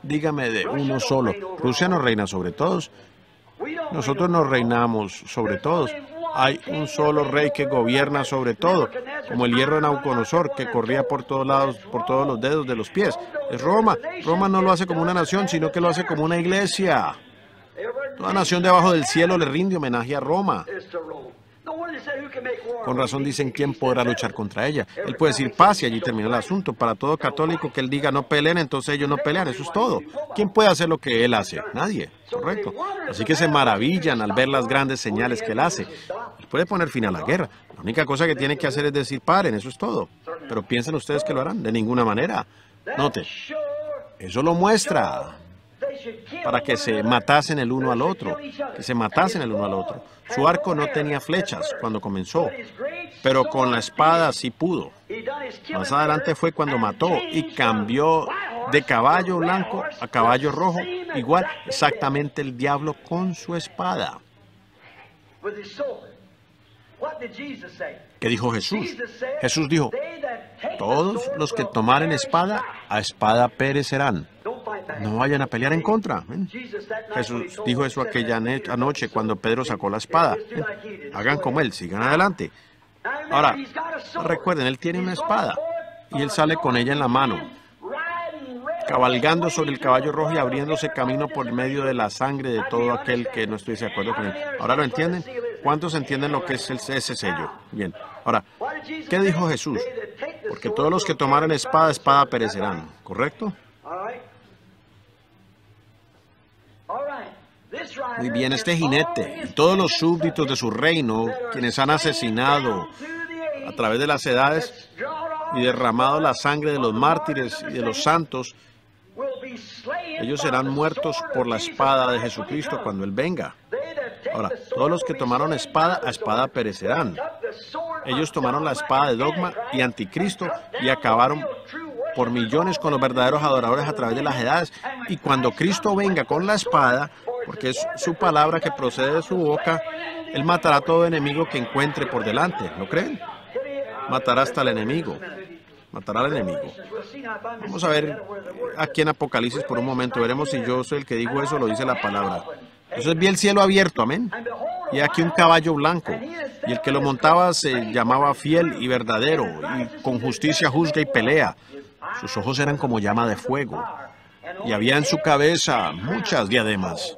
Dígame de uno solo, Rusia no reina sobre todos. Nosotros no reinamos sobre todos. Hay un solo rey que gobierna sobre todo, como el hierro de Nauconosor, que corría por todos lados, por todos los dedos de los pies. Es Roma. Roma no lo hace como una nación, sino que lo hace como una iglesia. Toda nación debajo del cielo le rinde homenaje a Roma. Con razón dicen, ¿quién podrá luchar contra ella? Él puede decir paz y allí termina el asunto. Para todo católico que él diga no peleen, entonces ellos no pelean, eso es todo. ¿Quién puede hacer lo que él hace? Nadie, correcto. Así que se maravillan al ver las grandes señales que él hace. Él puede poner fin a la guerra. La única cosa que tiene que hacer es decir paren, eso es todo. Pero piensen ustedes que lo harán, de ninguna manera. Note, eso lo muestra para que se matasen el uno al otro, que se matasen el uno al otro. Su arco no tenía flechas cuando comenzó, pero con la espada sí pudo. Más adelante fue cuando mató y cambió de caballo blanco a caballo rojo, igual exactamente el diablo con su espada. ¿Qué dijo Jesús? Jesús dijo, todos los que tomaren espada, a espada perecerán. No vayan a pelear en contra. Jesús dijo eso aquella noche cuando Pedro sacó la espada. Hagan como él, sigan adelante. Ahora, recuerden, él tiene una espada y él sale con ella en la mano, cabalgando sobre el caballo rojo y abriéndose camino por medio de la sangre de todo aquel que no estuviese de acuerdo con él. ¿Ahora lo entienden? ¿Cuántos entienden lo que es ese sello? Bien. Ahora, ¿qué dijo Jesús? Porque todos los que tomaran espada, espada perecerán. ¿Correcto? Muy bien, este jinete y todos los súbditos de su reino, quienes han asesinado a través de las edades y derramado la sangre de los mártires y de los santos, ellos serán muertos por la espada de Jesucristo cuando Él venga. Ahora, todos los que tomaron espada, a espada perecerán. Ellos tomaron la espada de dogma y anticristo y acabaron por millones con los verdaderos adoradores a través de las edades. Y cuando Cristo venga con la espada, porque es su palabra que procede de su boca, Él matará a todo enemigo que encuentre por delante. ¿Lo creen? Matará hasta el enemigo. Matará al enemigo. Vamos a ver aquí en Apocalipsis por un momento. Veremos si yo soy el que digo eso o lo dice la palabra. Entonces vi el cielo abierto, amén. Y aquí un caballo blanco. Y el que lo montaba se llamaba fiel y verdadero, y con justicia juzga y pelea. Sus ojos eran como llama de fuego. Y había en su cabeza muchas diademas.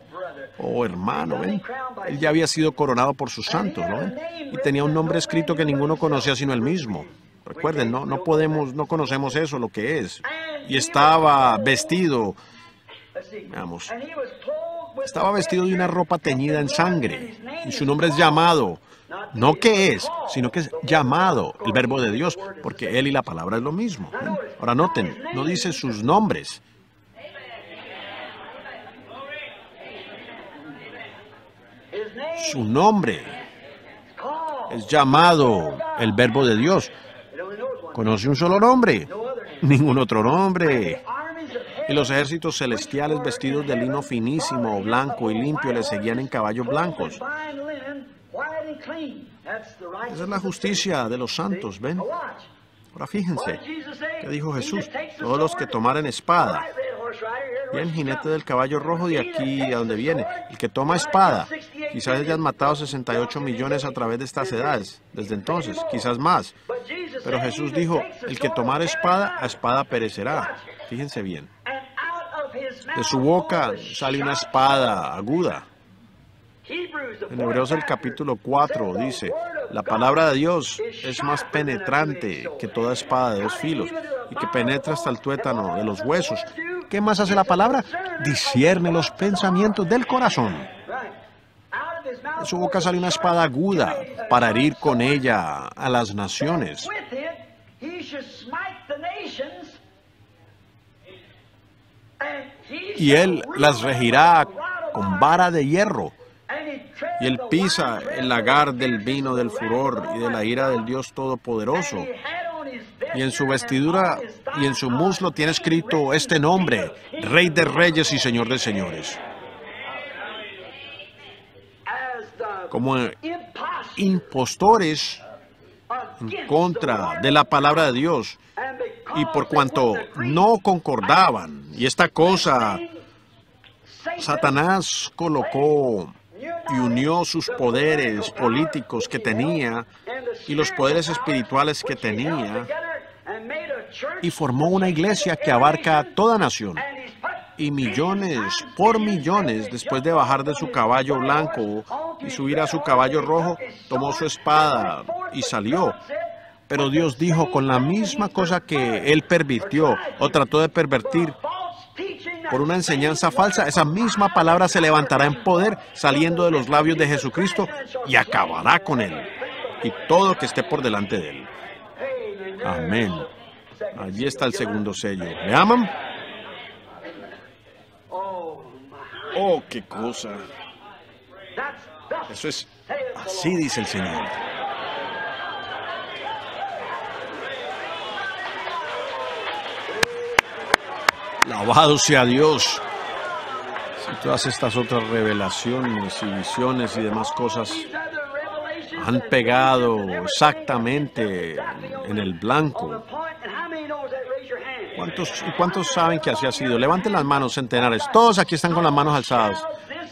Oh, hermano, ¿ven? Él ya había sido coronado por sus santos, ¿no? Y tenía un nombre escrito que ninguno conocía sino él mismo. Recuerden, no, no podemos, no conocemos eso, lo que es. Y estaba vestido, veamos, estaba vestido de una ropa teñida en sangre. Y su nombre es llamado. No que es, sino que es llamado, el verbo de Dios, porque él y la palabra es lo mismo. ¿Ven? Ahora noten, no dice sus nombres. Su nombre es llamado el verbo de Dios. Conoce un solo nombre, ningún otro nombre. Y los ejércitos celestiales vestidos de lino finísimo, blanco y limpio, le seguían en caballos blancos. Esa es la justicia de los santos, ¿ven? Ahora fíjense, ¿qué dijo Jesús? Todos los que tomaren espada. Bien, jinete del caballo rojo, de aquí a donde viene. El que toma espada, quizás hayan matado sesenta y ocho millones a través de estas edades, desde entonces, quizás más. Pero Jesús dijo, el que tomara espada, a espada perecerá. Fíjense bien. De su boca sale una espada aguda. En Hebreos el capítulo cuatro dice, la palabra de Dios es más penetrante que toda espada de dos filos, y que penetra hasta el tuétano de los huesos. ¿Qué más hace la palabra? Discierne los pensamientos del corazón. De su boca sale una espada aguda para herir con ella a las naciones. Y él las regirá con vara de hierro. Y él pisa el lagar del vino del furor y de la ira del Dios Todopoderoso. Y en su vestidura y en su muslo tiene escrito este nombre, Rey de Reyes y Señor de Señores. Como impostores en contra de la palabra de Dios, y por cuanto no concordaban, y esta cosa, Satanás colocó y unió sus poderes políticos que tenía y los poderes espirituales que tenía, y formó una iglesia que abarca a toda nación. Y millones por millones, después de bajar de su caballo blanco y subir a su caballo rojo, tomó su espada y salió. Pero Dios dijo, con la misma cosa que él pervirtió o trató de pervertir por una enseñanza falsa, esa misma palabra se levantará en poder saliendo de los labios de Jesucristo y acabará con él y todo que esté por delante de él. Amén. Allí está el segundo sello. ¿Me aman? Oh, qué cosa. Eso es, así dice el Señor. Alabado sea Dios. Si todas estas otras revelaciones y visiones y demás cosas han pegado exactamente en el blanco. ¿Cuántos, y cuántos saben que así ha sido? Levanten las manos, centenares. Todos aquí están con las manos alzadas.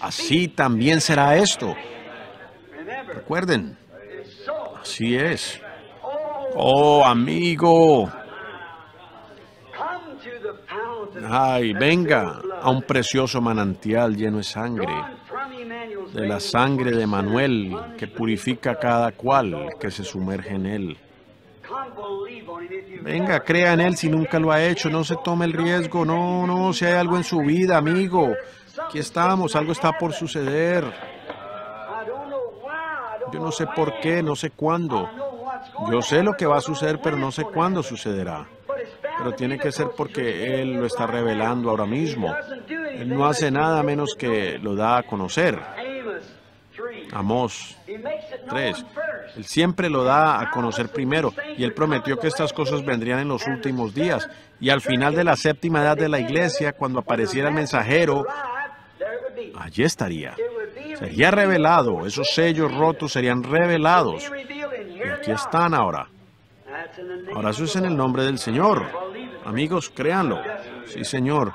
Así también será esto. Recuerden, así es. Oh, amigo. Ay, venga a un precioso manantial lleno de sangre, de la sangre de Manuel, que purifica a cada cual que se sumerge en él. Venga, crea en él si nunca lo ha hecho, no se tome el riesgo, no, no, si hay algo en su vida, amigo, aquí estamos, algo está por suceder. Yo no sé por qué, no sé cuándo. Yo sé lo que va a suceder, pero no sé cuándo sucederá. Pero tiene que ser porque Él lo está revelando ahora mismo. Él no hace nada menos que lo da a conocer. Amós tres. Él siempre lo da a conocer primero. Y Él prometió que estas cosas vendrían en los últimos días. Y al final de la séptima edad de la iglesia, cuando apareciera el mensajero, allí estaría. Sería revelado. Esos sellos rotos serían revelados. Y aquí están ahora. Ahora eso es en el nombre del Señor. Amigos, créanlo. Sí, Señor.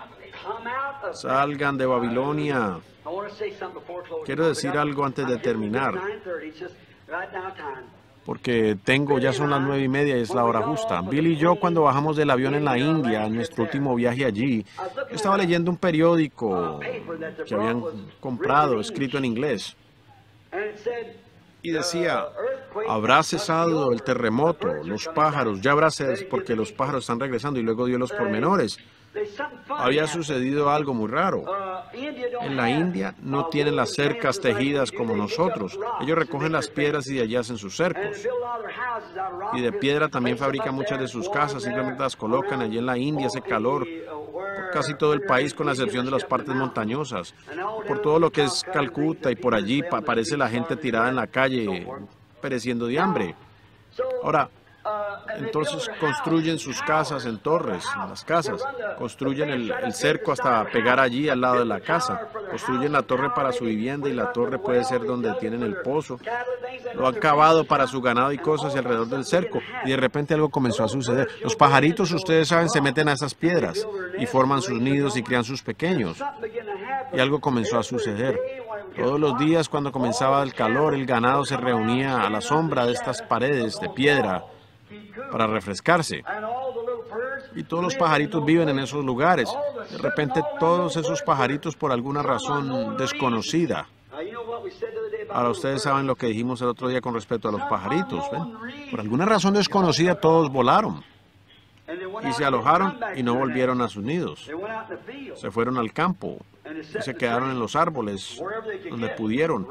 Salgan de Babilonia. Quiero decir algo antes de terminar. Porque tengo, ya son las nueve y media y es la hora justa. Billy y yo, cuando bajamos del avión en la India, en nuestro último viaje allí, yo estaba leyendo un periódico que habían comprado, escrito en inglés. Y decía, habrá cesado el terremoto, los pájaros, ya habrá cesado porque los pájaros están regresando, y luego dio los pormenores. Había sucedido algo muy raro. En la India no tienen las cercas tejidas como nosotros. Ellos recogen las piedras y de allí hacen sus cercos. Y de piedra también fabrican muchas de sus casas, simplemente las colocan allí en la India, hace calor. Por casi todo el país, con la excepción de las partes montañosas. Por todo lo que es Calcuta y por allí aparece la gente tirada en la calle, pereciendo de hambre. Ahora, entonces construyen sus casas en torres, en las casas. Construyen el, el cerco hasta pegar allí al lado de la casa. Construyen la torre para su vivienda y la torre puede ser donde tienen el pozo. Lo han cavado para su ganado y cosas y alrededor del cerco. Y de repente algo comenzó a suceder. Los pajaritos, ustedes saben, se meten a esas piedras y forman sus nidos y crían sus pequeños. Y algo comenzó a suceder. Todos los días cuando comenzaba el calor, el ganado se reunía a la sombra de estas paredes de piedra para refrescarse. Y todos los pajaritos viven en esos lugares. De repente todos esos pajaritos, por alguna razón desconocida. Ahora ustedes saben lo que dijimos el otro día con respecto a los pajaritos, ¿ven? Por alguna razón desconocida todos volaron. Y se alojaron y no volvieron a sus nidos. Se fueron al campo y se quedaron en los árboles donde pudieron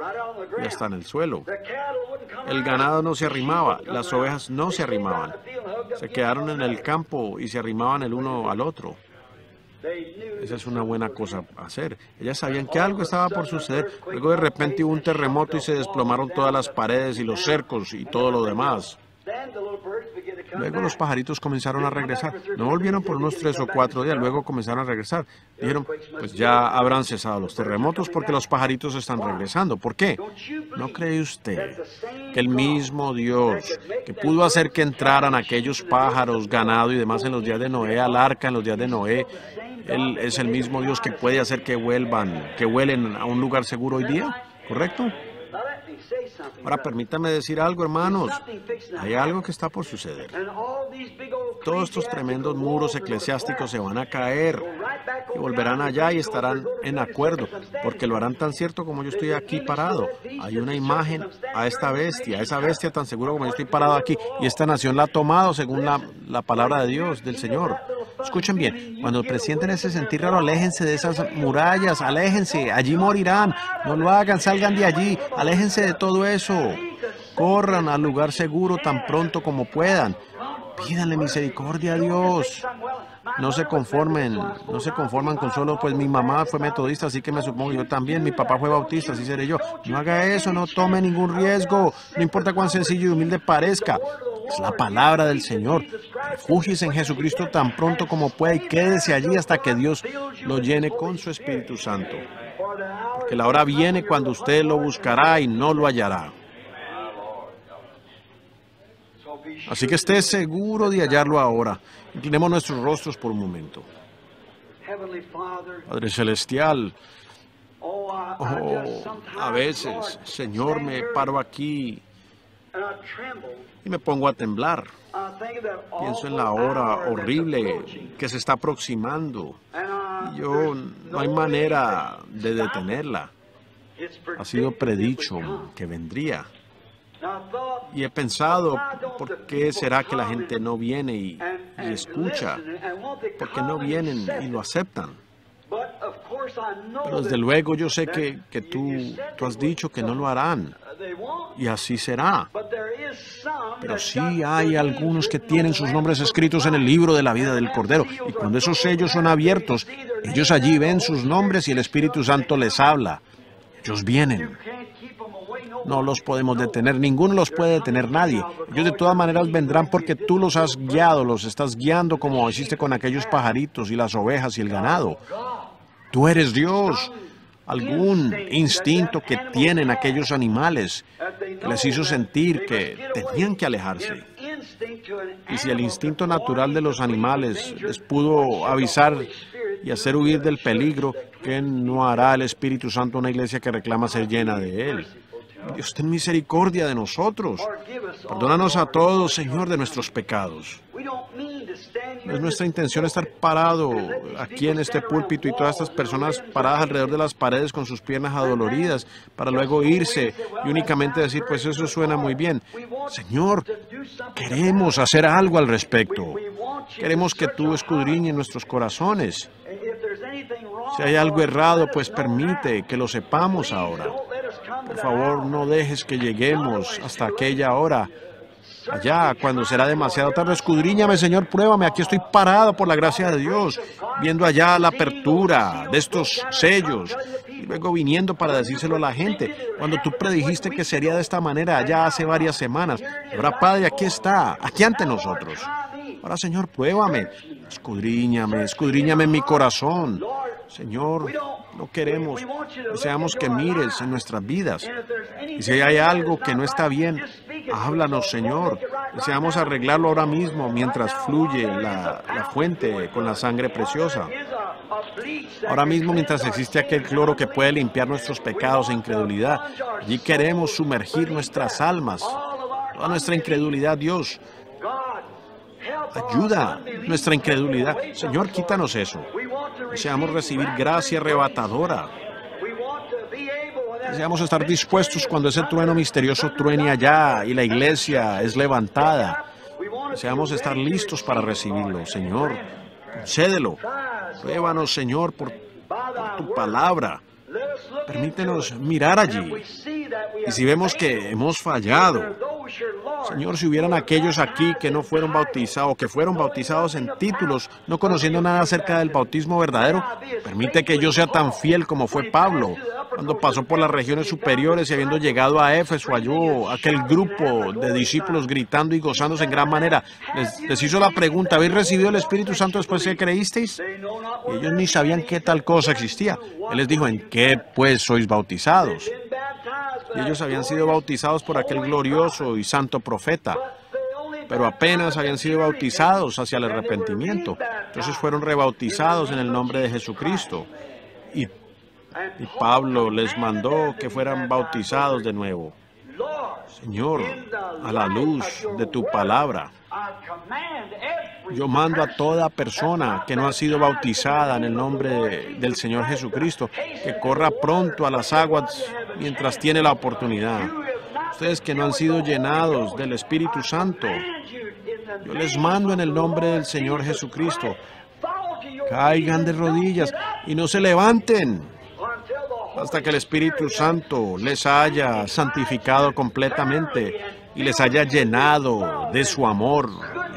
y hasta en el suelo. El ganado no se arrimaba, las ovejas no se arrimaban. Se quedaron en el campo y se arrimaban el uno al otro. Esa es una buena cosa a hacer. Ellas sabían que algo estaba por suceder. Luego de repente hubo un terremoto y se desplomaron todas las paredes y los cercos y todo lo demás. Luego los pajaritos comenzaron a regresar. No volvieron por unos tres o cuatro días, luego comenzaron a regresar. Dijeron, pues ya habrán cesado los terremotos porque los pajaritos están regresando. ¿Por qué? ¿No cree usted que el mismo Dios que pudo hacer que entraran aquellos pájaros, ganado y demás en los días de Noé, al arca en los días de Noé, Él es el mismo Dios que puede hacer que vuelvan, que vuelen a un lugar seguro hoy día? ¿Correcto? Ahora, permítame decir algo, hermanos. Hay algo que está por suceder. Todos estos tremendos muros eclesiásticos se van a caer y volverán allá y estarán en acuerdo, porque lo harán tan cierto como yo estoy aquí parado. Hay una imagen a esta bestia, a esa bestia tan segura como yo estoy parado aquí, y esta nación la ha tomado según la, la palabra de Dios, del Señor. Escuchen bien, cuando presienten ese sentir raro, aléjense de esas murallas, aléjense, allí morirán, no lo hagan, salgan de allí, aléjense de todo eso, corran al lugar seguro tan pronto como puedan, pídanle misericordia a Dios, no se conformen, no se conforman con solo, pues mi mamá fue metodista, así que me supongo yo también, mi papá fue bautista, así seré yo, no haga eso, no tome ningún riesgo, no importa cuán sencillo y humilde parezca, es la palabra del Señor. Refúgiese en Jesucristo tan pronto como pueda y quédese allí hasta que Dios lo llene con su Espíritu Santo. Porque la hora viene cuando usted lo buscará y no lo hallará. Así que esté seguro de hallarlo ahora. Inclinemos nuestros rostros por un momento. Padre Celestial, oh, a veces, Señor, me paro aquí y me pongo a temblar. Pienso en la hora horrible que se está aproximando. Yo, no hay manera de detenerla. Ha sido predicho que vendría. Y he pensado, ¿por qué será que la gente no viene y, y escucha? ¿Por qué no vienen y lo aceptan? Pero desde luego yo sé que, que tú, tú has dicho que no lo harán. Y así será. Pero sí hay algunos que tienen sus nombres escritos en el libro de la vida del Cordero. Y cuando esos sellos son abiertos, ellos allí ven sus nombres y el Espíritu Santo les habla. Ellos vienen. No los podemos detener, ninguno los puede detener, nadie. Ellos de todas maneras vendrán porque tú los has guiado, los estás guiando como hiciste con aquellos pajaritos y las ovejas y el ganado. Tú eres Dios. Algún instinto que tienen aquellos animales que les hizo sentir que tenían que alejarse. Y si el instinto natural de los animales les pudo avisar y hacer huir del peligro, ¿qué no hará el Espíritu Santo una iglesia que reclama ser llena de él? Dios, ten misericordia de nosotros. Perdónanos a todos, Señor, de nuestros pecados. No es nuestra intención estar parado aquí en este púlpito y todas estas personas paradas alrededor de las paredes con sus piernas adoloridas para luego irse y únicamente decir, pues eso suena muy bien. Señor, queremos hacer algo al respecto. Queremos que tú escudriñes nuestros corazones. Si hay algo errado, pues permite que lo sepamos ahora. Por favor, no dejes que lleguemos hasta aquella hora, allá, cuando será demasiado tarde. Escudríñame, Señor, pruébame. Aquí estoy parado por la gracia de Dios, viendo allá la apertura de estos sellos, y luego viniendo para decírselo a la gente. Cuando tú predijiste que sería de esta manera, allá hace varias semanas. Ahora, Padre, aquí está, aquí ante nosotros. Ahora, Señor, pruébame. Escudríñame, escudríñame en mi corazón. Señor, no queremos, deseamos que mires en nuestras vidas. Y si hay algo que no está bien, háblanos, Señor. Deseamos arreglarlo ahora mismo mientras fluye la, la fuente con la sangre preciosa. Ahora mismo, mientras existe aquel cloro que puede limpiar nuestros pecados e incredulidad, allí queremos sumergir nuestras almas, toda nuestra incredulidad, Dios. Ayuda nuestra incredulidad. Señor, quítanos eso. Deseamos recibir gracia arrebatadora. Deseamos estar dispuestos cuando ese trueno misterioso truene allá y la iglesia es levantada. Deseamos estar listos para recibirlo, Señor. Concédelo. Pruébanos, Señor, por, por tu palabra. Permítenos mirar allí. Y si vemos que hemos fallado, Señor, si hubieran aquellos aquí que no fueron bautizados, que fueron bautizados en títulos, no conociendo nada acerca del bautismo verdadero, permite que yo sea tan fiel como fue Pablo, cuando pasó por las regiones superiores y habiendo llegado a Éfeso, halló aquel grupo de discípulos gritando y gozándose en gran manera. Les, les hizo la pregunta, ¿habéis recibido el Espíritu Santo después que creísteis? Y ellos ni sabían qué tal cosa existía. Él les dijo, ¿en qué pues sois bautizados? Y ellos habían sido bautizados por aquel glorioso y santo profeta, pero apenas habían sido bautizados hacia el arrepentimiento. Entonces fueron rebautizados en el nombre de Jesucristo. Y, y Pablo les mandó que fueran bautizados de nuevo. Señor, a la luz de tu palabra, yo mando a toda persona que no ha sido bautizada en el nombre de, del Señor Jesucristo, que corra pronto a las aguas mientras tiene la oportunidad. Ustedes que no han sido llenados del Espíritu Santo, yo les mando en el nombre del Señor Jesucristo, caigan de rodillas y no se levanten hasta que el Espíritu Santo les haya santificado completamente y les haya llenado de su amor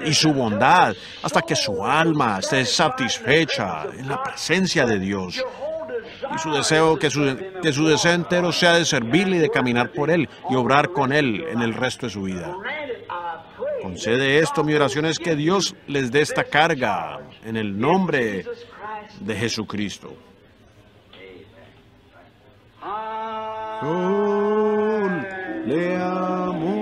y su bondad, hasta que su alma esté satisfecha en la presencia de Dios y su deseo, que su, que su deseo entero sea de servirle y de caminar por él y obrar con él en el resto de su vida. Concede esto, mi oración es que Dios les dé esta carga en el nombre de Jesucristo. Yo le amo.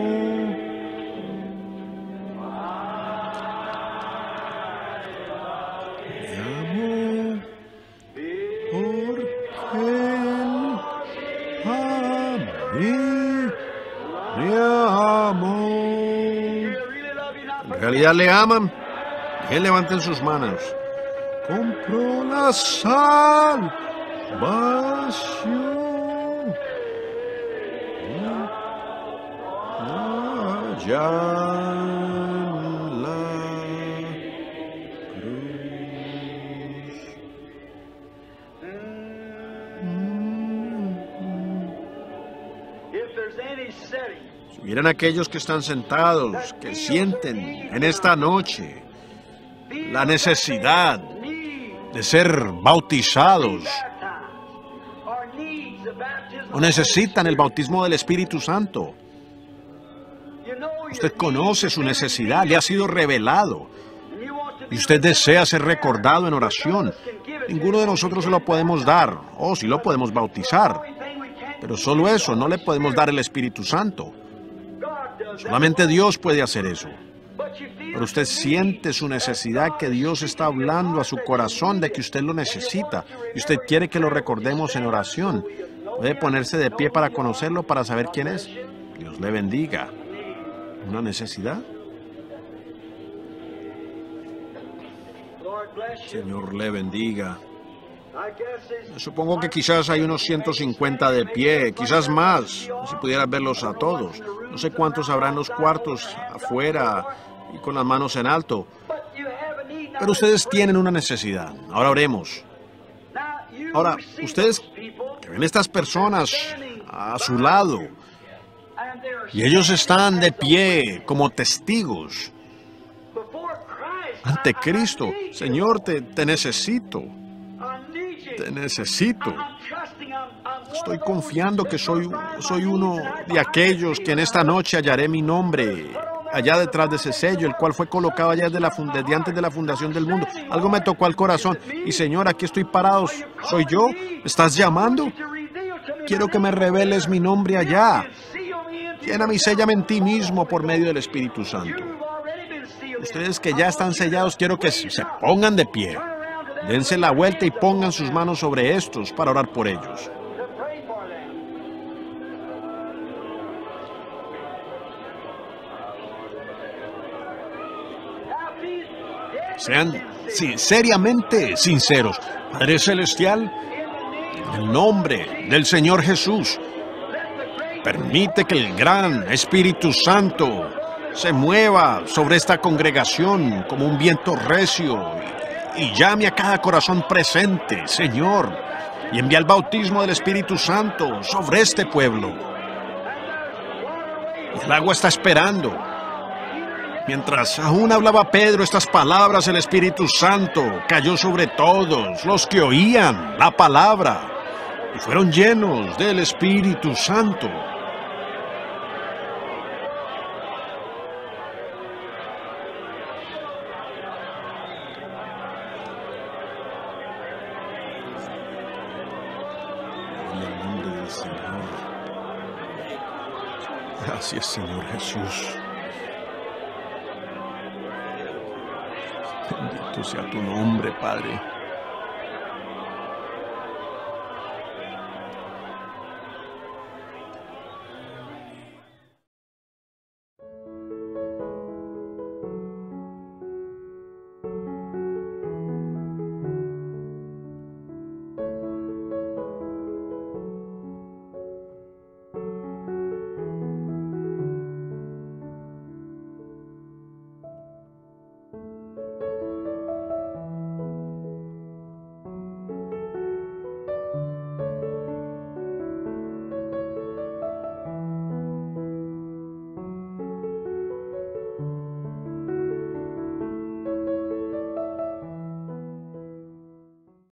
Le amo porque Él a mí me amó. En realidad le aman. Que levanten sus manos. Compró la salvación. Ya en la cruz. Si miran aquellos que están sentados, que sienten en esta noche la necesidad de ser bautizados, o necesitan el bautismo del Espíritu Santo. Usted conoce su necesidad, le ha sido revelado. Y usted desea ser recordado en oración. Ninguno de nosotros se lo podemos dar, o si lo podemos bautizar. Pero solo eso, no le podemos dar el Espíritu Santo. Solamente Dios puede hacer eso. Pero usted siente su necesidad, que Dios está hablando a su corazón de que usted lo necesita. Y usted quiere que lo recordemos en oración. Puede ponerse de pie para conocerlo, para saber quién es. Dios le bendiga. ¿Una necesidad? Señor, le bendiga. Supongo que quizás hay unos ciento cincuenta de pie, quizás más, si pudieras verlos a todos. No sé cuántos habrá en los cuartos, afuera y con las manos en alto. Pero ustedes tienen una necesidad. Ahora oremos. Ahora, ustedes que ven estas personas a su lado, y ellos están de pie como testigos ante Cristo. Señor, te, te necesito. Te necesito. Estoy confiando que soy, soy uno de aquellos que en esta noche hallaré mi nombre allá detrás de ese sello, el cual fue colocado allá desde, la desde antes de la fundación del mundo. Algo me tocó al corazón. Y Señor, aquí estoy parado. ¿Soy yo? ¿Me estás llamando? Quiero que me reveles mi nombre allá. Lléname y séllame en ti mismo por medio del Espíritu Santo. Ustedes que ya están sellados, quiero que se pongan de pie. Dense la vuelta y pongan sus manos sobre estos para orar por ellos. Sean sí, seriamente sinceros. Padre Celestial, en el nombre del Señor Jesús, permite que el gran Espíritu Santo se mueva sobre esta congregación como un viento recio y, y llame a cada corazón presente, Señor, y envía el bautismo del Espíritu Santo sobre este pueblo. El agua está esperando. Mientras aún hablaba Pedro estas palabras, el Espíritu Santo cayó sobre todos los que oían la palabra y fueron llenos del Espíritu Santo. Gracias, Señor Jesús. Bendito sea tu nombre, Padre.